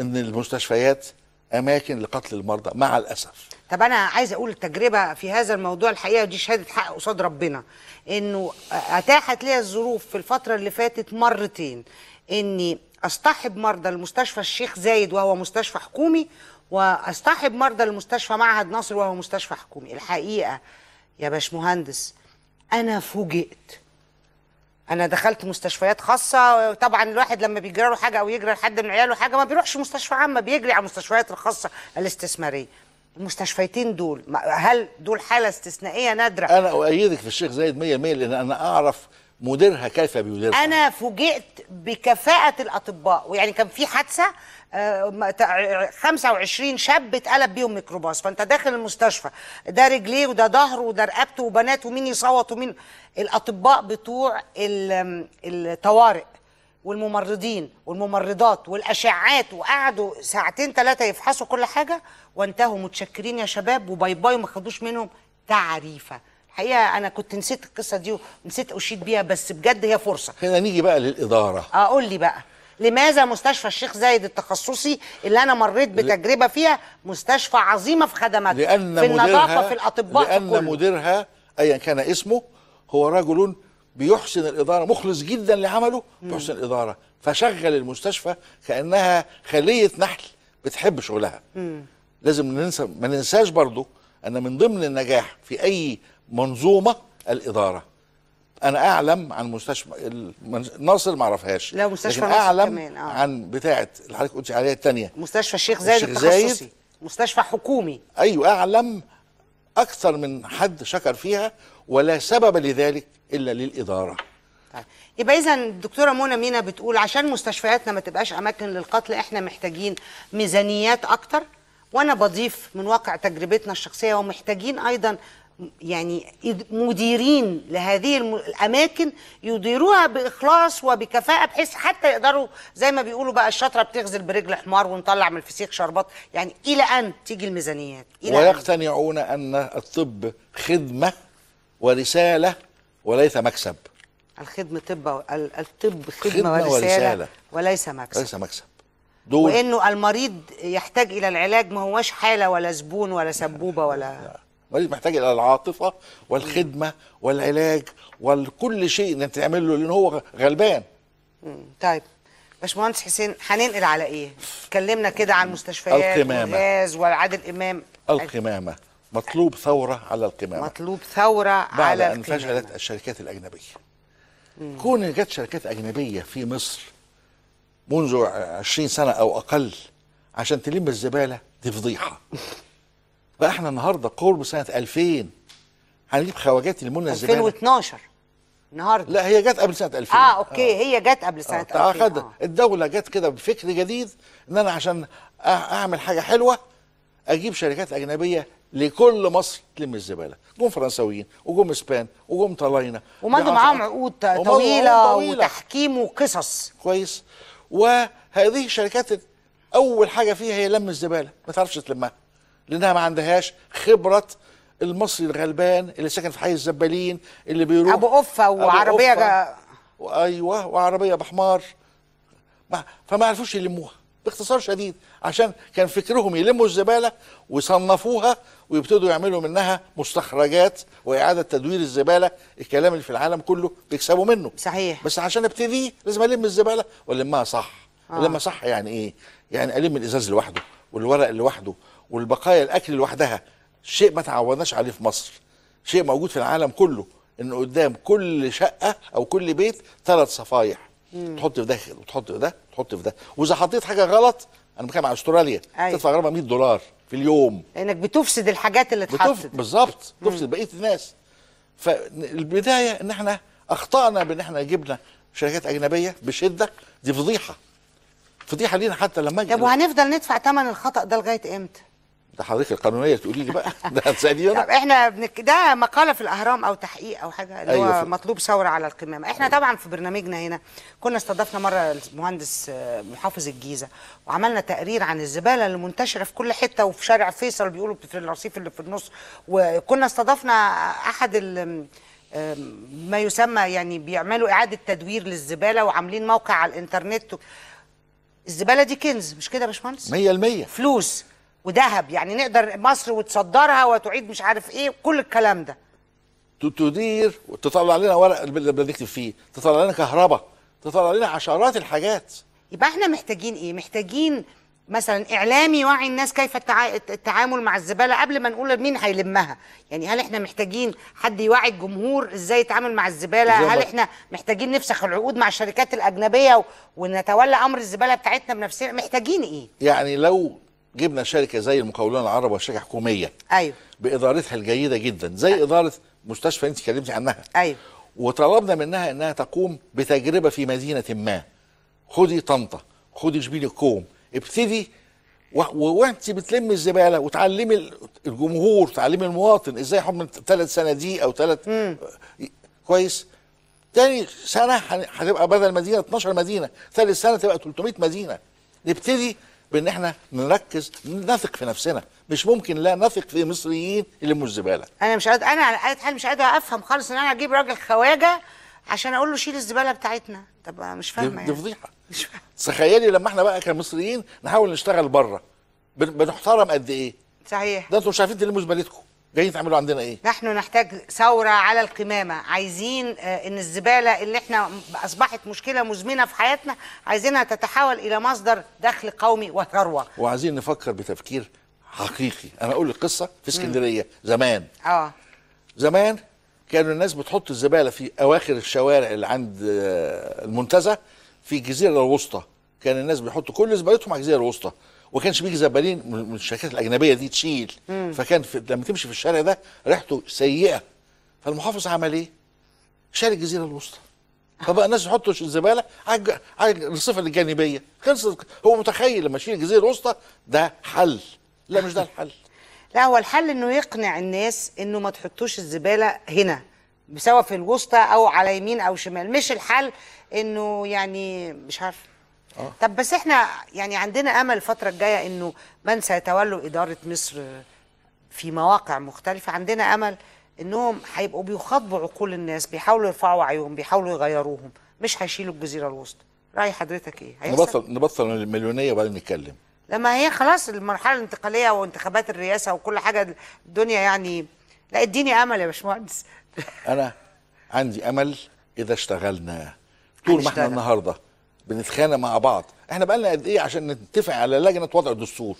ان المستشفيات اماكن لقتل المرضى مع الاسف. طب انا عايز اقول التجربه في هذا الموضوع الحقيقه دي شهاده حق قصاد ربنا، انه اتاحت لي الظروف في الفتره اللي فاتت مرتين اني اصطحب مرضى لمستشفى الشيخ زايد وهو مستشفى حكومي، واصطحب مرضى لمستشفى معهد نصر وهو مستشفى حكومي. الحقيقه يا باشمهندس انا فوجئت، انا دخلت مستشفيات خاصه، طبعا الواحد لما بيجرى له حاجه او يجرى لحد من عياله حاجه ما بيروحش مستشفى عامه، بيجري على المستشفيات الخاصه الاستثماريه. المستشفيتين دول هل دول حاله استثنائيه نادره؟ انا اؤيدك في الشيخ زايد 100% لان انا اعرف مديرها كيف بيديرها. انا فوجئت بكفاءه الاطباء، ويعني كان في حادثه 25 شاب اتقلب بيهم ميكروباص، فانت داخل المستشفى ده رجليه وده ظهره وده رقبته وبنات ومين يصوت ومين. الاطباء بتوع الطوارئ والممرضين والممرضات والاشعات، وقعدوا ساعتين ثلاثه يفحصوا كل حاجه وانتهوا متشكرين يا شباب وباي باي، وما خدوش منهم تعريفه. الحقيقه انا كنت نسيت القصه دي ونسيت اشيد بيها، بس بجد هي فرصه. هنا نيجي بقى للاداره. اقول لي بقى لماذا مستشفى الشيخ زايد التخصصي اللي انا مريت بتجربه فيها مستشفى عظيمه في خدماتها، في النظافه، في الاطباء، لأن في كل. مديرها ايا كان اسمه هو رجل بيحسن الاداره، مخلص جدا لعمله، بيحسن الاداره، فشغل المستشفى كانها خليه نحل بتحب شغلها. لازم ما ننساش برضه ان من ضمن النجاح في اي منظومه الاداره. انا اعلم عن مستشفى ناصر ما اعرفهاش، لا مستشفى ناصر اعلم كمان. عن بتاعه اللي حضرتك قلتي عليها الثانيه، مستشفى الشيخ زايد التخصصي مستشفى حكومي. ايوه اعلم، اكثر من حد شكر فيها، ولا سبب لذلك الا للاداره. طيب يبقى اذا الدكتوره منى مينا بتقول عشان مستشفياتنا ما تبقاش اماكن للقتل احنا محتاجين ميزانيات اكتر، وانا بضيف من واقع تجربتنا الشخصيه، ومحتاجين ايضا يعني مديرين لهذه الاماكن يديروها باخلاص وبكفاءه، بحيث حتى يقدروا زي ما بيقولوا بقى الشطره بتغزل برجل حمار ونطلع من الفسيخ شربات، يعني الى ان تيجي الميزانيات. ويقتنعون ان الطب خدمه ورساله وليس مكسب. الخدمه طب، الطب خدمه ورساله وليس مكسب. وليس مكسب. دول. وانه المريض يحتاج الى العلاج، ما هواش حاله ولا زبون ولا سبوبه ولا لا. المريض محتاج الى العاطفه والخدمه والعلاج وكل شيء انك تعمل له، لان هو غلبان. طيب باشمهندس حسين هننقل على ايه؟ اتكلمنا كده عن المستشفيات والغاز والعادل امام. القمامه، مطلوب ثوره على القمامه، مطلوب ثوره على القمامه بعد ان فشلت الشركات الاجنبيه. كون ان جت شركات اجنبيه في مصر منذ 20 سنه او اقل عشان تلم الزباله، دي فضيحه. بقى احنا النهارده قرب سنه 2000 هنجيب خواجات لمنى الزباله. 2012 النهارده. لا هي جت قبل سنه 2000. اوكي هي جت قبل سنه 2000. الدوله جت كده بفكر جديد ان انا عشان اعمل حاجه حلوه اجيب شركات اجنبيه لكل مصر تلم الزباله. جم فرنساويين وجم اسبان وجم طلاينه، ومضوا معاهم عقود طويله وتحكيم وقصص. كويس. وهذه الشركات اول حاجه فيها هي لم الزباله، ما تعرفش تلمها لانها ما عندهاش خبره المصري الغلبان اللي ساكن في حي الزبالين اللي بيروح ابو قفه وعربيه ايوه وعربيه بحمار، فما عرفوش يلموها باختصار شديد، عشان كان فكرهم يلموا الزباله ويصنفوها ويبتدوا يعملوا منها مستخرجات واعاده تدوير الزباله، الكلام اللي في العالم كله بيكسبوا منه. صحيح. بس عشان ابتدي لازم الم الزباله والمها صح. لما صح يعني ايه؟ يعني الم الازاز لوحده والورق لوحده والبقايا الاكل لوحدها، شيء ما تعودناش عليه في مصر، شيء موجود في العالم كله، ان قدام كل شقه او كل بيت 3 صفايح، تحط في ده وتحط في ده وتحط في ده، واذا حطيت حاجه غلط، انا بتكلم على استراليا، تدفع غرامه $100 في اليوم، لانك بتفسد الحاجات اللي اتحطت. بالظبط، تفسد بقيه الناس. فالبدايه ان احنا اخطانا بان احنا جبنا شركات اجنبيه بشده، دي فضيحه، فضيحه لينا حتى لما طب وهنفضل ندفع ثمن الخطا ده لغايه امتى؟ ده حضرتك القانونيه تقولي لي بقى، ده هتساليني انا. طب احنا ده مقاله في الاهرام او تحقيق او حاجه اللي أيوة هو مطلوب ثوره على القمامه. احنا طبعا في برنامجنا هنا كنا استضفنا مره المهندس محافظ الجيزه وعملنا تقرير عن الزباله اللي منتشره في كل حته وفي شارع فيصل بيقولوا في الرصيف اللي في النص، وكنا استضفنا احد ما يسمى يعني بيعملوا اعاده تدوير للزباله وعاملين موقع على الانترنت. الزباله دي كنز، مش كده يا باشمهندس؟ 100% فلوس وذهب، يعني نقدر مصر وتصدرها وتعيد مش عارف ايه كل الكلام ده. تدير وتطلع لنا ورق اللي بنكتب فيه، تطلع لنا كهرباء، تطلع لنا عشرات الحاجات. يبقى احنا محتاجين ايه؟ محتاجين مثلا اعلامي يوعي الناس كيف التعامل مع الزباله قبل ما نقول مين هيلمها، يعني هل احنا محتاجين حد يوعي الجمهور ازاي يتعامل مع الزباله؟ هل احنا محتاجين نفسخ العقود مع الشركات الاجنبيه ونتولى امر الزباله بتاعتنا بنفسنا؟ محتاجين ايه؟ يعني لو جبنا شركه زي المقاولون العرب وشركه حكوميه ايوه بادارتها الجيده جدا زي أيوة. اداره مستشفى انت اتكلمتي عنها ايوه، وطلبنا منها انها تقوم بتجربه في مدينه ما، خدي طنطا، خدي شبين الكوم، ابتدي وانت بتلمي الزباله وتعلمي الجمهور تعلمي المواطن ازاي يحمل 3 سنة دي او 3 كويس. تاني سنه هتبقى بدل مدينه 12 مدينه، ثالث سنه تبقى 300 مدينه. نبتدي بان احنا نركز، نثق في نفسنا، مش ممكن لا نثق في مصريين اللي مش زباله. انا مش قادر، انا على اي حال مش قادر افهم خالص ان انا اجيب راجل خواجه عشان اقول له شيل الزباله بتاعتنا، طب مش فاهمه يعني. دي فضيحه مش فاهمه. تخيلي لما احنا بقى كمصريين نحاول نشتغل بره بنحترم قد ايه. صحيح. ده انتوا مش عارفين تلموا زبالتكم، جايين تعملوا عندنا ايه؟ نحن نحتاج ثوره على القمامه، عايزين ان الزباله اللي احنا اصبحت مشكله مزمنه في حياتنا عايزينها تتحول الى مصدر دخل قومي وثروه. وعايزين نفكر بتفكير حقيقي، انا اقول لك قصه في اسكندريه زمان. زمان كانوا الناس بتحط الزباله في اواخر الشوارع اللي عند المنتزه في الجزيره الوسطى، كان الناس بيحطوا كل زبالتهم على الجزيره الوسطى. وكانش بيجي زبالين من الشركات الاجنبيه دي تشيل، فكان لما تمشي في الشارع ده ريحته سيئه. فالمحافظ عمل ايه؟ شال الجزيره الوسطى، فبقى الناس يحطوا الزباله على الرصيف الجانبيه. خلصت. هو متخيل لما يشيل الجزيره الوسطى ده حل، لا مش ده الحل. لا هو الحل انه يقنع الناس انه ما تحطوش الزباله هنا سواء في الوسطى او على يمين او شمال، مش الحل انه يعني مش عارف. طب بس احنا يعني عندنا امل الفتره الجايه انه من سيتولوا اداره مصر في مواقع مختلفه، عندنا امل انهم هيبقوا بيخاطبوا عقول الناس، بيحاولوا يرفعوا وعيهم، بيحاولوا يغيروهم، مش هيشيلوا الجزيره الوسطى. راي حضرتك ايه؟ هيحصل؟ نبطل المليونيه وبعدين نتكلم. لما هي خلاص المرحله الانتقاليه وانتخابات الرئاسه وكل حاجه الدنيا يعني، لا اديني امل يا باشمهندس. انا عندي امل اذا اشتغلنا. طول ما احنا النهارده بنتخانق مع بعض، احنا بقالنا قد ايه عشان نتفق على لجنه وضع الدستور؟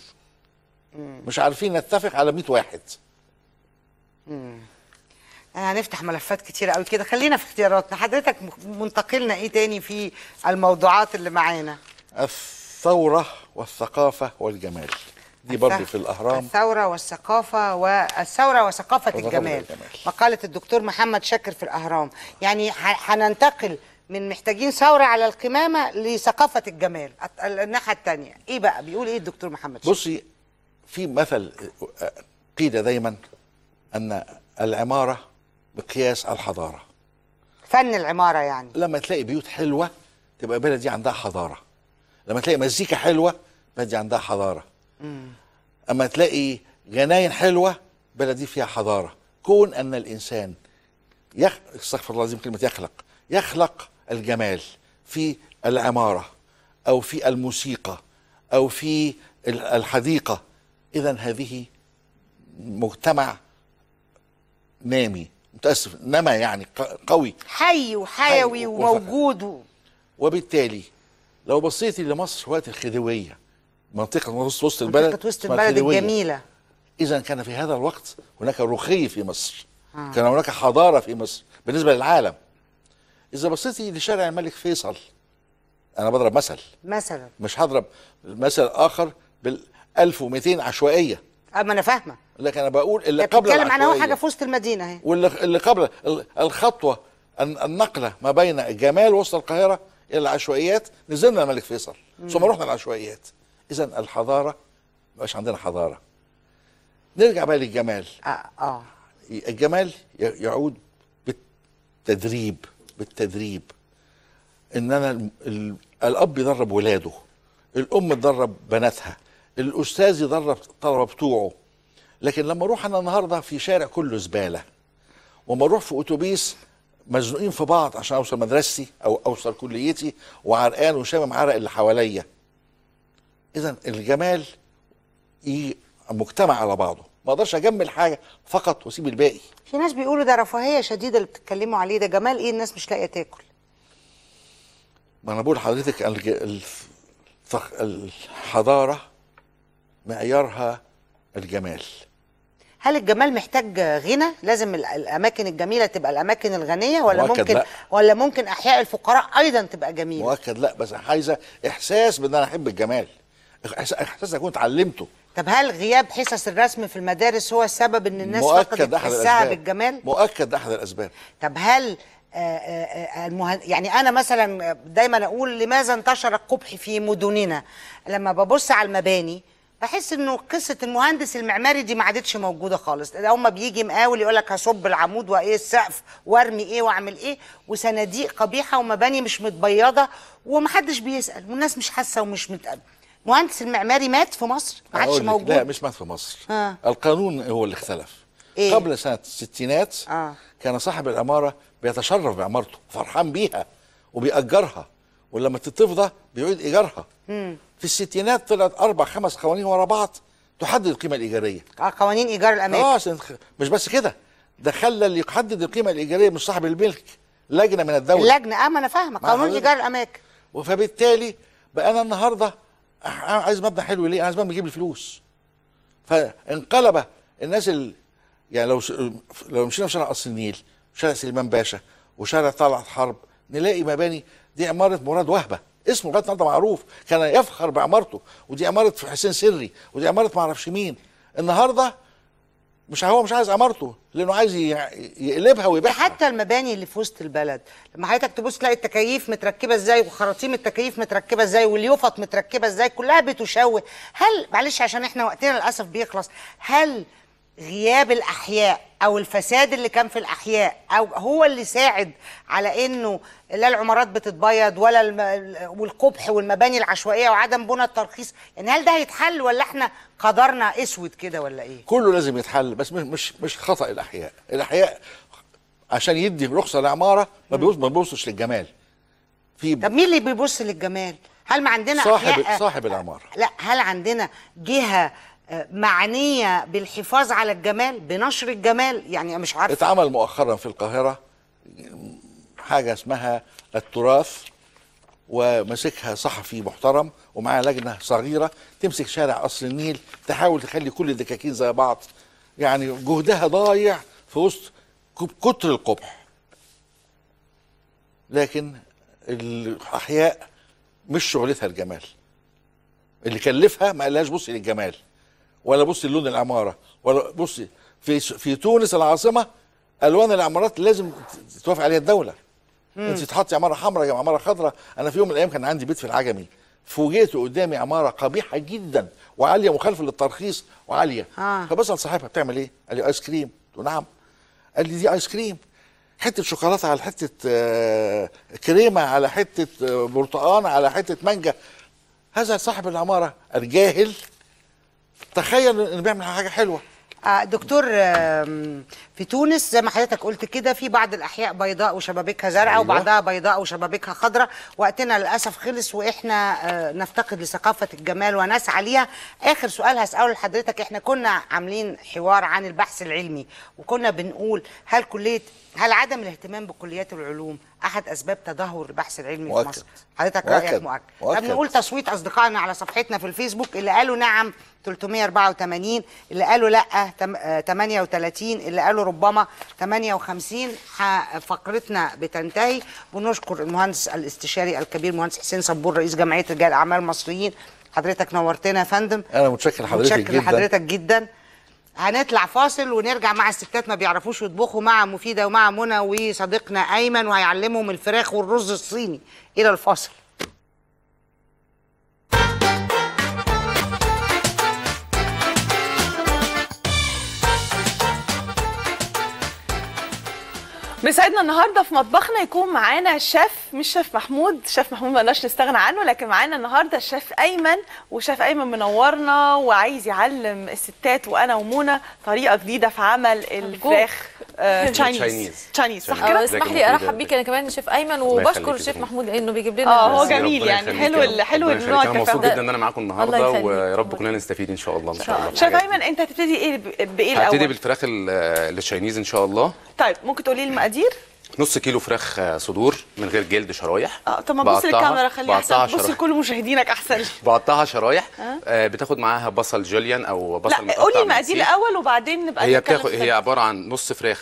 مش عارفين نتفق على 100 واحد. هنفتح ملفات كتير قوي كده، خلينا في اختياراتنا. حضرتك منتقلنا ايه تاني في الموضوعات اللي معانا؟ الثوره والثقافه والجمال، دي برضه في الاهرام. الثوره والثقافه وثقافه الجمال. مقاله الدكتور محمد شاكر في الاهرام، يعني هننتقل من محتاجين ثوره على القمامه لثقافه الجمال. الناحيه الثانيه ايه بقى؟ بيقول ايه الدكتور محمد؟ بصي، في مثل قيل دايما ان العماره مقياس الحضاره. فن العماره يعني لما تلاقي بيوت حلوه تبقى بلدي عندها حضاره، لما تلاقي مزيكا حلوه بلدي عندها حضاره، اما تلاقي جناين حلوه بلدي فيها حضاره. كون ان الانسان استغفر الله العظيم كلمه يخلق الجمال في العمارة أو في الموسيقى أو في الحديقة، إذا هذه مجتمع نامي، متأسف نما يعني قوي، حي وحيوي وموجود. وبالتالي لو بصيتي لمصر وقت الخديوية، منطقة وسط البلد، منطقة وسط البلد الجميلة، إذا كان في هذا الوقت هناك رقي في مصر، كان هناك حضارة في مصر بالنسبة للعالم. إذا بصيتي لشارع الملك فيصل، أنا بضرب مثلا مش هضرب مثل آخر بال 1200 عشوائية، اما انا فاهمه، لكن انا بقول اللي قبل بتتكلم عن اول حاجه في وسط المدينه اهي، واللي قبل الخطوه النقله ما بين الجمال وسط القاهره الى العشوائيات، نزلنا الملك فيصل ثم رحنا العشوائيات. اذا الحضاره مبقاش عندنا حضاره. نرجع بقى للجمال. الجمال يعود بالتدريب، بالتدريب، ان انا الاب يدرب ولاده، الام تدرب بناتها، الاستاذ يدرب الطلبه بتوعه. لكن لما اروح انا النهارده في شارع كله زباله، وما اروح في اتوبيس مزنوقين في بعض عشان اوصل مدرستي او اوصل كليتي، وعرقان وشامم عرق اللي حواليا. اذا الجمال مجتمع على بعضه، ما اقدرش اجمل حاجه فقط واسيب الباقي. في ناس بيقولوا ده رفاهيه شديده اللي بتتكلموا عليه ده، جمال ايه الناس مش لاقيه تاكل؟ ما انا بقول لحضرتك الحضاره معيارها الجمال. هل الجمال محتاج غنى؟ لازم الاماكن الجميله تبقى الاماكن الغنيه، ولا ممكن لا. ولا ممكن احياء الفقراء ايضا تبقى جميله؟ مؤكد لا، بس عايزه احساس بان انا احب الجمال، احساس اكون اتعلمته. طب هل غياب حصص الرسم في المدارس هو السبب ان الناس فقدت حسها بالجمال؟ مؤكد احد الاسباب. طب هل يعني انا مثلا دايما اقول لماذا انتشر القبح في مدننا؟ لما ببص على المباني بحس انه قصه المهندس المعماري دي ما عادتش موجوده خالص. هم بيجي مقاول يقول لك هصب العمود وايه السقف وارمي ايه واعمل ايه، وصناديق قبيحه ومباني مش متبيضه، ومحدش بيسال والناس مش حاسه ومش متقبله. المهندس المعماري مات في مصر؟ ما عادش موجود. لا مش مات في مصر. القانون هو اللي اختلف. إيه؟ قبل سنه الستينات كان صاحب العماره بيتشرف بعمارته وفرحان بيها وبيأجرها، ولما تتفضى بيعيد ايجارها. في الستينات طلعت 4-5 قوانين ورا بعض تحدد القيمه الايجاريه. قوانين ايجار الاماكن. مش بس كده، ده خلى اللي يحدد القيمه الايجاريه مش صاحب الملك، لجنه من الدوله. لجنه. ما انا فاهمه، قانون ايجار الاماكن. فبالتالي بقى انا النهارده عايز مبنى حلو ليه؟ عايز مبنى يجيب لي فلوس. فانقلب الناس يعني لو مشينا في شارع قصر النيل، شارع سليمان باشا، وشارع طلعت حرب، نلاقي مباني دي عماره مراد وهبه، اسمه لغايه النهارده معروف، كان يفخر بعمارته، ودي عماره حسين سري، ودي عماره ما اعرفش مين. النهارده هو مش عايز عمارته، لانه عايز يقلبها ويبيعها. حتى المباني اللي في وسط البلد، لما حضرتك تبص تلاقي التكييف متركبه ازاي، وخراطيم التكييف متركبه ازاي، واليوفط متركبه ازاي، كلها بتشوه. هل معلش عشان احنا وقتنا للاسف بيخلص، هل غياب الاحياء او الفساد اللي كان في الاحياء هو اللي ساعد على انه لا العمارات بتتبيض ولا والقبح والمباني العشوائيه وعدم بنى الترخيص؟ يعني هل ده هيتحل ولا احنا قدرنا اسود كده ولا ايه؟ كله لازم يتحل، بس مش خطا الاحياء. الاحياء عشان يدي رخصه لعماره ما بيبصش للجمال. طب مين اللي بيبص للجمال؟ هل ما عندنا صاحب العماره؟ لا، هل عندنا جهه معنية بالحفاظ على الجمال، بنشر الجمال؟ يعني مش عارفة. اتعمل مؤخرا في القاهرة حاجة اسمها التراث، ومسكها صحفي محترم ومعاه لجنة صغيرة تمسك شارع قصر النيل، تحاول تخلي كل الدكاكين زي بعض. يعني جهدها ضايع في وسط كتر القبح. لكن الأحياء مش شغلتها الجمال، اللي كلفها ما قالهاش بصي للجمال، ولا بصي للون العماره، ولا بصي في تونس العاصمه الوان العمارات لازم توافق عليها الدوله. انت تحطي عماره حمراء يا عماره خضراء. انا في يوم من الايام كان عندي بيت في العجمي، فوجئت قدامي عماره قبيحه جدا وعاليه مخالفه للترخيص وعاليه. فبسال صاحبها بتعمل ايه؟ قال لي ايس كريم. قلت له نعم. قال لي دي ايس كريم، حته شوكولاته على حته كريمه على حته برتقان على حته مانجا. هذا صاحب العماره الجاهل تخيل انه بيعمل حاجه حلوه. دكتور، في تونس زي ما حضرتك قلت كده في بعض الاحياء بيضاء وشبابيكها زرقاء، أيوة. وبعضها بيضاء وشبابيكها خضراء. وقتنا للاسف خلص، واحنا نفتقد لثقافه الجمال ونسعى ليها. اخر سؤال هساله لحضرتك، احنا كنا عاملين حوار عن البحث العلمي، وكنا بنقول هل عدم الاهتمام بكليات العلوم احد اسباب تدهور البحث العلمي في مصر؟ حضرتك رايك مؤكد. بنقول تصويت اصدقائنا على صفحتنا في الفيسبوك، اللي قالوا نعم 384، اللي قالوا لا 38، اللي قالوا ربما 58. فقرتنا بتنتهي. بنشكر المهندس الاستشاري الكبير مهندس حسين صبور، رئيس جمعيه رجال اعمال مصريين. حضرتك نورتنا يا فندم. انا متشكر لحضرتك جدا. هنطلع فاصل ونرجع مع الستات ما بيعرفوش يطبخوا مع مفيدة ومع منى وصديقنا أيمن، وهيعلمهم الفراخ والرز الصيني. إلى الفاصل. بيسعدنا النهارده في مطبخنا يكون معانا شيف، مش شيف محمود، شيف محمود ما نقدرش نستغنى عنه، لكن معانا النهارده شيف أيمن، وشيف أيمن منورنا وعايز يعلم الستات وأنا ومنى طريقة جديدة في عمل الفراخ تشاينيز، صح كده؟ اسمح لي أرحب بيك أنا كمان شيف أيمن، وبشكر الشيف محمود إنه بيجيب لنا هو جميل يعني، حلو النوع ده. أنا مبسوط جدا إن أنا معاكم النهارده، ويا رب كلنا نستفيد إن شاء الله. شيف أيمن أنت هتبتدي إيه بإيه الأول؟ هبتدي بالفراخ التشاينيز إن شاء الله. طيب ممكن تقولي لي المقادير؟ نص كيلو فراخ صدور من غير جلد شرايح. طب ما تبص للكاميرا، خليها احسن، بص لكل مشاهدينك احسن. بقطعها شرايح. بتاخد معاها بصل جوليان او بصل مقطع. لا قولي المقادير الاول وبعدين نبقى نتكلم. هي عباره عن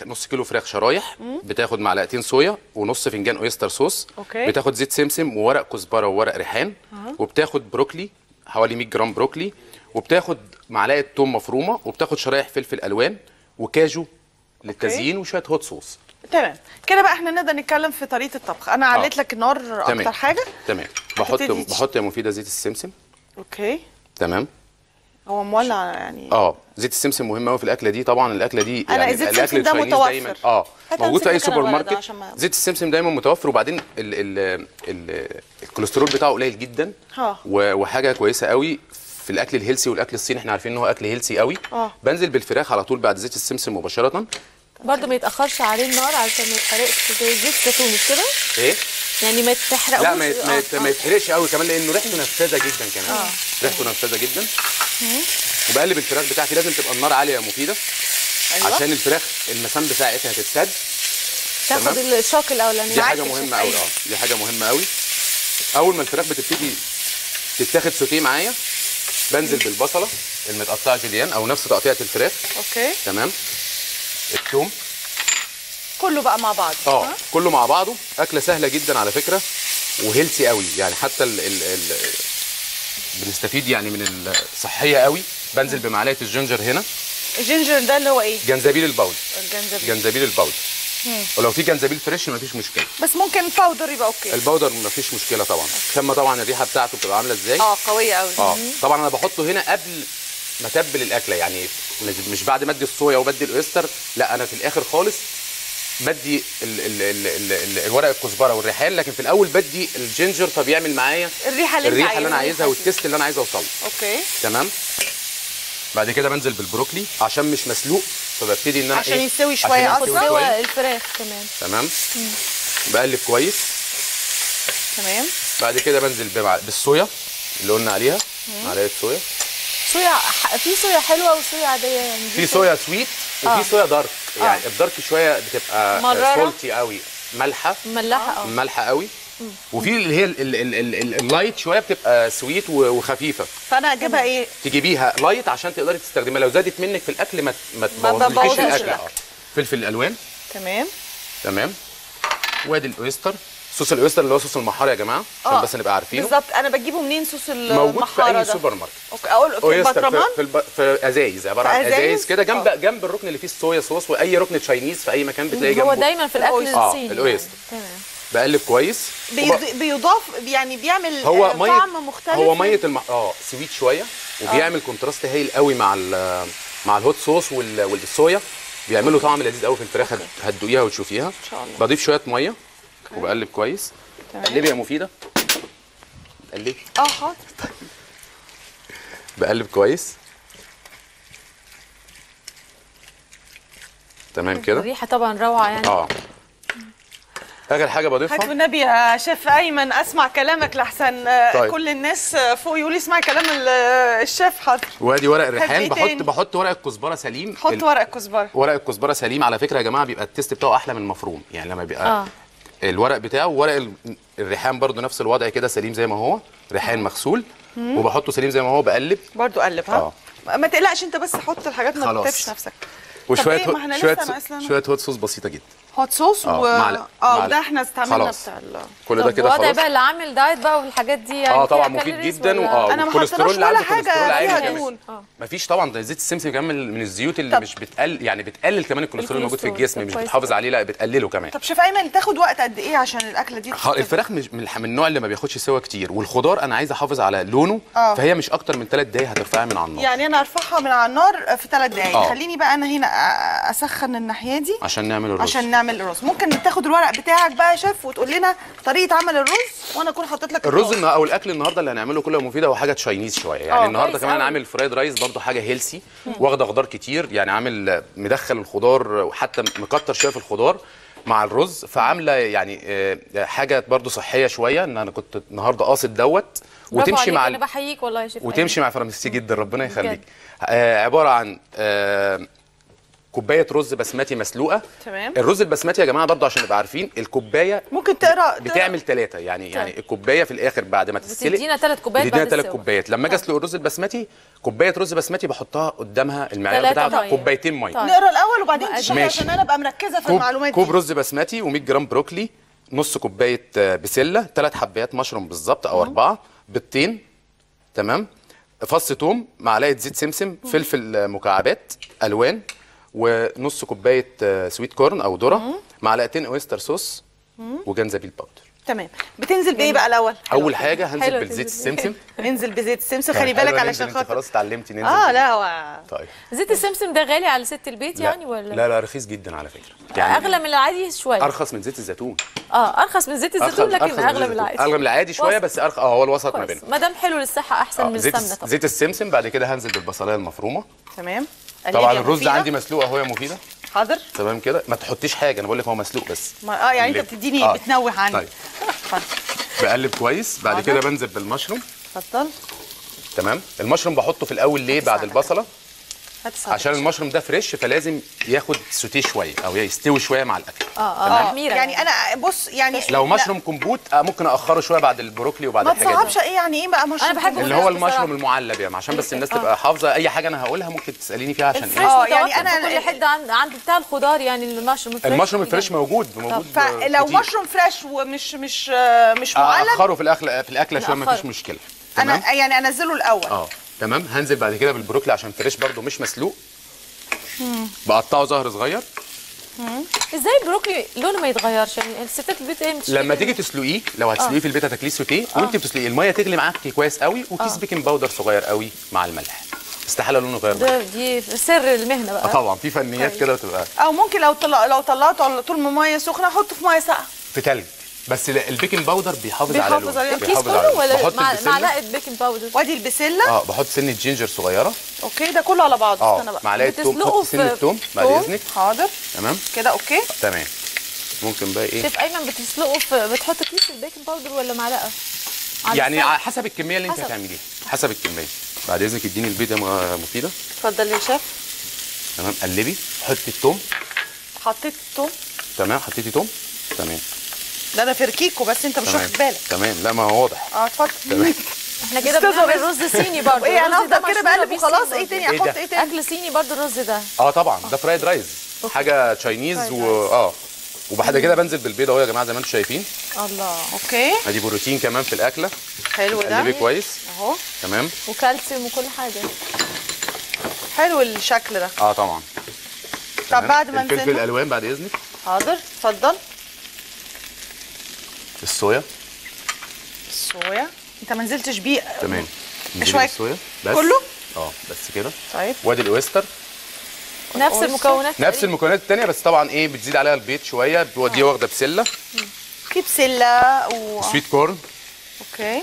نص كيلو فراخ شرايح، بتاخد معلقتين صويا ونص فنجان اويستر صوص، بتاخد زيت سمسم وورق كزبره وورق ريحان، وبتاخد بروكلي حوالي 100 جرام بروكلي، وبتاخد معلقه توم مفرومه، وبتاخد شرايح فلفل الوان وكاجو للتزيين وشويه هوت صوص. تمام كده بقى احنا نقدر نتكلم في طريقه الطبخ. انا عليت لك النار اكتر حاجه. تمام بحط يا مفيده زيت السمسم. اوكي تمام. هو مولع يعني. زيت السمسم مهم قوي في الاكله دي، طبعا الاكله دي يعني زيت السمسم ده متوفر. موجود في اي سوبر ماركت، زيت السمسم دايما متوفر، وبعدين الكوليسترول بتاعه قليل جدا، وحاجه كويسه قوي في الاكل الهيلثي والاكل الصيني. احنا عارفين ان هو اكل هيلثي قوي. بنزل بالفراخ على طول بعد زيت السمسم مباشره، برضه ما يتاخرش عليه النار علشان ما يتحرقش زي الزيت الزيتون كده. ايه؟ يعني ما يتحرقوش. لا ما يتحرقش قوي كمان، لانه ريحته نفاذه جدا كمان. ريحته نفاذه جدا. وبقلب الفراخ بتاعتي. لازم تبقى النار عاليه يا مفيده. أيوة. عشان الفراخ المسام بتاعتها تتسد. تاخد الشوك الاولاني. دي حاجه مهمه قوي. دي حاجه مهمه قوي. اول ما الفراخ بتبتدي تتاخد سوتيه معايا، بنزل بالبصله المتقطعه جوليان او نفس تقطيعه الفراخ. اوكي. تمام. الثوم كله بقى مع بعض. كله مع بعضه. اكله سهله جدا على فكره، وهيلثي قوي يعني، حتى بنستفيد يعني من الصحيه قوي. بنزل بمعلقه الجينجر هنا. الجينجر ده اللي هو ايه؟ جنزبيل البودر. جنزبيل البودر، ولو في جنزبيل فريش مفيش مشكله، بس ممكن باودر يبقى اوكي. الباودر مفيش مشكله طبعا، عشان طبعا الريحه بتاعته بتبقى عامله ازاي. قويه قوي. طبعا انا بحطه هنا قبل ما اتبل الاكله، يعني مش بعد ما ادي الصويا وبدي الاويستر، لا انا في الاخر خالص بدي الورق الكزبره والريحان، لكن في الاول بدي الجينجر، فبيعمل معايا الريحه اللي انا عايزها والتيست اللي انا عايزه اوصله. اوكي تمام. بعد كده بنزل بالبروكلي عشان مش مسلوق، فببتدي ان انا عشان يستوي شويه، سوا الفراخ كمان. تمام. بقلب كويس. تمام. بعد كده بنزل بالصويا اللي قلنا عليها، معلقه صويا. في صويا حلوه وصويا عاديه يعني. في صويا سويت وفي صويا دارك، يعني الدارك شويه بتبقى سولتي قوي، ملحه قوي، وفي اللي هي اللايت شويه بتبقى سويت وخفيفه. فانا اجيبها ايه؟ تجيبيها لايت عشان تقدري تستخدميها، لو زادت منك في الاكل ما تبوظيش الاكل. فلفل الالوان. تمام. وادي الاويستر، صوص الاويستر اللي هو صوص المحاره يا جماعه، عشان بس نبقى عارفينه بالظبط. انا بجيبه منين صوص المحاره ده؟ موجود في اي سوبر ماركت. اوكي. في البطرمان، في ازايز، عباره عن ازايز كده، جنب الركن اللي فيه الصويا صوص، واي ركن تشاينيز في اي مكان بتلاقيه جنبه. هو دايما في الاكل الصيني الاويستر. تمام. بقلب كويس. بيضاف يعني، بيعمل طعم مختلف. هو ميه سويت شويه، وبيعمل كونتراست هايل قوي مع الهوت صوص والصويا، بيعملوا طعم لذيذ قوي في الفراخ، هتدوقيها وتشوفيها ان شاء الله. بضيف شويه ميه وبقلب كويس. قلبي يا مفيده، قلبي. حاضر. بقلب كويس. تمام كده. الريحه طبعا روعه يعني. اخر حاجه بضيفها. هات والنبي يا شيف ايمن اسمع كلامك لحسن. طيب. كل الناس فوق يقولوا اسمع كلام الشيف. حاضر. وادي ورق الريحان. بحط ورق الكزبره سليم. حط ورق الكزبره. ورق الكزبره سليم على فكره يا جماعه، بيبقى التيست بتاعه احلى من المفروم، يعني لما بيبقى الورق بتاعه. ورق الريحان برضو نفس الوضع كده، سليم زي ما هو، ريحان مغسول، وبحطه سليم زي ما هو. بقلب برضو. قلب. ما تقلقش انت، بس حط الحاجات، ما تتعبش نفسك. وشويه شويه هوت صوص بسيطه جدا. هوت صوص وده احنا استعملنا بتاع كل ده كده خلاص. الوضع بقى اللي عامل دايت بقى والحاجات دي يعني طبعا مفيد جدا والكوليسترول اللي عندك كوليسترول عالي مفيش طبعا. ده زيت السمسم كمان من الزيوت اللي مش بتقل يعني بتقلل كمان الكوليسترول الموجود في الجسم، مش بتحافظ عليه لا بتقلله كمان. طب شوف ايمن تاخد وقت قد ايه عشان الاكله دي؟ الفراخ من النوع اللي ما بياخدش سوا كتير، والخضار انا عايزه احافظ على لونه فهي مش اكتر من 3 دقايق هترفعها من على النار. يعني انا ارفعها من على النار في 3 دقايق. خليني بقى انا هنا اسخن الناحيه دي عشان نعمل الرز. ممكن تاخد الورق بتاعك بقى يا شيف وتقول لنا طريقه عمل الرز وانا اكون حطيت لك الرز او الاكل النهارده اللي هنعمله كله مفيده وحاجه تشاينيز شويه يعني. النهارده كمان عامل فرايد رايس برده حاجه هيلسي واخده خضار كتير يعني، عامل مدخل الخضار وحتى مكتر شويه في الخضار مع الرز، فعامله يعني حاجه برده صحيه شويه. ان انا كنت النهارده قاصد دوت وتمشي مع انا بحييك والله يا شيف وتمشي مع فرنسي جدا ربنا يخليك. عباره عن كوبايه رز بسمتي مسلوقه. تمام. الرز البسمتي يا جماعه برضه عشان نبقى عارفين الكوبايه ممكن تقرا بتعمل 3 يعني تمام. يعني الكوبايه في الاخر بعد ما تتسلق بتدينا 3 كوبايات بعد السوا. 3 كوبايات لما اجي اسلق الرز البسمتي كوبايه رز بسمتي بحطها قدامها المعيار بتاعها كوبايتين ميه. نقرا الاول وبعدين نشرح عشان انا ابقى مركزه في المعلومات دي. كوب رز بسمتي و100 جرام بروكلي، نص كوبايه بسله، 3 حبات مشروم بالظبط او 4، بيضتين، تمام، فص ثوم، معلقه زيت سمسم، فلفل مكعبات الوان، ونص كوبايه سويت كورن او ذره، معلقتين اويستر صوص وجنزبيل باودر. تمام. بتنزل بايه بقى الاول؟ اول حاجه هنزل بزيت السمسم. ننزل بزيت السمسم، خلي بالك علشان خاطر خلاص اتعلمتي ننزل. لا هو طيب زيت السمسم ده غالي على ست البيت يعني ولا؟ لا لا رخيص جدا على فكره يعني، اغلى من العادي شويه. ارخص من زيت الزيتون. ارخص من زيت الزيتون لكن اغلى من العادي. اغلى من العادي شويه بس ارخص. هو الوسط ما بينهم. ما دام حلو للصحه احسن من السمنه طبعا. زيت السمسم بعد كده هنزل بالبصلايه المفرومه. تمام. طبعا الرز عندي مسلوقه اهو يا مفيده. حاضر. تمام كده ما تحطيش حاجه، انا بقول لك هو مسلوق بس يعني انت بتديني بتنوه عني. طيب بقلب كويس. بعد كده بنزل بالمشروم. اتفضل. تمام. المشروم بحطه في الاول ليه؟ بعد البصله عشان المشروم ده فريش فلازم ياخد سوتيه شويه او يستوي شويه مع الاكل. يعني انا بص يعني لو مشروم كمبوت ممكن اخره شويه بعد البروكلي وبعد الحاجات دي. ما تصعبش ايه يعني ايه بقى مشروم؟ انا بحبه اللي هو المشروم المعلب يعني عشان بس الناس تبقى حافظه اي حاجه انا هقولها ممكن تساليني فيها عشان ايه. يعني انا كل حد عند بتاع الخضار يعني المشروم الفريش موجود. فلو مشروم فريش ومش مش مش معلب اخره في الاكله شويه مفيش مشكله. انا يعني انزله الاول. تمام. هنزل بعد كده بالبروكلي عشان فريش برضو مش مسلوق. بقطعه زهر صغير. ازاي البروكلي لونه ما يتغيرش يعني الستات البيت ايه لما تيجي تسلقيه؟ لو هتسلقيه في البيت هتاكليه سوتيه وانت بتسلقيه الميه تغلي معاكي كويس قوي، وكيس بيكنج باودر صغير قوي مع الملح. استحاله لونه غير ده، دي سر المهنه بقى. طبعا في فنيات كده بتبقى. او ممكن لو طلعته على طول من ميه سخنه احطه في ميه ساقعه في تلج، بس البيكنج باودر بيحافظ على الكيس كله ولا معلقه بيكنج باودر؟ وادي البسله. بحط سنه جينجر صغيره. اوكي ده كله على بعضه. استنى بقى معلقه توم. بحط سنه توم بعد اذنك. حاضر. تمام كده. اوكي تمام. ممكن بقى ايه شيف ايمن بتسلقه بتحط كيس البيكنج باودر ولا معلقه؟ يعني حسب الكميه اللي انت هتعمليها حسب الكميه. بعد اذنك اديني البيضه يا مفيده. اتفضل يا شيف. تمام. قلبي، حطي التوم. حطيت التوم. تمام. حطيتي توم. تمام. ده انا فركيكو بس انت مش واخد بالك. تمام. لا ما هو واضح. اتفضل. احنا كده بنعمل الرز صيني برضه. ايه انا هفضل كده بقلب وخلاص؟ ايه تاني احط؟ ايه تاني؟ اكل صيني برضه الرز ده. طبعا ده فرايد رايز حاجه تشاينيز وبعد كده بنزل بالبيض اهو يا جماعه زي ما انتم شايفين. الله. اوكي ادي بروتين كمان في الاكله. حلو ده. قلبيه كويس اهو. تمام. وكالسيوم وكل حاجه. حلو الشكل ده. طبعا. طب بعد ما نزل الفلفل الالوان بعد اذنك. حاضر. اتفضل. الصويا انت ما نزلتش بيه. تمام. شويه الصويا بس كله. بس كده. طيب. وادي الاويستر. نفس المكونات الثانيه بس طبعا ايه بتزيد عليها البيض شويه. دي واخده بسله. في بسله وسويت كورن. اوكي.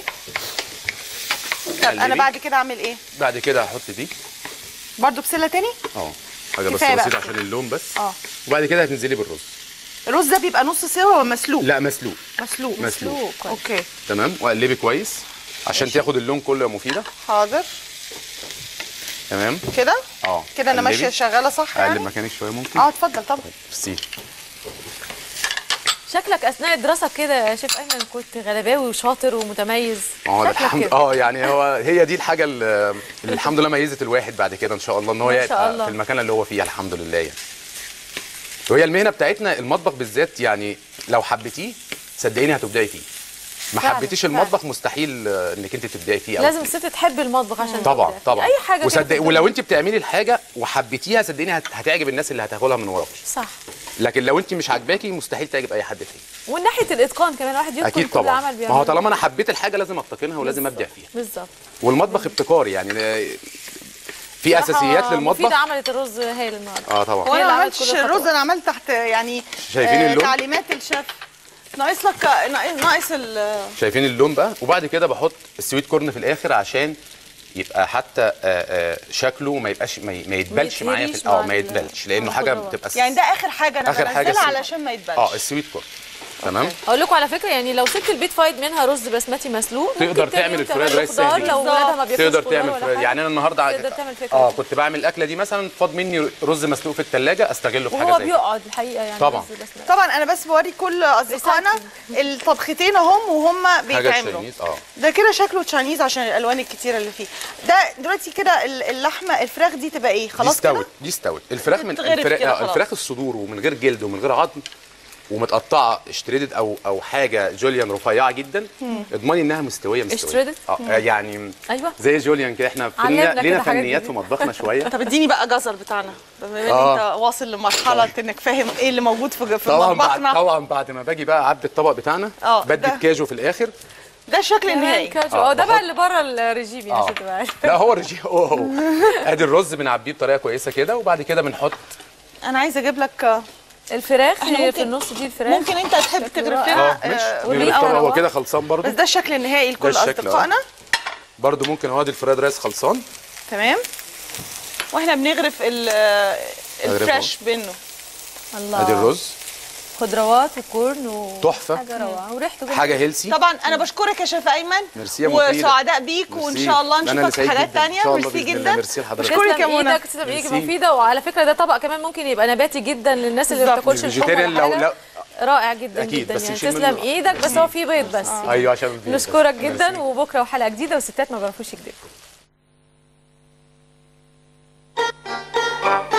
طب انا بعد كده اعمل ايه؟ بعد كده هحط دي برضو بسله تاني. حاجه بس بسيطه عشان اللون بس. وبعد كده هتنزلي بالرز. الرز ده بيبقى نص سوا ولا مسلوق؟ لا مسلوق. مسلوق. اوكي تمام. وقلبي كويس عشان تاخد اللون كله يا مفيده. حاضر. تمام كده. كده انا ماشيه شغاله صح يعني؟ اقلب مكانك شويه ممكن؟ اتفضل طبعا. طيب. شكلك اثناء الدراسه كده يا شيف ايمن كنت غلباوي وشاطر ومتميز. شكلك يعني هي دي الحاجه اللي الحمد لله ميزت الواحد بعد كده ان شاء الله ان هو يبقى في المكان اللي هو فيه الحمد لله يعني. وهي المهنه بتاعتنا المطبخ بالذات، يعني لو حبيتيه صدقيني هتبدعي فيه، ما حبيتيش المطبخ مستحيل انك انت تبدعي فيه. لازم الست تحب المطبخ عشان طبعا تبدأ. طبعا اي حاجه وصدق، ولو انت بتعملي الحاجه وحبيتيها صدقيني هتعجب الناس اللي هتاكلها من وراكي. صح. لكن لو انت مش عاجباكي مستحيل تعجب اي حد تاني. ومن ناحيه الاتقان كمان الواحد يتقن كل طبعًا. عمل بيعمله. ما هو طالما انا حبيت الحاجه لازم اتقنها ولازم ابدع فيها. بالظبط. والمطبخ ابتكاري، يعني في اساسيات للمطبخ. في عملت الرز هايل النهارده. طبعا. وانا ما عملتش الرز، انا عملت تحت يعني تعليمات الشيف. ناقص لك ناقص شايفين اللون بقى، وبعد كده بحط السويت كورن في الاخر عشان يبقى حتى شكله ما يبقاش ما يتبلش معايا في ما يتبلش، لانه حاجه بتبقى يعني ده اخر حاجه انا بنزلها علشان ما يتبلش السويت كورن. تمام. اقول لكم على فكره، يعني لو سبت البيت فايد منها رز بسمتي مسلوق تقدر تعمل الفرايد رايس سهل، لو ولادها ما بياكلوش تقدر تعمل فرايد. يعني انا النهارده كنت بعمل الاكله دي مثلا، فاض مني رز مسلوق في الثلاجه استغله في حاجه زي كده. هو بيقعد الحقيقه يعني طبعا طبعا. انا بس بوري كل اصدقائنا الطبختين اهم وهم بيتعملوا. ده كده شكله تشاينيز عشان الالوان الكتيره اللي فيه. ده دلوقتي كده اللحمه الفراخ دي تبقى ايه؟ خلاص كده دي استوت. الفراخ من الفراخ الصدور ومن غير جلد ومن غير عظم ومتقطعه اشتريدد او حاجه جوليان رفيعه جدا، اضمني انها مستويه اشتريدد. يعني ايوه زي جوليان كده. احنا لينا فنيات في مطبخنا شويه. طب اديني بقى جزر بتاعنا بما ان انت واصل لمرحله انك فاهم ايه اللي موجود في مطبخنا. طبعا بعد ما باجي بقى اعبي الطبق بتاعنا بدي الكاجو في الاخر. ده الشكل النهائي. ده بقى اللي بره الرجيم يعني عشان تبقى عارف. لا هو الرجيم هو ادي الرز بنعبيه بطريقه كويسه كده، وبعد كده بنحط. انا عايزه اجيب لك الفراخ اللي في النص دي. الفراخ ممكن انت تحب تغرفها هو كده خلصان برضو، بس ده الشكل النهائي لكل اصدقائنا. برضو ممكن اهو ادي الفرايد رايس خلصان. تمام. واحنا بنغرف الفريش بينه. الله. ادي الرز خضروات وكورن تحفه، حاجه روعه وريحته حاجه هيلسي. طبعا انا بشكرك يا شيف ايمن وسعداء بيك، وان شاء الله نشوفك في حاجات ثانيه. ميرسي جدا. بشكرك يا منى، تسلم ايدك مفيده. وعلى فكره ده طبق كمان ممكن يبقى نباتي جدا للناس اللي ما بتاكلش الفراخ. رائع جدا جدا يعني. تسلم ايدك، بس هو في بيض بس. ايوه عشان البيض. نشكرك جدا، وبكره وحلقه جديده، والستات ما بيعرفوش يكذبوا.